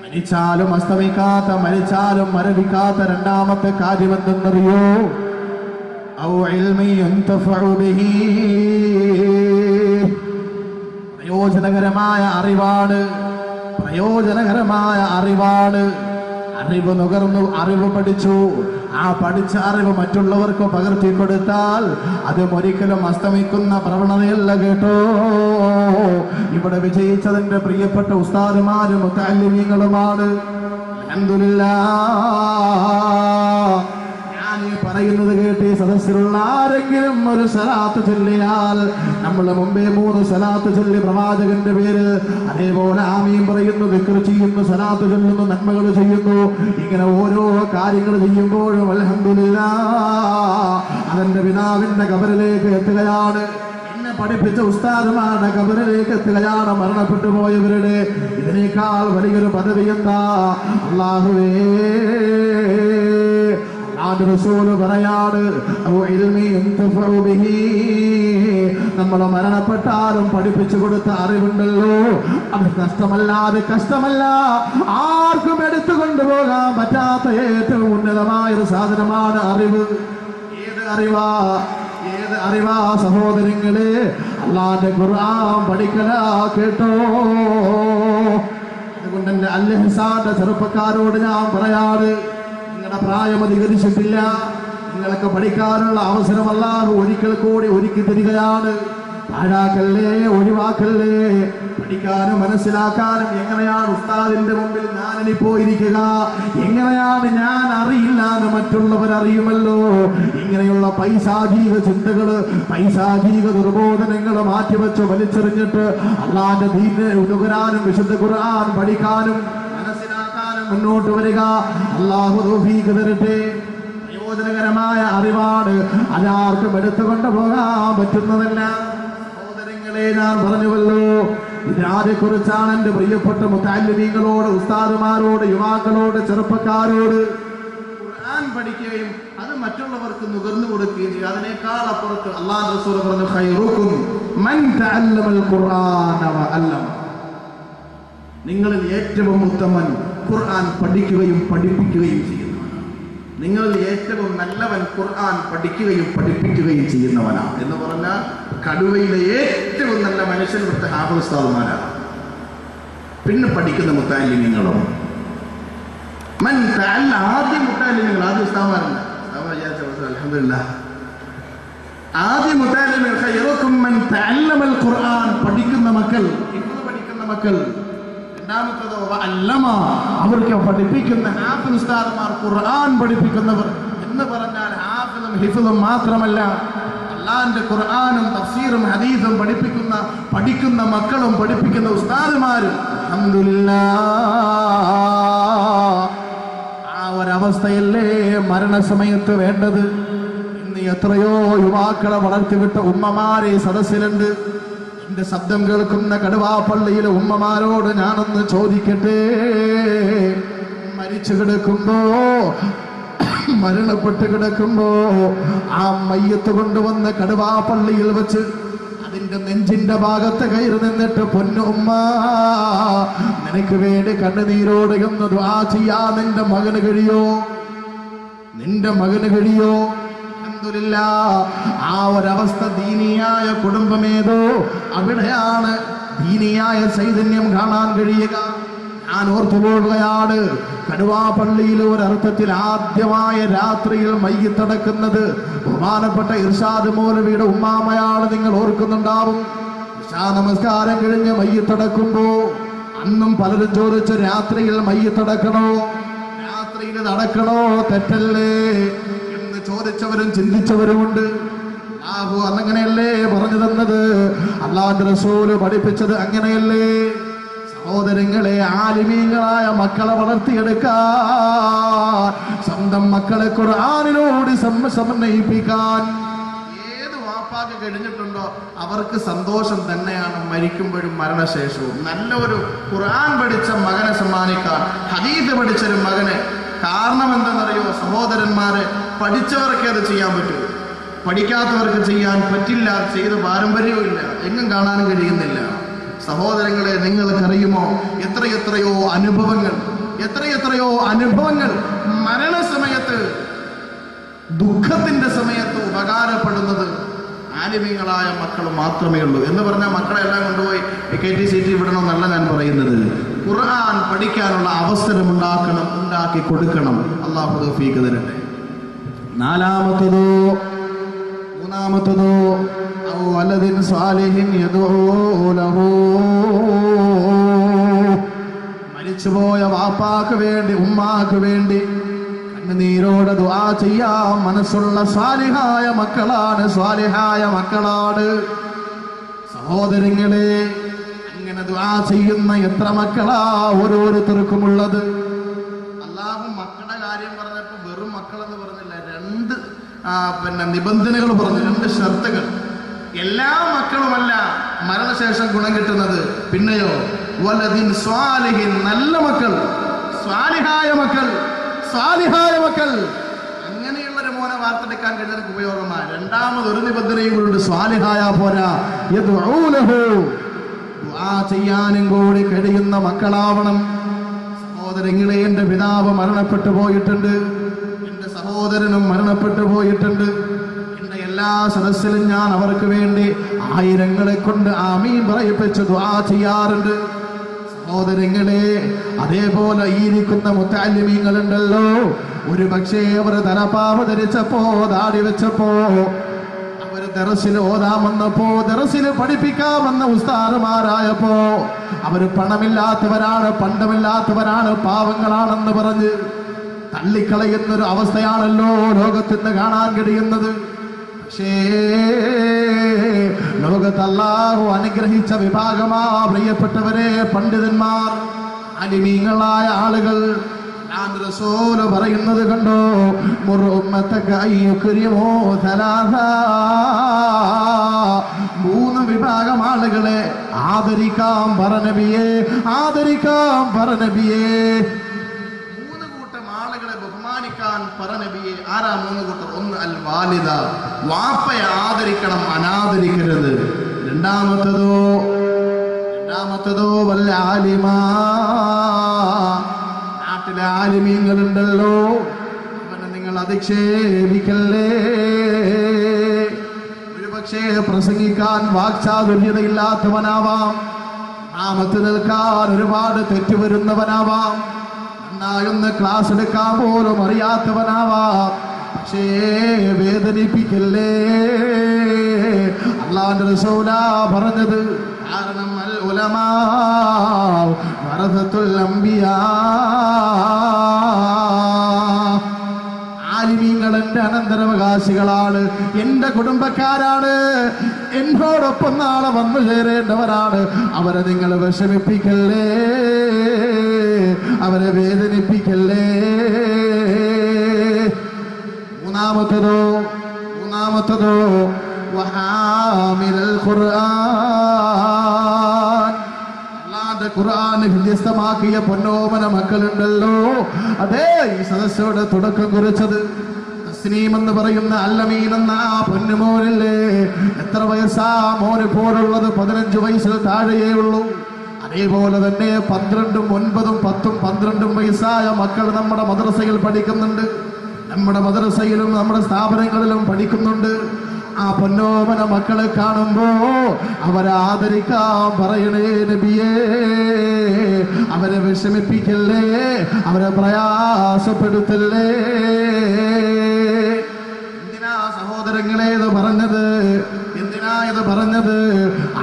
മരിച്ചാലും അസ്തമിക്കാത്ത മരിച്ചാലും മരവിക്കാത്ത രണ്ടാമത്തെ കാര്യം എന്തെന്നറിയോ ഔ ഇൽമി യന്തഫഉ ബിഹി പ്രയോജനകരമായ അറിവാണ് അറിവ് നുകർന്നു അറിവ് പഠിച്ചു ആ പഠിച്ച അറിവ് മറ്റുള്ളവർക്ക് പകർത്തിക്കൊടുത്താൽ അതും ഒരിക്കലും അസ്തമിക്കുന്ന പ്രവണതയല്ല കേട്ടോ ഇവിടെ വിജയിച്ചതിൻ്റെ പ്രിയപ്പെട്ട ഉസ്താദുമാരും മുതല്ലിമീങ്ങളുമാണ് അൽഹംദുലില്ലാഹ് പറയുന്നത് കേട്ട് സദസ്സിലുള്ള ആരെങ്കിലും ഒരു സലാത്ത് ചൊല്ലിയാൽ നമ്മളെ മുമ്പേ 3 സലാത്ത് ചൊല്ലി പ്രവാചകന്റെ പേര് അതേപോലെ ആമീൻ പറയുന്നു ദിക്ർ ചെയ്യുന്നു സലാത്ത് ചൊല്ലുന്നു നന്മകൾ ചെയ്യുന്നു ഇങ്ങനെ ഓരോ കാര്യങ്ങൾ ചെയ്യുമ്പോഴും അൽഹംദുലില്ലാഹ് അതിന്റെ പിതാവിന്റെ ഖബറിലേക്ക് എത്തുകയാണ് പഠിപ്പിച്ച ഉസ്താദുമാരുടെ ഖബറിലേക്ക് എത്തുകയാണ് മരണപ്പെട്ടു പോയവരുടെ ഇതിനേക്കാൾ വലിയൊരു പദവി എന്താ അല്ലാഹുവേ നമ്മളെ മരണപ്പെട്ടാലും പഠിപ്പിച്ചു കൊടുത്ത അറിവുണ്ടല്ലോ അത് കഷ്ടമല്ല ആർക്കും എടുത്തു കൊണ്ടുപോകാൻ പറ്റാത്ത ഏറ്റവും ഉന്നതമായൊരു സാധനമാണ് അറിവ് ഏത് അറിവാ സഹോദരങ്ങളെ അല്ലാഹുവിന്റെ ഖുർആൻ പഠിക്കലാ കേട്ടോ അതുകൊണ്ട് എന്റെ അൽഹിസാന്റെ ചെറുപ്പക്കാരോട് ഞാൻ പറയാറ് പ്രായം അധികരിച്ചിട്ടില്ല നിങ്ങൾക്ക് പഠിക്കാനുള്ള അവസരം അല്ലാഹു ഒരിക്കൽ കൂടി ഒരുക്കി തരികയാണ് പാഴാക്കല്ലേ ഒഴിവാക്കല്ലേ പഠിക്കാനും മനസ്സിലാക്കാനും എങ്ങനെയാണ് ഉസ്താദിന്റെ മുമ്പിൽ ഞാനിനി പോയിരിക്കുക എങ്ങനെയാണ് ഞാൻ അറിയില്ലാതെ മറ്റുള്ളവർ അറിയുമല്ലോ ഇങ്ങനെയുള്ള പൈശാചിക ചിന്തകള് പൈശാചിക ദുർബോധനങ്ങള് മാറ്റിവെച്ച് വലിച്ചെറിഞ്ഞിട്ട് അല്ലാഹുവിന്റെ ദീനിനെ ഉണരാനും വിശുദ്ധ ഖുർആൻ പഠിക്കാനും മുന്നോട്ട് വരിക അല്ലാഹു തൗഫീഖ് തരട്ടെ പ്രയോജനകരമായ അറിവാണ് അതാർക്കും എടുത്തുകൊണ്ട് പോകാൻ പറ്റുന്നതല്ല സഹോദരങ്ങളെ ഞാൻ പറഞ്ഞുവല്ലോ ഇതിനെക്കുറിച്ചാണ് എൻ്റെ പ്രിയപ്പെട്ട മുതല്ലിമീങ്ങളോട് ഉസ്താദുമാരോട് യുവാക്കളോട് ചെറുപ്പക്കാരോട് ഖുർആൻ പഠിക്കുകയും അത് മറ്റുള്ളവർക്ക് നുകർന്നു കൊടുക്കുകയും ചെയ്യും. അതിനേക്കാൾ അപ്പുറത്ത് അല്ലാഹു റസൂൽ പറഞ്ഞു ഖൈറുക്കും മൻ തഅല്ലമൽ ഖുർആന വ അല്ലമ, നിങ്ങളിൽ ഏറ്റവും ഉത്തമൻ ഖുർആൻ പഠിക്കുകയും പഠിപ്പിക്കുകയും ചെയ്യുന്നവനാണ്. നിങ്ങളിൽ ഏറ്റവും നല്ലവൻ ഖുർആൻ പഠിക്കുകയും പഠിപ്പിക്കുകയും ചെയ്യുന്നവനാണ് എന്ന് പറഞ്ഞാൽ കടുവയിലെ ഏറ്റവും നല്ല മനുഷ്യൻ ഇവിടുത്തെ ഹാഫിള് ഉസ്താദുമാരാണ്, പിന്നെ പഠിക്കുന്ന മുത്താലിമീങ്ങളും. ആദ്യം മുത്താലിമീങ്ങൾ, ആദ്യം ഉസ്താദുമാരല്ല, അൽഹംദുലില്ലാഹ് ആദ്യം മുത്താലിമീങ്ങൾ ഖൈറുക്കും മൻ തഅല്ലമൽ ഖുർആൻ, പഠിക്കുന്ന മക്കൾ, ഇൽമു പഠിക്കുന്ന മക്കൾ. രണ്ടാമത്തേതോ വഅല്ലമ, അവർക്ക് പഠിപ്പിക്കുന്ന ഹാഫിള് ഉസ്താദുമാർ, ഖുർആൻ പഠിപ്പിക്കുന്നവർ എന്ന് പറഞ്ഞാൽ ഹാഫിളും ഹിഫ്ളും മാത്രമല്ല അല്ലാഹുവിന്റെ ഖുർആനും തഫ്സീറും ഹദീസും പഠിപ്പിക്കുന്ന പഠിക്കുന്ന മക്കളും പഠിപ്പിക്കുന്ന ഉസ്താദുമാരും. അൽഹംദുലില്ലാഹ്, ആ ഒരവസ്ഥയല്ലേ മരണസമയത്ത് വേണ്ടത്. ഇന്ന് എത്രയോ യുവാക്കളെ വളർത്തിവിട്ട ഉമ്മമാരെ സദസ്സിലുണ്ട്. എന്റെ ശബ്ദം കേൾക്കുന്ന കടുവാപ്പള്ളിയിലെ ഉമ്മമാരോട് ഞാനൊന്ന് ചോദിക്കട്ടെ, മരിച്ചു കിടക്കുമ്പോ, മരണപ്പെട്ട് കിടക്കുമ്പോ ആ മയ്യത്ത് കൊണ്ടുവന്ന കടുവാപ്പള്ളിയിൽ വെച്ച് അതിന്റെ നെഞ്ചിന്റെ ഭാഗത്ത് കയറി നിന്നിട്ട് പൊന്നുമ്മ നിനക്ക് വേണ്ടി കണ്ണുനീരോട് എന്ന് ദുആ ചെയ്യാ നിന്റെ മകന് കഴിയോ? നിന്റെ മകന് കഴിയോ? ആ ഒരവസ്ഥ ദീനിയായ കുടുംബമേതോ അവിടെയാണ് ദീനിയായ ചൈതന്യം കാണാൻ കഴിയുക. ഞാൻ ഓർത്തുപോകുകയാണ് കടുവാപ്പള്ളിയിൽ ഒരർത്ഥത്തിൽ ആദ്യമായ രാത്രിയിൽ മയ്യിത്തടക്കുന്നത് ബഹുമാനപ്പെട്ട ഇർഷാദ് മൗലവിയുടെ ഉമ്മാമയാണ്. നിങ്ങൾ ഓർക്കുന്നുണ്ടാവും, ഇഷാ നമസ്കാരം കഴിഞ്ഞ് മയ്യിത്തടക്കുമ്പോ അന്നും പലരും ചോദിച്ചു രാത്രിയിൽ മയ്യിത്തടക്കണോ, രാത്രിയിൽ നടക്കണോ, തെറ്റല്ലേ ചോദിച്ചവരും ചിന്തിച്ചവരുമുണ്ട്. അല്ലാഹു അങ്ങനെയല്ലേ പറഞ്ഞു തന്നത്, അല്ലാഹുവിന്റെ റസൂല് പഠിപ്പിച്ചത് അങ്ങനെയല്ലേ? സഹോദരങ്ങളെ, ആലിമീങ്ങളായ മക്കളെ വളർത്തിയെടുക്കാൻ, സ്വന്തം മക്കളെ ഖുർആനിനോട് സമന്വയിപ്പിക്കാൻ ഏത് വാപ്പാക്ക് കഴിഞ്ഞിട്ടുണ്ടോ അവർക്ക് സന്തോഷം തന്നെയാണ് മരിക്കുമ്പോഴും മരണശേഷവും. നല്ലൊരു ഖുർആൻ പഠിച്ച മകനെ സമ്മാനിക്കാൻ, ഹദീസ് പഠിച്ചൊരു മകനെ. കാരണം എന്തെന്നറിയോ സഹോദരന്മാരെ, പഠിച്ചവർക്ക് അത് ചെയ്യാൻ പറ്റുമോ? പഠിക്കാത്തവർക്ക് ചെയ്യാൻ പറ്റില്ല. ചെയ്ത് പാരമ്പര്യവും ഇല്ല, എങ്ങും കാണാനും കഴിയുന്നില്ല. സഹോദരങ്ങളെ, നിങ്ങൾക്കറിയുമോ എത്രയെത്രയോ അനുഭവങ്ങൾ മരണസമയത്ത്, ദുഃഖത്തിന്റെ സമയത്ത് ഉപകാരപ്പെടുന്നത് ആലിമീങ്ങളായ മക്കൾ മാത്രമേ ഉള്ളൂ. എന്ന് പറഞ്ഞാൽ മക്കളെല്ലാം കൊണ്ടുപോയി KT CT വിടണമെന്നല്ല ഞാൻ പറയുന്നത്. ഖുർആൻ പഠിക്കാനുള്ള അവസരം ഉണ്ടാക്കി കൊടുക്കണം. അല്ലാഹു തൗഫീഖ് തരട്ടെ. മൂന്നാമത്തതോ വലദിൻ സാലിഹിൻ യദഊ ലഹു, മരിച്ചുപോയ വാപ്പാക്ക് വേണ്ടി ഉമ്മാക്ക് വേണ്ടി കണ്ണുനീരോടെ ദുആ ചെയ്യാം മനസ്സുള്ള സ്വാലിഹായ മക്കളാണ്. സഹോദരങ്ങളെ, അങ്ങനെ ദുആ ചെയ്യുന്ന എത്ര മക്കളാ ഓരോരുത്തർക്കുമുള്ളത്. അല്ലാഹു മക്കളുടെ കാര്യം പറഞ്ഞപ്പോൾ വെറും മക്കളെന്ന് പറഞ്ഞില്ല, രണ്ട് നിബന്ധനകൾ പറഞ്ഞു, രണ്ട് ഷർത്തുകൾ. എല്ലാ മക്കളുമല്ല മരണശേഷം ഗുണം കിട്ടുന്നത്. പിന്നെയോ വലദിൻ സ്വാലിഹിൻ, നല്ല മക്കൾ, സ്വാലിഹായ മക്കൾ. അങ്ങനെയുള്ളൊരു മോനെ വാർത്തെടുക്കാൻ കഴിഞ്ഞവർക്ക് ഉപയോഗമാണ്. രണ്ടാമത് ഒരു നിബന്ധനയും കൂടി ഉണ്ട്, സ്വാലിഹായ പോരാ, യദ്ഉ ലഹു, ദുആ ചെയ്യാനും കൂടി കഴിയുന്ന മക്കളാവണം. സഹോദരങ്ങളെ, എൻ്റെ പിതാവ് മരണപ്പെട്ടു പോയിട്ടുണ്ട്, എൻ്റെ സഹോദരനും മരണപ്പെട്ടു പോയിട്ടുണ്ട്. എൻ്റെ എല്ലാ സദസ്സിലും ഞാൻ അവർക്ക് വേണ്ടി ആയിരങ്ങളെ കൊണ്ട് ആമീൻ പറയിപ്പിച്ച് ദുആ ചെയ്യാറുണ്ട്. സഹോദരങ്ങളെ, അതേപോലെ ഈ ഇരിക്കുന്ന മുത്തഅല്ലിമീങ്ങളുണ്ടല്ലോ, ഒരു പക്ഷേ അവർ തലപ്പാവ് ധരിച്ചപ്പോ, ദാടി വെച്ചപ്പോ, അവർ ദറസിൽ ഓതാൻ വന്നപ്പോ, ദറസിൽ പഠിപ്പിക്കാൻ വന്ന ഉസ്താദുമാരായപ്പോ, അവർ പണമില്ലാത്തവരാണ്, പണ്ടമില്ലാത്തവരാണ്, പാവങ്ങളാണെന്ന് പറഞ്ഞ് തള്ളിക്കളയുന്നൊരു അവസ്ഥയാണല്ലോ ലോകത്തിന് കാണാൻ കഴിയുന്നത്. പക്ഷേ ലോകത്ത് അല്ലാഹു അനുഗ്രഹിച്ച വിഭാഗമാ പ്രിയപ്പെട്ടവരെ പണ്ഡിതന്മാർ, ആലിമീങ്ങളായ ആളുകൾ. റസൂല് പറയുന്നത് കണ്ടോ, മൂന്ന് വിഭാഗം ആളുകളെ ആദരിക്കാം പറ നബിയേ. മൂന്ന് കൂട്ടം ആളുകളെ ബഹുമാനിക്കാൻ பரநபியே ஆறாம் ஒன்று அல்வாலிதா வாப்பைய ஆதரிக்கணும் அனாதரிக்கிறது. രണ്ടാമത്തതോ വല്ല ആലിമാ, നാട്ടിലെ ആലിമീങ്ങളുണ്ടല്ലോ അവനെ നിങ്ങൾ അധിക്ഷേപിക്കല്ലേ. ഒരുപക്ഷേ പ്രസംഗിക്കാൻ വാക്ചാതുര്യതയില്ലാത്തവനാവാം, നാമത്ത് നിൽക്കാൻ ഒരുപാട് തെറ്റുവരുന്നവനാവാം, നന്നായൊന്ന് ക്ലാസ് എടുക്കാൻ പോലും അറിയാത്തവനാവാം. പക്ഷേ വേദനിപ്പിക്കല്ലേ. അല്ലാഹുവിന്റെ റസൂലാ പറഞ്ഞത് കാരണം അൽ ഉലമാ വറസത്തുൽ അംബിയാ, ആലിമീങ്ങൾ എൻ്റെ അനന്തരാവകാശികളാണ്, എൻ്റെ കുടുംബക്കാരാണ്, എന്നോടൊപ്പം നാളെ വന്നു ചേരേണ്ടവരാണ്. അവരെ നിങ്ങൾ വിഷമിപ്പിക്കല്ലേ, അവരെ വേദനിപ്പിക്കല്ലേ. മൂന്നാമത്തതോ വഹാമിൽ ഖുർആൻ, അല്ലാഹുവിന്റെ ഖുർആനെ ഹൃദയസ്ഥമാക്കിയ പൊന്നോമന മക്കളുണ്ടല്ലോ. അതേ ഈ സദസ്സോട് തുടക്കം കുറിച്ചത് െന്ന് പറയുന്ന അല്ലമീൻ എന്ന ആ പൊന്നുമോനല്ലേ. എത്ര വയസ്സാ മോന് പോലുള്ളത്? 15 വയസ്സിൽ താഴെയേ ഉള്ളൂ. അതേപോലെ തന്നെ 12, 9, 10, 12 വയസ്സായ മക്കൾ നമ്മുടെ മദ്രസയിൽ പഠിക്കുന്നുണ്ട്, നമ്മുടെ മദ്രസയിലും നമ്മുടെ സ്ഥാപനങ്ങളിലും പഠിക്കുന്നുണ്ട്. ആ പൊന്നോമന മക്കളെ കാണുമ്പോ അവരെ ആദരിക്കാൻ പറയണേ നബിയേ, അവരെ വിഷമിപ്പിക്കല്ലേ, അവരെ പ്രയാസപ്പെടുത്തല്ലേ. എന്തിനാ സഹോദരങ്ങളെ ഇത് പറഞ്ഞത്? എന്തിനാ ഇത് പറഞ്ഞത്?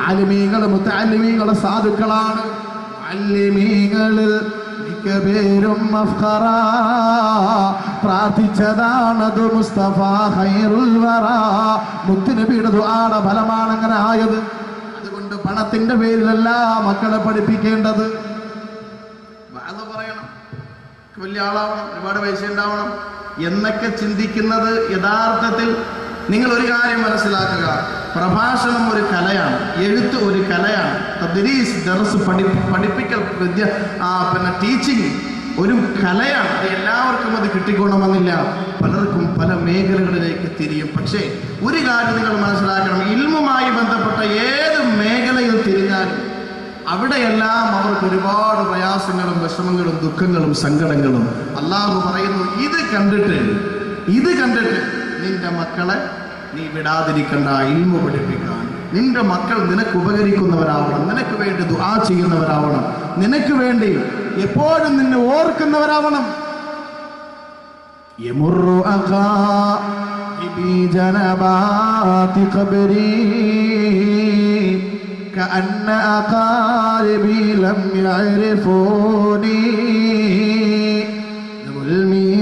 ആലിമീങ്ങളും മുത്തഅല്ലിമീങ്ങളും സാധുക്കളാണ്. അല്ലിമീങ്ങളിൽ പേരും മഫ്ഖറ പ്രാർത്ഥിച്ചതാണത് മുസ്തഫ ഖൈറുൽ വറ. മുത്തുനബിയുടെ ദുആയുടെ ഫലമാണ് അങ്ങനെ ആയത്. അതുകൊണ്ട് പണത്തിന്റെ പേരിലല്ല മക്കളെ പഠിപ്പിക്കേണ്ടത്. അത് പറയണം, വലിയ ആളാവണം, ഒരുപാട് പൈസ ഉണ്ടാവണം എന്നൊക്കെ ചിന്തിക്കുന്നത്. യഥാർത്ഥത്തിൽ നിങ്ങൾ ഒരു കാര്യം മനസ്സിലാക്കുക, പ്രഭാഷണം ഒരു കലയാണ്, എഴുത്ത് ഒരു കലയാണ്, തദ്രീസ് ദർസ് പഠിപ്പിക്കൽ വിദ്യ ടീച്ചിങ് ഒരു കലയാണ്. അത് എല്ലാവർക്കും അത് കിട്ടിക്കൊള്ളണമെന്നില്ല, പലർക്കും പല മേഖലകളിലേക്ക് തിരിയും. പക്ഷേ ഒരു കാര്യം നിങ്ങൾ മനസ്സിലാക്കണം, ഇൽമുമായി ബന്ധപ്പെട്ട ഏത് മേഖലയിൽ തിരിഞ്ഞാലും അവിടെയെല്ലാം അവർക്ക് ഒരുപാട് പ്രയാസങ്ങളും വിഷമങ്ങളും ദുഃഖങ്ങളും സങ്കടങ്ങളും. അല്ലാഹു പറയുന്നു, ഇത് കണ്ടിട്ട് നിന്റെ മക്കളെ നീ വിടാതിരിക്കണ്ട, ഇൽമു പഠിപ്പിക്കാൻ. നിന്റെ മക്കൾ നിനക്ക് ഉപകരിക്കുന്നവരാവണം, നിനക്ക് വേണ്ടി ദുആ ചെയ്യുന്നവരാവണം, നിനക്ക് വേണ്ടി എപ്പോഴും നിന്നെ ഓർക്കുന്നവരാവണം.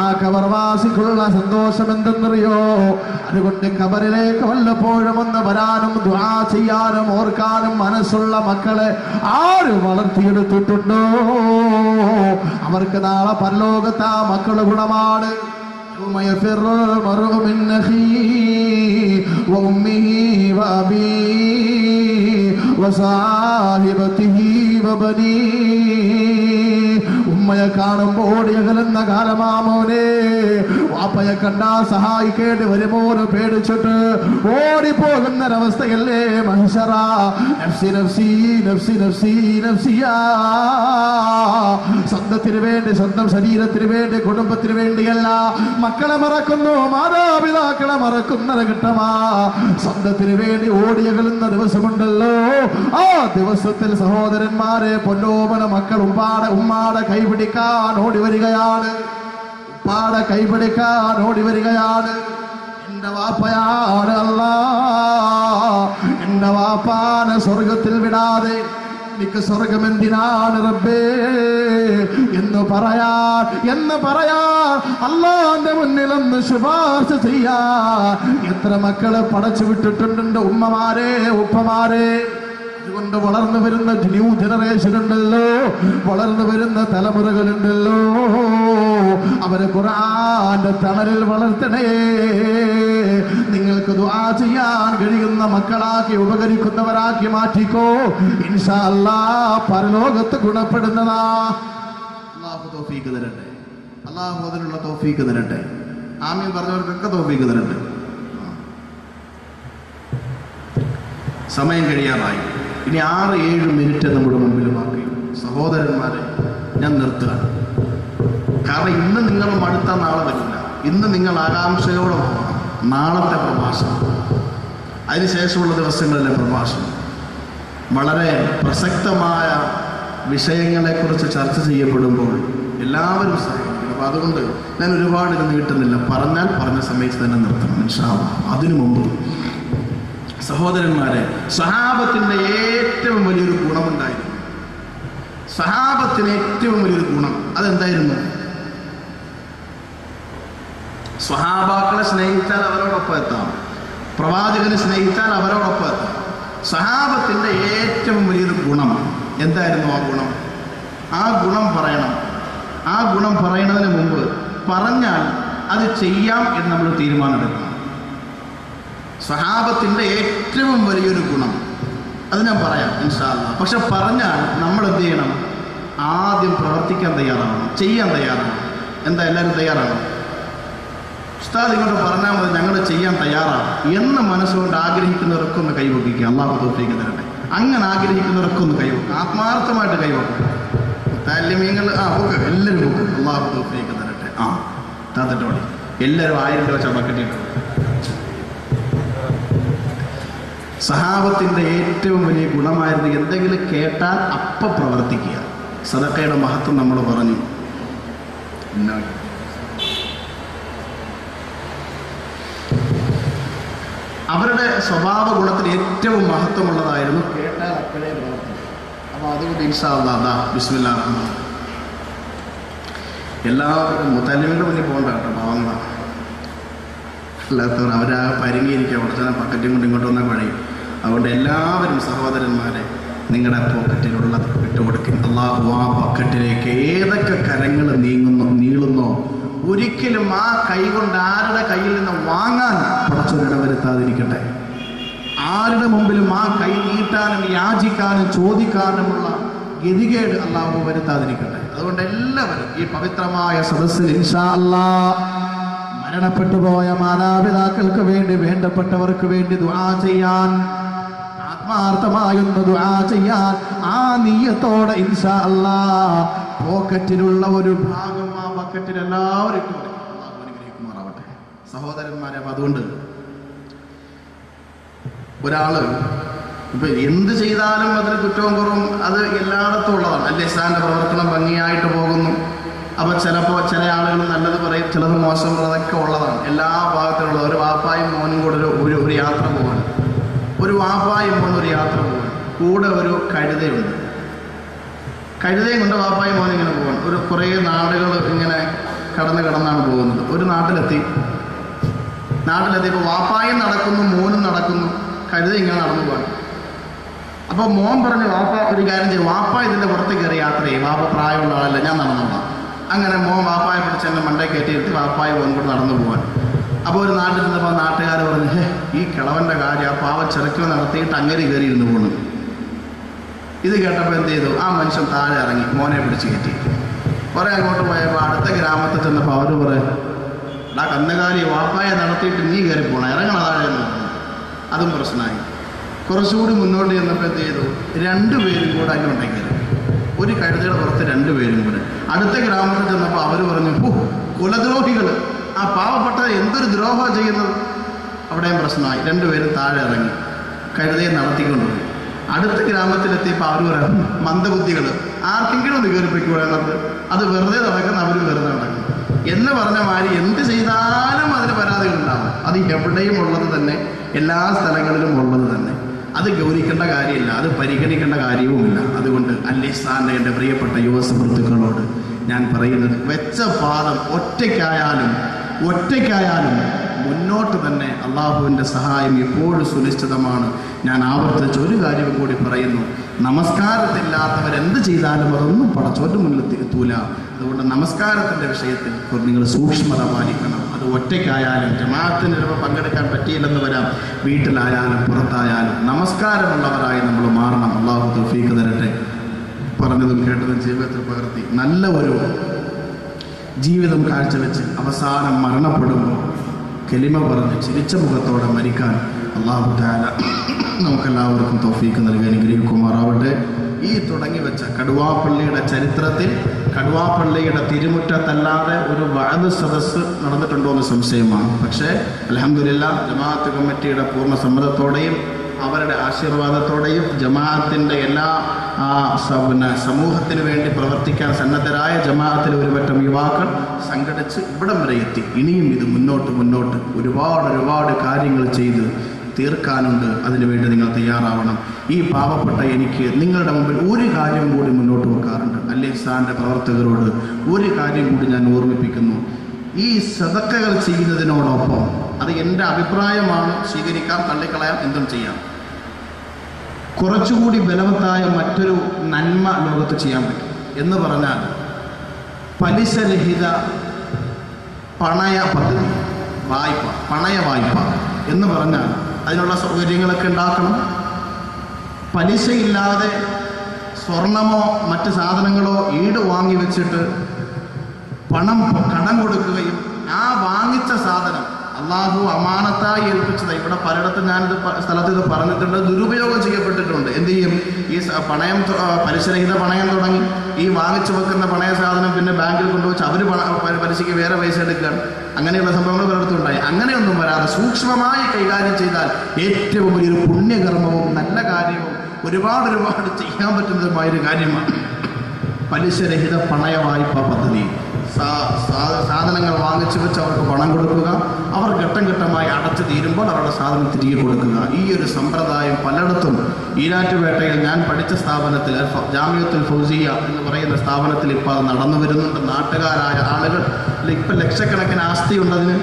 ആ കബർവാസിക്കുള്ള സന്തോഷം എന്തെന്നറിയോ? അതുകൊണ്ട് കബറിലേക്ക് വല്ലപ്പോഴും ഒന്ന് വരാനും ദുആ ചെയ്യാനും ഓർക്കാനും മനസ്സുള്ള മക്കളെ ആര് വളർത്തിയെടുത്തിട്ടുണ്ടോ അവർക്ക് നാളെ പരലോകത്ത് ആ മക്കളുടെ ഗുണമാണ്. ഉമ്മയെ കാണുമ്പോൾ ഓടിയകലുന്ന കാലമാമോനെ, വാപ്പയെ കണ്ടാ സഹായിക്കേണ്ടി വരുമോന് പേടിച്ചിട്ട് ഓടിപ്പോകുന്നൊരവസ്ഥയല്ലേ മനുഷ്യരാ. സ്വന്തത്തിന് വേണ്ടി, സ്വന്തം ശരീരത്തിന് വേണ്ടി, കുടുംബത്തിന് വേണ്ടിയല്ല മക്കളെ മറക്കുന്നു, മാതാപിതാക്കളെ മറക്കുന്നത് കിട്ടമാ. സ്വന്തത്തിന് വേണ്ടി ഓടിയകലുന്ന ദിവസമുണ്ടല്ലോ, ആ ദിവസത്തിൽ സഹോദരന്മാരെ പൊന്നോമന മക്കൾ ഉമ്മാടെ കൈ കൈപിടിക്കാൻ ഓടി വരികയാണ്. എന്റെ വാപ്പയാണ് അല്ലാ, എന്റെ വാപ്പാനെ സ്വർഗത്തിൽ വിടാതെ എനിക്ക് സ്വർഗം എന്തിനാണ് റബ്ബേ എന്ന് പറയാൻ അല്ലാഹുവിന്റെ മുന്നിൽ ഒന്ന് ശുപാർശ ചെയ്യാൻ എത്ര മക്കളെ പടച്ചു വിട്ടിട്ടുണ്ട് ഉമ്മമാരെ, ഉപ്പമാരെ. കൊണ്ട് വളർന്നു വരുന്ന ന്യൂ ജനറേഷൻ ഉണ്ടല്ലോ, വളർന്നു വരുന്ന തലമുറകളുണ്ടല്ലോ, അവരെ ഖുർആന്റെ തണലിൽ വളർത്തണേ. നിങ്ങൾക്ക് ദുആ ചെയ്യാൻ കഴിയുന്ന മക്കളാക്കി ഉപകരിക്കുന്നവരാക്കി മാറ്റിക്കോ. ഇൻഷാ അല്ലാഹ് പരലോകത്ത് ഗുണപ്പെടുന്നതാ. അല്ലാഹു തൗഫീഖ് തരട്ടെ, അല്ലാഹു അതിനുള്ള തൗഫീഖ് തരട്ടെ. ആമീൻ പറഞ്ഞവർക്കൊക്കെ തൗഫീഖ് തരട്ടെ. സമയം കഴിയാറായി, ഇനി 6-7 മിനിറ്റ് നമ്മുടെ മുമ്പിൽ ബാക്കി. സഹോദരന്മാരെ, ഞാൻ നിർത്തുകയാണ്. കാരണം ഇന്ന് നിങ്ങൾ മടുത്ത നാളെ വരില്ല. ഇന്ന് നിങ്ങൾ ആകാംക്ഷയോടെ പോകണം നാളത്തെ പ്രഭാഷണം, അതിനുശേഷമുള്ള ദിവസങ്ങളിലെ പ്രഭാഷണം. വളരെ പ്രസക്തമായ വിഷയങ്ങളെക്കുറിച്ച് ചർച്ച ചെയ്യപ്പെടുമ്പോൾ എല്ലാവരും സഹായിക്കും. അപ്പോൾ അതുകൊണ്ട് ഞാൻ ഒരുപാട് ഇത് നീട്ടുന്നില്ല. പറഞ്ഞാൽ പറഞ്ഞ സമയത്ത് തന്നെ നിർത്തണം ഇൻഷാ അല്ലാഹ്. അതിനു മുമ്പ് സഹോദരന്മാരെ, സഹാബത്തിൻ്റെ ഏറ്റവും വലിയൊരു ഗുണമുണ്ടായിരുന്നു. സഹാബത്തിന് ഏറ്റവും വലിയൊരു ഗുണം അതെന്തായിരുന്നു? സഹാബാക്കളെ സ്നേഹിച്ചാൽ അവരോടൊപ്പം എത്താം, പ്രവാചകനെ സ്നേഹിച്ചാൽ അവരോടൊപ്പം എത്താം. സഹാബത്തിൻ്റെ ഏറ്റവും വലിയൊരു ഗുണം എന്തായിരുന്നു? ആ ഗുണം, ആ ഗുണം പറയണം. ആ ഗുണം പറയുന്നതിന് മുമ്പ് പറഞ്ഞാൽ അത് ചെയ്യാം എന്ന് നമ്മൾ തീരുമാനമെടുക്കണം. സഹാബത്തിൻ്റെ ഏറ്റവും വലിയൊരു ഗുണം അത് ഞാൻ പറയാം ഇൻഷാ അല്ലാഹ്. പക്ഷെ പറഞ്ഞാൽ നമ്മൾ എന്ത് ചെയ്യണം? ആദ്യം പ്രവർത്തിക്കാൻ തയ്യാറാവണം, ചെയ്യാൻ തയ്യാറാവണം. എന്താ, എല്ലാവരും തയ്യാറാവണം? ഉസ്താദ് ഇങ്ങോട്ട് പറഞ്ഞാൽ മതി, ഞങ്ങൾ ചെയ്യാൻ തയ്യാറാണ് എന്ന് മനസ്സുകൊണ്ട് ആഗ്രഹിക്കുന്നവർക്കൊന്ന് കൈവെക്കുക. അല്ലാഹു തൗഫീഖ് തരട്ടെ. അങ്ങനെ ആഗ്രഹിക്കുന്നവർക്കൊന്ന് കൈവെക്കുക, ആത്മാർത്ഥമായിട്ട് കൈവെക്കുക. താല്യമീങ്ങൾ ആ പോക്ക്, എല്ലാവരും പോക്ക്. അല്ലാഹു തൗഫീഖ് തരട്ടെ. ആ താത്തട്ടോളി എല്ലാവരും 1000 രൂപ ചടക്കിട്ടിട്ടു. സഹാബത്തിൻ്റെ ഏറ്റവും വലിയ ഗുണമായിരുന്നു എന്തെങ്കിലും കേട്ടാൽ അപ്പം പ്രവർത്തിക്കുക. സദഖയുടെ മഹത്വം നമ്മൾ പറഞ്ഞു. അവരുടെ സ്വഭാവ ഗുണത്തിന് ഏറ്റവും മഹത്വമുള്ളതായിരുന്നു കേട്ടാൽ അപ്പോഴേ പ്രവർത്തിക്കുക. അപ്പോൾ അതുകൊണ്ട് ഇൻഷാ അല്ലാഹ് ബിസ്മില്ലാഹിർ റഹ്മാനിർ റഹീം എല്ലാവരും മുത്തല്ലിമിൻ്റെ മുന്നിൽ പോകണ്ട കേട്ടോ. ഭാവങ്ങളാണ് അല്ലാത്തവർ അവരാ പരിങ്ങിയിരിക്കുക. ഉടനെ പക്കറ്റും കൊണ്ട് ഇങ്ങോട്ട് വന്നാൽ കഴിയും. അതുകൊണ്ട് എല്ലാവരും സഹോദരന്മാരെ നിങ്ങളുടെ പോക്കറ്റിലുള്ളത് വിട്ടുകൊടുക്കും. അല്ലാഹു ആ പക്കറ്റിലേക്ക് ഏതൊക്കെ കരങ്ങൾ നീളുന്നോ ഒരിക്കലും ആ കൈ കൊണ്ട് ആരുടെ കയ്യിൽ നിന്ന് വാങ്ങാൻ പടച്ചവൻ വരുത്താതിരിക്കട്ടെ. ആരുടെ മുമ്പിലും ആ കൈ നീട്ടാനും യാചിക്കാനും ചോദിക്കാനുമുള്ള ഗതികേട് അല്ലാഹു വരുത്താതിരിക്കട്ടെ. അതുകൊണ്ട് എല്ലാവരും ഈ പവിത്രമായ സദസ്സിൽ ഇൻഷാ അല്ലാഹ് മരണപ്പെട്ടു പോയ മാതാപിതാക്കൾക്ക് വേണ്ടി, വേണ്ടപ്പെട്ടവർക്ക് വേണ്ടി ദുആ ചെയ്യാൻ, ആത്മാർത്ഥമായൊന്ന് ദുആ ചെയ്യാൻ ആ നിയ്യത്തോടെ ഇൻഷാ അല്ലാഹ് പോക്കറ്റിലുള്ള ഒരു ഭാഗം ആ ബക്കറ്റിൽ എല്ലാവരും ഇട്ടു അനുഗ്രഹിക്കുമാറാവട്ടെ. സഹോദരന്മാരെ, അപ്പം അതുകൊണ്ട് ഒരാൾ ഇപ്പം എന്ത് ചെയ്താലും അതിന് കുറ്റവും കുറവും അത് എല്ലായിടത്തും ഉള്ളതാണ് അല്ലേ? ഇസ്ലാമിൻ്റെ പ്രവർത്തനം ഭംഗിയായിട്ട് പോകുന്നു. അപ്പോൾ ചിലപ്പോൾ ചില ആളുകൾ നല്ലത് പറയും, ചിലത് മോശമുള്ളതൊക്കെ ഉള്ളതാണ്. എല്ലാ ഭാഗത്തിലുള്ള ഒരു വാപ്പായും മോനും കൂടെ ഒരു യാത്ര പോവാണ്. ഒരു വാപ്പായും മോനും ഒരു യാത്ര പോവാണ്. കൂടെ ഒരു കഴുതയുണ്ട്. കഴുതയും കൊണ്ട് വാപ്പായും മോനും ഇങ്ങനെ പോവാണ്. ഒരു കുറേ നാടുകൾ ഇങ്ങനെ കടന്നാണ് പോകുന്നത്. ഒരു നാട്ടിലെത്തിയപ്പോൾ വാപ്പായും നടക്കുന്നു, മോനും നടക്കുന്നു, കഴുത ഇങ്ങനെ നടന്നു പോവാണ്. അപ്പോൾ മോൻ പറഞ്ഞു, വാപ്പ ഒരു കാര്യം ചെയ്യും, വാപ്പ ഇതിൻ്റെ പുറത്ത് കയറി യാത്ര ചെയ്യും, വാപ്പ പ്രായമുള്ള ആളല്ല, ഞാൻ നടന്നോളാം. അങ്ങനെ മോൻ വാപ്പായെ പിടിച്ച് എൻ്റെ മണ്ടയിൽ കയറ്റിയിട്ട് വാപ്പായി മോൻ കൂടെ നടന്നു പോകാൻ. അപ്പോൾ ഒരു നാട്ടിൽ നിന്നപ്പോൾ നാട്ടുകാർ പറഞ്ഞു, ഈ കിളവൻ്റെ കാര്യം ആ പാവ ചെറുക്കൽ നടത്തിയിട്ട് അങ്ങേര് കയറിയിരുന്നു പോണു. ഇത് കേട്ടപ്പോൾ എന്ത് ചെയ്തു? ആ മനുഷ്യൻ താഴെ ഇറങ്ങി മോനെ പിടിച്ച് കയറ്റി. കുറേ അങ്ങോട്ട് പോയപ്പോൾ അടുത്ത ഗ്രാമത്തിൽ ചെന്നപ്പോൾ അവർ പറയും, ആ കന്നുകാലി വാപ്പായെ നടത്തിയിട്ട് നീ കയറി പോകണം, ഇറങ്ങണ താഴെ എന്ന് പറഞ്ഞു. അതും പ്രശ്നമായി. കുറച്ചുകൂടി മുന്നോട്ട് ചെന്നപ്പോൾ എന്ത് ചെയ്തു? 2 പേരും കൂടെ അതിനുണ്ടെങ്കിൽ ഒരു കഴുതയുടെ പുറത്ത് 2 പേരും കൂടെ. അടുത്ത ഗ്രാമത്തിൽ ചെന്നപ്പോൾ അവർ പറഞ്ഞു, കുലദ്രോഹികൾ, ആ പാവപ്പെട്ട എന്തൊരു ദ്രോഹം ചെയ്യുന്നത്. അവിടെയും പ്രശ്നമായി. 2 പേരും താഴെ ഇറങ്ങി കഴുതയെ നടത്തിക്കൊണ്ടുപോയി. അടുത്ത ഗ്രാമത്തിലെത്തിയപ്പോൾ അവർ പറയാം, മന്ദബുദ്ധികൾ, ആർക്കെങ്കിലും ഒന്ന് കയറിപ്പിക്കൂടെന്നത്, അത് വെറുതെ നടക്കുന്ന അവർ വെറുതെ നടക്കും എന്ന് പറഞ്ഞ മാതിരി എന്ത് ചെയ്താലും അതിന് പരാതികളുണ്ടാവും. അത് എവിടെയും ഉള്ളത് തന്നെ, എല്ലാ സ്ഥലങ്ങളിലും ഉള്ളത് തന്നെ. അത് ഗൗനിക്കേണ്ട കാര്യമില്ല, അത് പരിഗണിക്കേണ്ട കാര്യവുമില്ല. അതുകൊണ്ട് അല്ലിസാൻ്റെ എൻ്റെ പ്രിയപ്പെട്ട യുവ സുഹൃത്തുക്കളോട് ഞാൻ പറയുന്നത്, വെച്ച പാദം ഒറ്റയ്ക്കായാലും മുന്നോട്ട് തന്നെ അള്ളാഹുവിൻ്റെ സഹായം എപ്പോഴും സുനിശ്ചിതമാണ്. ഞാൻ ആവർത്തിച്ച് ഒരു കാര്യം കൂടി പറയുന്നു, നമസ്കാരത്തില്ലാത്തവരെന്ത് ചെയ്താലും അതൊന്നും പടച്ചോൻ്റെ മുന്നിൽ തിരുത്തൂല. അതുകൊണ്ട് നമസ്കാരത്തിൻ്റെ വിഷയത്തിൽ നിങ്ങൾ സൂക്ഷ്മത പാലിക്കണം. അത് ഒറ്റയ്ക്കായാലും ജമാഅത്തിന് ചിലപ്പോൾ പങ്കെടുക്കാൻ പറ്റിയില്ലെന്ന് വരാം, വീട്ടിലായാലും പുറത്തായാലും നമസ്കാരമുള്ളവരായി നമ്മൾ മാറണം. അള്ളാഹു തൗഫീഖ് തരട്ടെ. പറഞ്ഞതും കേട്ടതും ജീവിതത്തിൽ പകർത്തി നല്ല ഒരു ജീവിതം കാഴ്ചവെച്ച് അവസാനം മരണപ്പെടുമ്പോൾ കെലിമ പറഞ്ഞ് ചിരിച്ച മുഖത്തോടെ മരിക്കാൻ അള്ളാഹു തആല നമുക്കെല്ലാവർക്കും തൗഫീഖ് നൽകി അനുഗ്രഹിക്കുമാറാവട്ടെ. ഈ തുടങ്ങിവെച്ച കടുവാപ്പള്ളിയുടെ ചരിത്രത്തിൽ കടുവാപ്പള്ളിയുടെ തിരുമുറ്റത്തല്ലാതെ ഒരു വഅദ് സദസ്സ് നടന്നിട്ടുണ്ടോ എന്ന് സംശയമാണ്. പക്ഷേ അൽഹംദുലില്ലാഹ് ജമാഅത്ത് കമ്മിറ്റിയുടെ പൂർണ്ണ സമ്മതത്തോടെയും അവരുടെ ആശീർവാദത്തോടെയും ജമാഅത്തിൻ്റെ എല്ലാ സമൂഹത്തിന് വേണ്ടി പ്രവർത്തിക്കാൻ സന്നദ്ധരായ ജമാഅത്തിലെ ഒരുപറ്റം യുവാക്കൾ സംഘടിച്ച് ഇവിടം വരെ എത്തി. ഇനിയും ഇത് മുന്നോട്ട് ഒരുപാട് കാര്യങ്ങൾ ചെയ്ത് തീർക്കാനുണ്ട്. അതിനുവേണ്ടി നിങ്ങൾ തയ്യാറാവണം. ഈ പാവപ്പെട്ട എനിക്ക് നിങ്ങളുടെ മുമ്പിൽ ഒരു കാര്യം കൂടി മുന്നോട്ട് വെക്കാറുണ്ട്. അൽഇഹ്സാന്റെ പ്രവർത്തകരോട് ഒരു കാര്യം കൂടി ഞാൻ ഓർമ്മിപ്പിക്കുന്നു. ഈ സദഖകൾ ചെയ്യുന്നതിനോടൊപ്പം, അത് എൻ്റെ അഭിപ്രായമാണ്, സ്വീകരിക്കാം തള്ളിക്കളയാം എന്തും ചെയ്യാം, കുറച്ചുകൂടി ബലവത്തായ മറ്റൊരു നന്മ ലോകത്ത് ചെയ്യാൻ പറ്റും എന്ന് പറഞ്ഞാൽ പലിശരഹിത പണയ പദ്ധതി, പണയ വായ്പ എന്ന് പറഞ്ഞാൽ അതിനുള്ള സൗകര്യങ്ങളൊക്കെ ഉണ്ടാക്കണം. പലിശയില്ലാതെ സ്വർണമോ മറ്റ് സാധനങ്ങളോ ഈട് വാങ്ങി വെച്ചിട്ട് കടം കൊടുക്കുകയും ആ വാങ്ങിച്ച സാധനം അള്ളാഹു അമാനത്തായി ഏൽപ്പിച്ചതാണ്. ഇവിടെ പലയിടത്തും ഞാനിത് സ്ഥലത്ത് പറഞ്ഞിട്ടുണ്ട്, ദുരുപയോഗം ചെയ്യപ്പെട്ടിട്ടുണ്ട്. എന്ത് ചെയ്യും? ഈ പണയം, പലിശരഹിത പണയം തുടങ്ങി ഈ വാങ്ങിച്ചു വെക്കുന്ന പണയ സാധനം പിന്നെ ബാങ്കിൽ കൊണ്ടുവച്ച് അവർ പലിശയ്ക്ക് വേറെ പൈസ എടുക്കുകയാണ്. അങ്ങനെയുള്ള സംഭവങ്ങൾ പലയിടത്തും ഉണ്ടായി. അങ്ങനെയൊന്നും വരാതെ സൂക്ഷ്മമായി കൈകാര്യം ചെയ്താൽ ഏറ്റവും വലിയൊരു പുണ്യകർമ്മവും നല്ല കാര്യവും ഒരുപാട് ചെയ്യാൻ പറ്റുന്നതുമായൊരു കാര്യമാണ് പലിശരഹിത പണയ വായ്പ പദ്ധതി. സാധനങ്ങൾ വാങ്ങിച്ചു വെച്ച് അവർക്ക് പണം കൊടുക്കുക, അവർ ഘട്ടം ഘട്ടമായി അടച്ചു തീരുമ്പോൾ അവരുടെ സാധനം തിരികെ കൊടുക്കുക. ഈ ഒരു സമ്പ്രദായം പലയിടത്തും, ഈരാറ്റുപേട്ടയിൽ ഞാൻ പഠിച്ച സ്ഥാപനത്തിൽ ജാമിയത്തുൽ ഫൗസിയ എന്ന് പറയുന്ന സ്ഥാപനത്തിൽ ഇപ്പോൾ അത് നടന്നു വരുന്നുണ്ട്. നാട്ടുകാരായ ആളുകൾ ഇപ്പം ലക്ഷക്കണക്കിന് ആസ്തി ഉണ്ടതിന്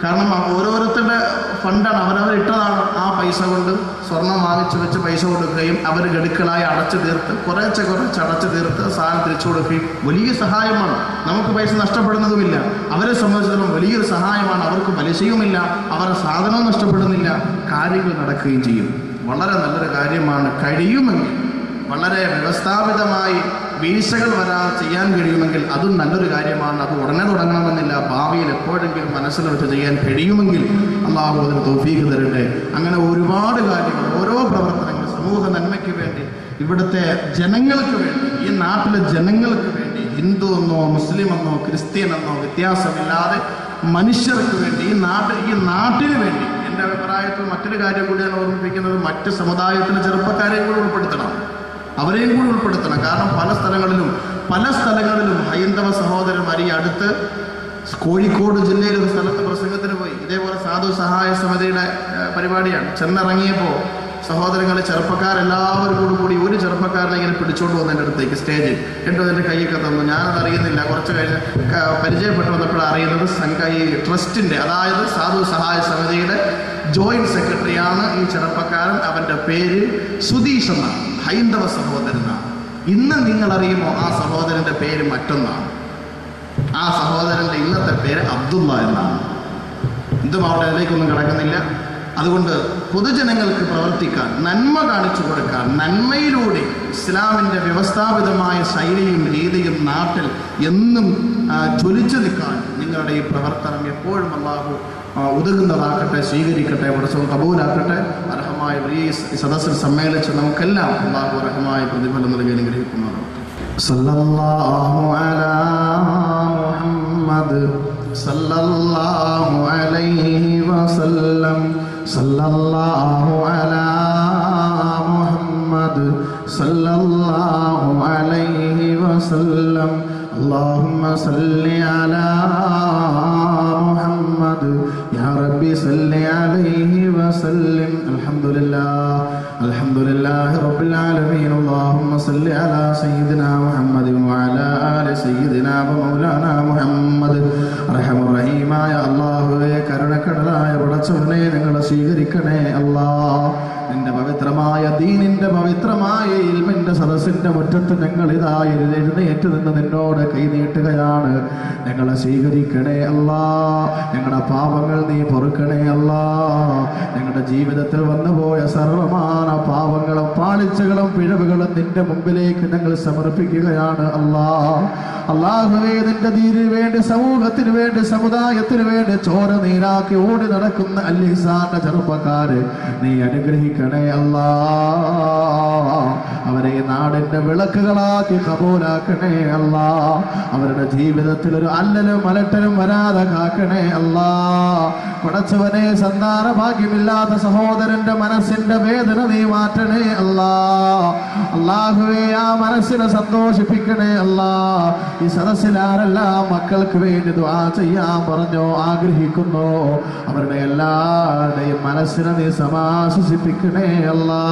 കാരണം ഓരോരുത്തരുടെ ഫണ്ടാണ്, അവരവരിട്ടതാണ്. ആ പൈസ കൊണ്ട് സ്വർണം വാങ്ങിച്ചു വെച്ച് പൈസ കൊടുക്കുകയും അവർ ഗഡുക്കളായി അടച്ചു തീർത്ത് കുറച്ച് അടച്ചു തീർത്ത് സാധനം തിരിച്ചു കൊടുക്കുകയും വലിയ സഹായമാണ്. നമുക്ക് പൈസ നഷ്ടപ്പെടുന്നതുമില്ല. അവരെ സംബന്ധിച്ചിടത്തോളം വലിയൊരു സഹായമാണ്. അവർക്ക് പലിശയുമില്ല, അവരുടെ സാധനവും നഷ്ടപ്പെടുന്നില്ല, കാര്യങ്ങൾ നടക്കുകയും ചെയ്യും. വളരെ നല്ലൊരു കാര്യമാണ്. കഴിയുമെങ്കിൽ വളരെ വ്യവസ്ഥാപിതമായി വീഴ്ചകൾ വരാൻ ചെയ്യാൻ കഴിയുമെങ്കിൽ അതും നല്ലൊരു കാര്യമാണ്. അത് ഉടനെ തുടങ്ങണമെന്നില്ല, ഭാവിയിൽ എപ്പോഴെങ്കിലും മനസ്സിൽ വെച്ച് ചെയ്യാൻ കഴിയുമെങ്കിൽ അള്ളാഹു അതിന് തൗഫീഖ് തരട്ടെ. അങ്ങനെ ഒരുപാട് കാര്യങ്ങൾ, ഓരോ പ്രവർത്തനങ്ങൾ സമൂഹ നന്മയ്ക്ക് വേണ്ടി, ഇവിടുത്തെ ജനങ്ങൾക്ക് വേണ്ടി, ഈ നാട്ടിലെ ജനങ്ങൾക്ക് വേണ്ടി, ഹിന്ദു എന്നോ മുസ്ലിം എന്നോ ക്രിസ്ത്യൻ എന്നോ വ്യത്യാസമില്ലാതെ മനുഷ്യർക്ക് വേണ്ടി, ഈ നാട്ടിന് വേണ്ടി. എൻ്റെ അഭിപ്രായത്തിൽ മറ്റൊരു കാര്യം കൂടി ഞാൻ ഓർമ്മിപ്പിക്കുന്നത്, മറ്റ് സമുദായത്തിലെ ചെറുപ്പക്കാരെ കൂടി ഉൾപ്പെടുത്തണം, അവരെയും കൂടി ഉൾപ്പെടുത്തണം. കാരണം പല സ്ഥലങ്ങളിലും ഹൈന്ദവ സഹോദരന്മാർ ഈ അടുത്ത് കോഴിക്കോട് ജില്ലയിലെ ഒരു സ്ഥലത്ത് പ്രസംഗത്തിന് പോയി. ഇതേപോലെ സാധു സഹായ സമിതിയുടെ പരിപാടിയാണ്. ചെന്നിറങ്ങിയപ്പോൾ സഹോദരങ്ങളെ ചെറുപ്പക്കാരെല്ലാവരും കൂടി ഒരു ചെറുപ്പക്കാരനെ ഇങ്ങനെ പിടിച്ചോണ്ട് പോകുന്ന എൻ്റെ അടുത്തേക്ക് സ്റ്റേജിൽ കേട്ടോ, എൻ്റെ കൈയ്യൊക്കെ തന്നു. ഞാനതറിയുന്നില്ല. കുറച്ച് കഴിഞ്ഞ് പരിചയപ്പെട്ട് വന്നപ്പോഴാണ് അറിയുന്നത് സംഘ ഈ ട്രസ്റ്റിൻ്റെ, അതായത് സാധു സഹായ സമിതിയുടെ ജോയിൻറ്റ് സെക്രട്ടറിയാണ് ഈ ചെറുപ്പക്കാരൻ. അവൻ്റെ പേര് സുധീഷ് എന്നാണ്, ഹൈന്ദവ സഹോദരനാണ്. ഇന്ന് നിങ്ങളറിയുമോ ആ സഹോദരൻ്റെ പേര് മറ്റൊന്നാണ്. ആ സഹോദരൻ്റെ ഇന്നത്തെ പേര് അബ്ദുള്ള എന്നാണ്. എന്തും അവിടെ അതിലേക്കൊന്നും കിടക്കുന്നില്ല. അതുകൊണ്ട് പൊതുജനങ്ങൾക്ക് പ്രവർത്തിക്കാൻ, നന്മ കാണിച്ചു കൊടുക്കാൻ, നന്മയിലൂടെ ഇസ്ലാമിൻ്റെ വ്യവസ്ഥാപിതമായ ശൈലിയും രീതിയും നാട്ടിൽ എന്നും ജ്വലിച്ചു നിൽക്കാൻ നിങ്ങളുടെ ഈ പ്രവർത്തനം എപ്പോഴും അല്ലാഹു ഉതകുന്നതാക്കട്ടെ, സ്വീകരിക്കട്ടെ, പടച്ചോൻ കബൂലാക്കട്ടെ. അർഹമായ ഈ സദസ്സിൽ സമ്മേളിച്ച് നമുക്കെല്ലാം അല്ലാഹു അർഹമായ പ്രതിഫലം നൽകി അനുഗ്രഹിക്കുമാറാകട്ടെ. സല്ലല്ലാഹു അലാ മുഹമ്മദ് സല്ലല്ലാഹു അലൈഹി വസല്ലം. സല്ലല്ലാഹു അലാ മുഹമ്മദ് സല്ലല്ലാഹു അലൈഹി വസല്ലം. അല്ലാഹുമ്മ സല്ലി അലാ മുഹമ്മദ് യാ റബ്ബി സല്ലി അലൈഹി വസല്ലം. അൽഹംദുലില്ലാഹ് അൽഹംദുലില്ലാഹി റബ്ബിൽ ആലമീൻ. അല്ലാഹുമ്മ സല്ലി അലാ സയ്യിദിനാ മുഹമ്മദ് വഅലാ ആലി സയ്യിദിനാ വമൗലാനാ മുഹമ്മദ് അർഹമർ റഹീമായ അല്ലാഹുവേ കരുണക്കടലായ ഉടച്ചവനെ ഞങ്ങളെ സ്വീകരിക്കണേ അല്ലാ. നിന്റെ പവിത്രമായ ദീനിന്റെ പവിത്രമായ ഇൽമിന്റെ സദസ്സിന്റെ മുറ്റത്ത് ഞങ്ങൾ ഇതായി എഴുന്നേറ്റ് നിന്ന് നിന്നോട് കൈനീട്ടുകയാണ്. ഞങ്ങളെ സ്വീകരിക്കണേ അല്ലാ. ഞങ്ങളുടെ പാപങ്ങൾ നീ പൊറുക്കണേ അല്ലാ. ഞങ്ങളുടെ ജീവിതത്തിൽ വന്നുപോയ സർവമാന പാപങ്ങളും പാളിച്ചകളും പിഴവുകളും നിന്റെ മുമ്പിലേക്ക് ഞങ്ങൾ സമർപ്പിക്കുകയാണ് അല്ലാ. അല്ലാഹുവേ, നിന്റെ ദീനിന് വേണ്ടി, സമൂഹത്തിന് വേണ്ടി, സമുദായത്തിന് വേണ്ടി ചോര നീരാക്കി ഓടി നടക്കുന്ന അൽഹിസാന്റെ ചെറുപ്പക്കാര് നീ അനുഗ്രഹിക്കണേ അല്ലാ. അവരെ നാടിന്റെ വിളക്കുകളാക്കി കബൂലാക്കണേ അല്ലാ. അവരുടെ ജീവിതത്തിൽ ഒരു അല്ലലും അലട്ടലും വരാതെ കാക്കണേ അല്ലാ. പടച്ചവനെ, സന്താന ഭാഗ്യമില്ലാത്ത സഹോദരന്റെ മനസ്സിന്റെ വേദന നീ മാറ്റണേ അല്ലാ. അല്ലാഹുവേ, ആ മനസ്സിനെ സന്തോഷിപ്പിക്കണേ അല്ലാ. ഈ സദസ്സിലാരെല്ലാം മക്കൾക്ക് വേണ്ടി ദുആ ചെയ്യാൻ പറഞ്ഞോ ആഗ്രഹിക്കുന്നു, അവരുടെ എല്ലാവരുടെയും മനസ്സിനെ നീ സമാശ്വസിപ്പിക്കണേ അല്ലാ.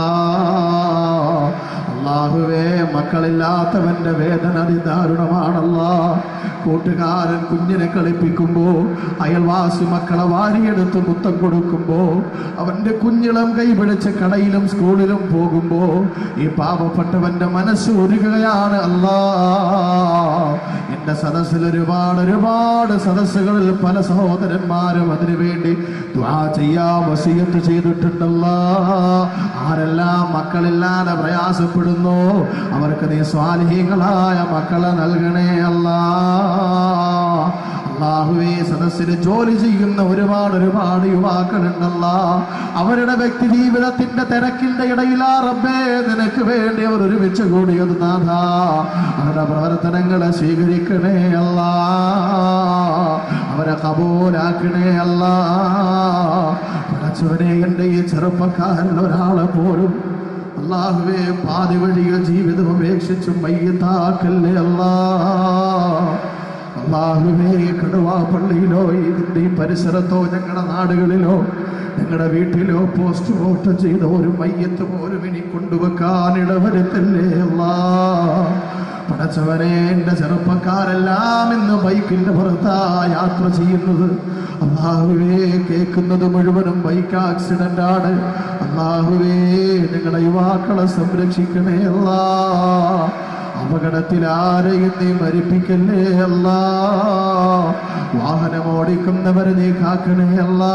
അല്ലാഹുവേ, മക്കളില്ലാത്തവന്റെ വേദന അതിദാരുണമാണല്ലോ. കൂട്ടുകാരൻ കുഞ്ഞിനെ കളിപ്പിക്കുമ്പോൾ, അയൽവാസി മക്കളെ വാരിയെടുത്ത് മുത്തം കൊടുക്കുമ്പോൾ, അവൻ്റെ കുഞ്ഞിളം കൈപിടിച്ച് കടയിലും സ്കൂളിലും പോകുമ്പോൾ ഈ പാപപ്പെട്ടവൻ്റെ മനസ്സ് ഒരുകയാണ് അല്ലാ. എൻ്റെ സദസ്സിൽ ഒരുപാട് ഒരുപാട് സദസ്സുകളിൽ പല സഹോദരന്മാരും അതിനുവേണ്ടി ദുആ ചെയ്യാൻ വസിയത്ത് ചെയ്തിട്ടുണ്ടല്ലോ. ആരെല്ലാം മക്കളില്ലാതെ പ്രയാസപ്പെടുന്നു അവർക്ക് നീ സ്വാലിഹീങ്ങളായ മക്കളെ നൽകണേ അല്ലാ. അല്ലാഹുവേ, സദസ്സിൽ ജോലി ചെയ്യുന്ന ഒരുപാട് ഒരുപാട് യുവാക്കളുണ്ടല്ലോ. അവരുടെ വ്യക്തി ജീവിതത്തിന്റെ തിരക്കിന്റെ ഇടയിലാ റബ്ബേ നിനക്ക് വേണ്ടി അവർ ഒരുമിച്ച് കൂടിയത് നാഥാ. അവരുടെ പ്രവർത്തനങ്ങളെ സ്വീകരിക്കണേ അല്ലാ. അവരെ കബൂലാക്കണേ അല്ലാ. പടച്ചവനെ, എൻ്റെ ഈ ചെറുപ്പക്കാരിൽ ഒരാളെ പോലും അല്ലാഹുവേ പാതി വഴിയ ജീവിതം ഉപേക്ഷിച്ച് മയ്യത്താക്കല്ലേ അല്ലാ. അല്ലാഹുവേ, കടുവാ പള്ളിയിലോ ഇതിൻ്റെ ഈ പരിസരത്തോ ഞങ്ങളുടെ നാടുകളിലോ ഞങ്ങളുടെ വീട്ടിലോ പോസ്റ്റ്മോർട്ടം ചെയ്ത ഒരു മയ്യത്ത് പോലും ഇനി കൊണ്ടുവെക്കാൻ ഇടവരുത്തല്ലേ അല്ലാ. പടച്ചവനെ, എൻ്റെ ചെറുപ്പക്കാരെല്ലാം ഇന്ന് ബൈക്കിൻ്റെ പുറത്താണ് യാത്ര ചെയ്യുന്നത്. അല്ലാഹുവേ, കേൾക്കുന്നത് മുഴുവനും ബൈക്ക് ആക്സിഡൻ്റാണ്. അല്ലാഹുവേ, ഞങ്ങളുടെ യുവാക്കളെ സംരക്ഷിക്കണേ അല്ലാ. അപകടത്തിൽ ആരെയും നീ മരിപ്പിക്കല്ലേ അല്ലാ. വാഹനം ഓടിക്കുന്നവരെ നീ കാക്കണേ അല്ലാ.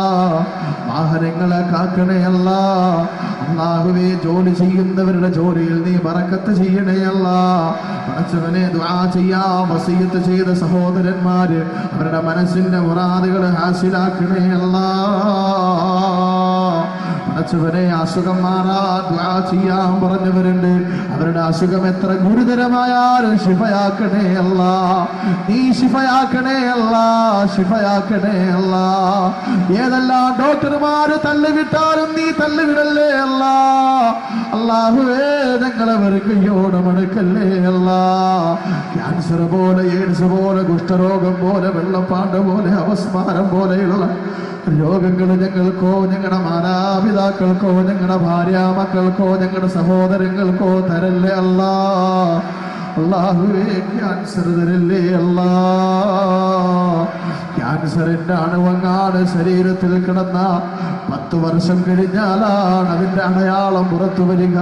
വാഹനങ്ങളെ കാക്കണേ അല്ലാ. അല്ലാഹുവേ, ജോലി ചെയ്യുന്നവരുടെ ജോലിയിൽ നീ ബറക്കത്ത് ചെയ്യണേ അല്ലാ. പടച്ചവനെ, ദുആ ചെയ്യാ വസിയത്ത് ചെയ്ത സഹോദരന്മാര് അവരുടെ മനസ്സിന്റെ മുറാദുകൾ ഹാസിലാക്കണേ അല്ലാ. പടച്ചവനെ, അസുഖം മാറാ ദുആ ചെയ്യാൻ പറഞ്ഞവരുണ്ട്. അവരുടെ അസുഖം എത്ര ഗുരുതരമായാലും ശിഫയാക്കണേ അല്ലാ. നീ ശിഫയാക്കണേ അല്ലാ. ശിഫയാക്കണേ അല്ലാ. ഏതെല്ലാം ഡോക്ടർമാര് തല്ലുവിട്ടാലും നീ തല്ലുവിടല്ലേ അല്ലാ. അല്ലാഹുവേ, ഞങ്ങളെ വെറുക്കയോടെ മടുക്കല്ലേ അല്ലാ. ക്യാൻസർ പോലെ, എയ്ഡ്സ് പോലെ, കുഷ്ഠരോഗം പോലെ, വെള്ളപ്പാണ്ട പോലെ, അവസ്മാരം പോലെയുള്ള രോഗങ്ങൾ ഞങ്ങൾക്കോ ഞങ്ങളുടെ മാതാപിതാക്കൾക്കോ ഞങ്ങളുടെ ഭാര്യ മക്കൾക്കോ ഞങ്ങളുടെ സഹോദരങ്ങൾക്കോ തരല്ലേ അല്ലാ. അല്ലാഹുവേ, ക്യാൻസർ തരല്ലേ അല്ലാ. ക്യാൻസറിൻ്റെ അണുവങ്ങാട് ശരീരത്തിൽ കിടന്ന 10 വർഷം കഴിഞ്ഞാലാണ് അതിൻ്റെ അടയാളം പുറത്തു വരിക.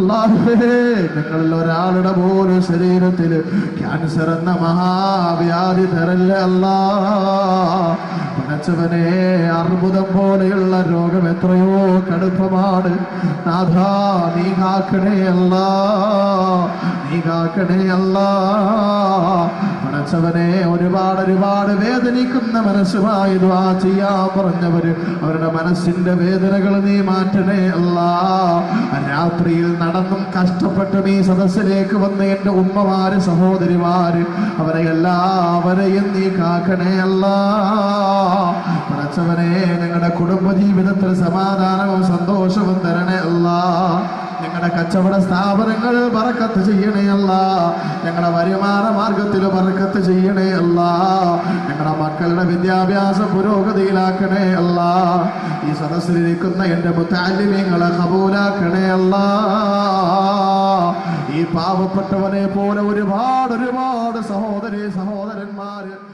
അല്ലാഹുവേ, ഞങ്ങളിൽ ഒരാളുടെ പോലും ശരീരത്തിൽ ക്യാൻസർ എന്ന മഹാവ്യാധി തരല്ലേ അല്ലാ. പടച്ചവനെ, അർബുദം പോലെയുള്ള രോഗം എത്രയോ കടുപ്പമാണ് നാഥാ. നീ കാക്കണേ അല്ലാ. നീ കാക്കണേ അല്ലാ. പടച്ചവനെ, ഒരുപാട് ഒരുപാട് വേദനിക്കുന്ന മനസ്സുമായി ദുആ ചെയ്യാ പറഞ്ഞവര് അവരുടെ മനസ്സിന്റെ വേദനകൾ നീ മാറ്റണേ അല്ലാ. രാത്രിയിൽ നടന്നും കഷ്ടപ്പെട്ടും ഈ സദസ്സിലേക്ക് വന്ന് എൻ്റെ ഉമ്മമാര് സഹോദരിമാര് അവരെ എല്ലാവരെയും നീ കാക്കണേ അല്ലാ. പടച്ചവനെ, ഞങ്ങളുടെ കുടുംബ ജീവിതത്തിൽ സമാധാനവും സന്തോഷവും തരണേ അല്ലാ. ഞങ്ങളുടെ കച്ചവട സ്ഥാപനങ്ങൾ ബറക്കത്ത് ചെയ്യണേ അല്ലാ. ഞങ്ങളുടെ വരുമാന മാർഗത്തിൽ ബറക്കത്ത് ചെയ്യണേ അല്ലാ. ഞങ്ങളുടെ മക്കളുടെ വിദ്യാഭ്യാസ പുരോഗതിയിലാക്കണേ അല്ലാ. ഈ സദസ്സിലിരിക്കുന്ന എൻ്റെ മുത്തഅല്ലിമീങ്ങളെ ഖബൂലാക്കണേ അല്ലാ. ഈ പാവപ്പെട്ടവനെ പോലെ ഒരുപാട് ഒരുപാട് സഹോദരന്മാര്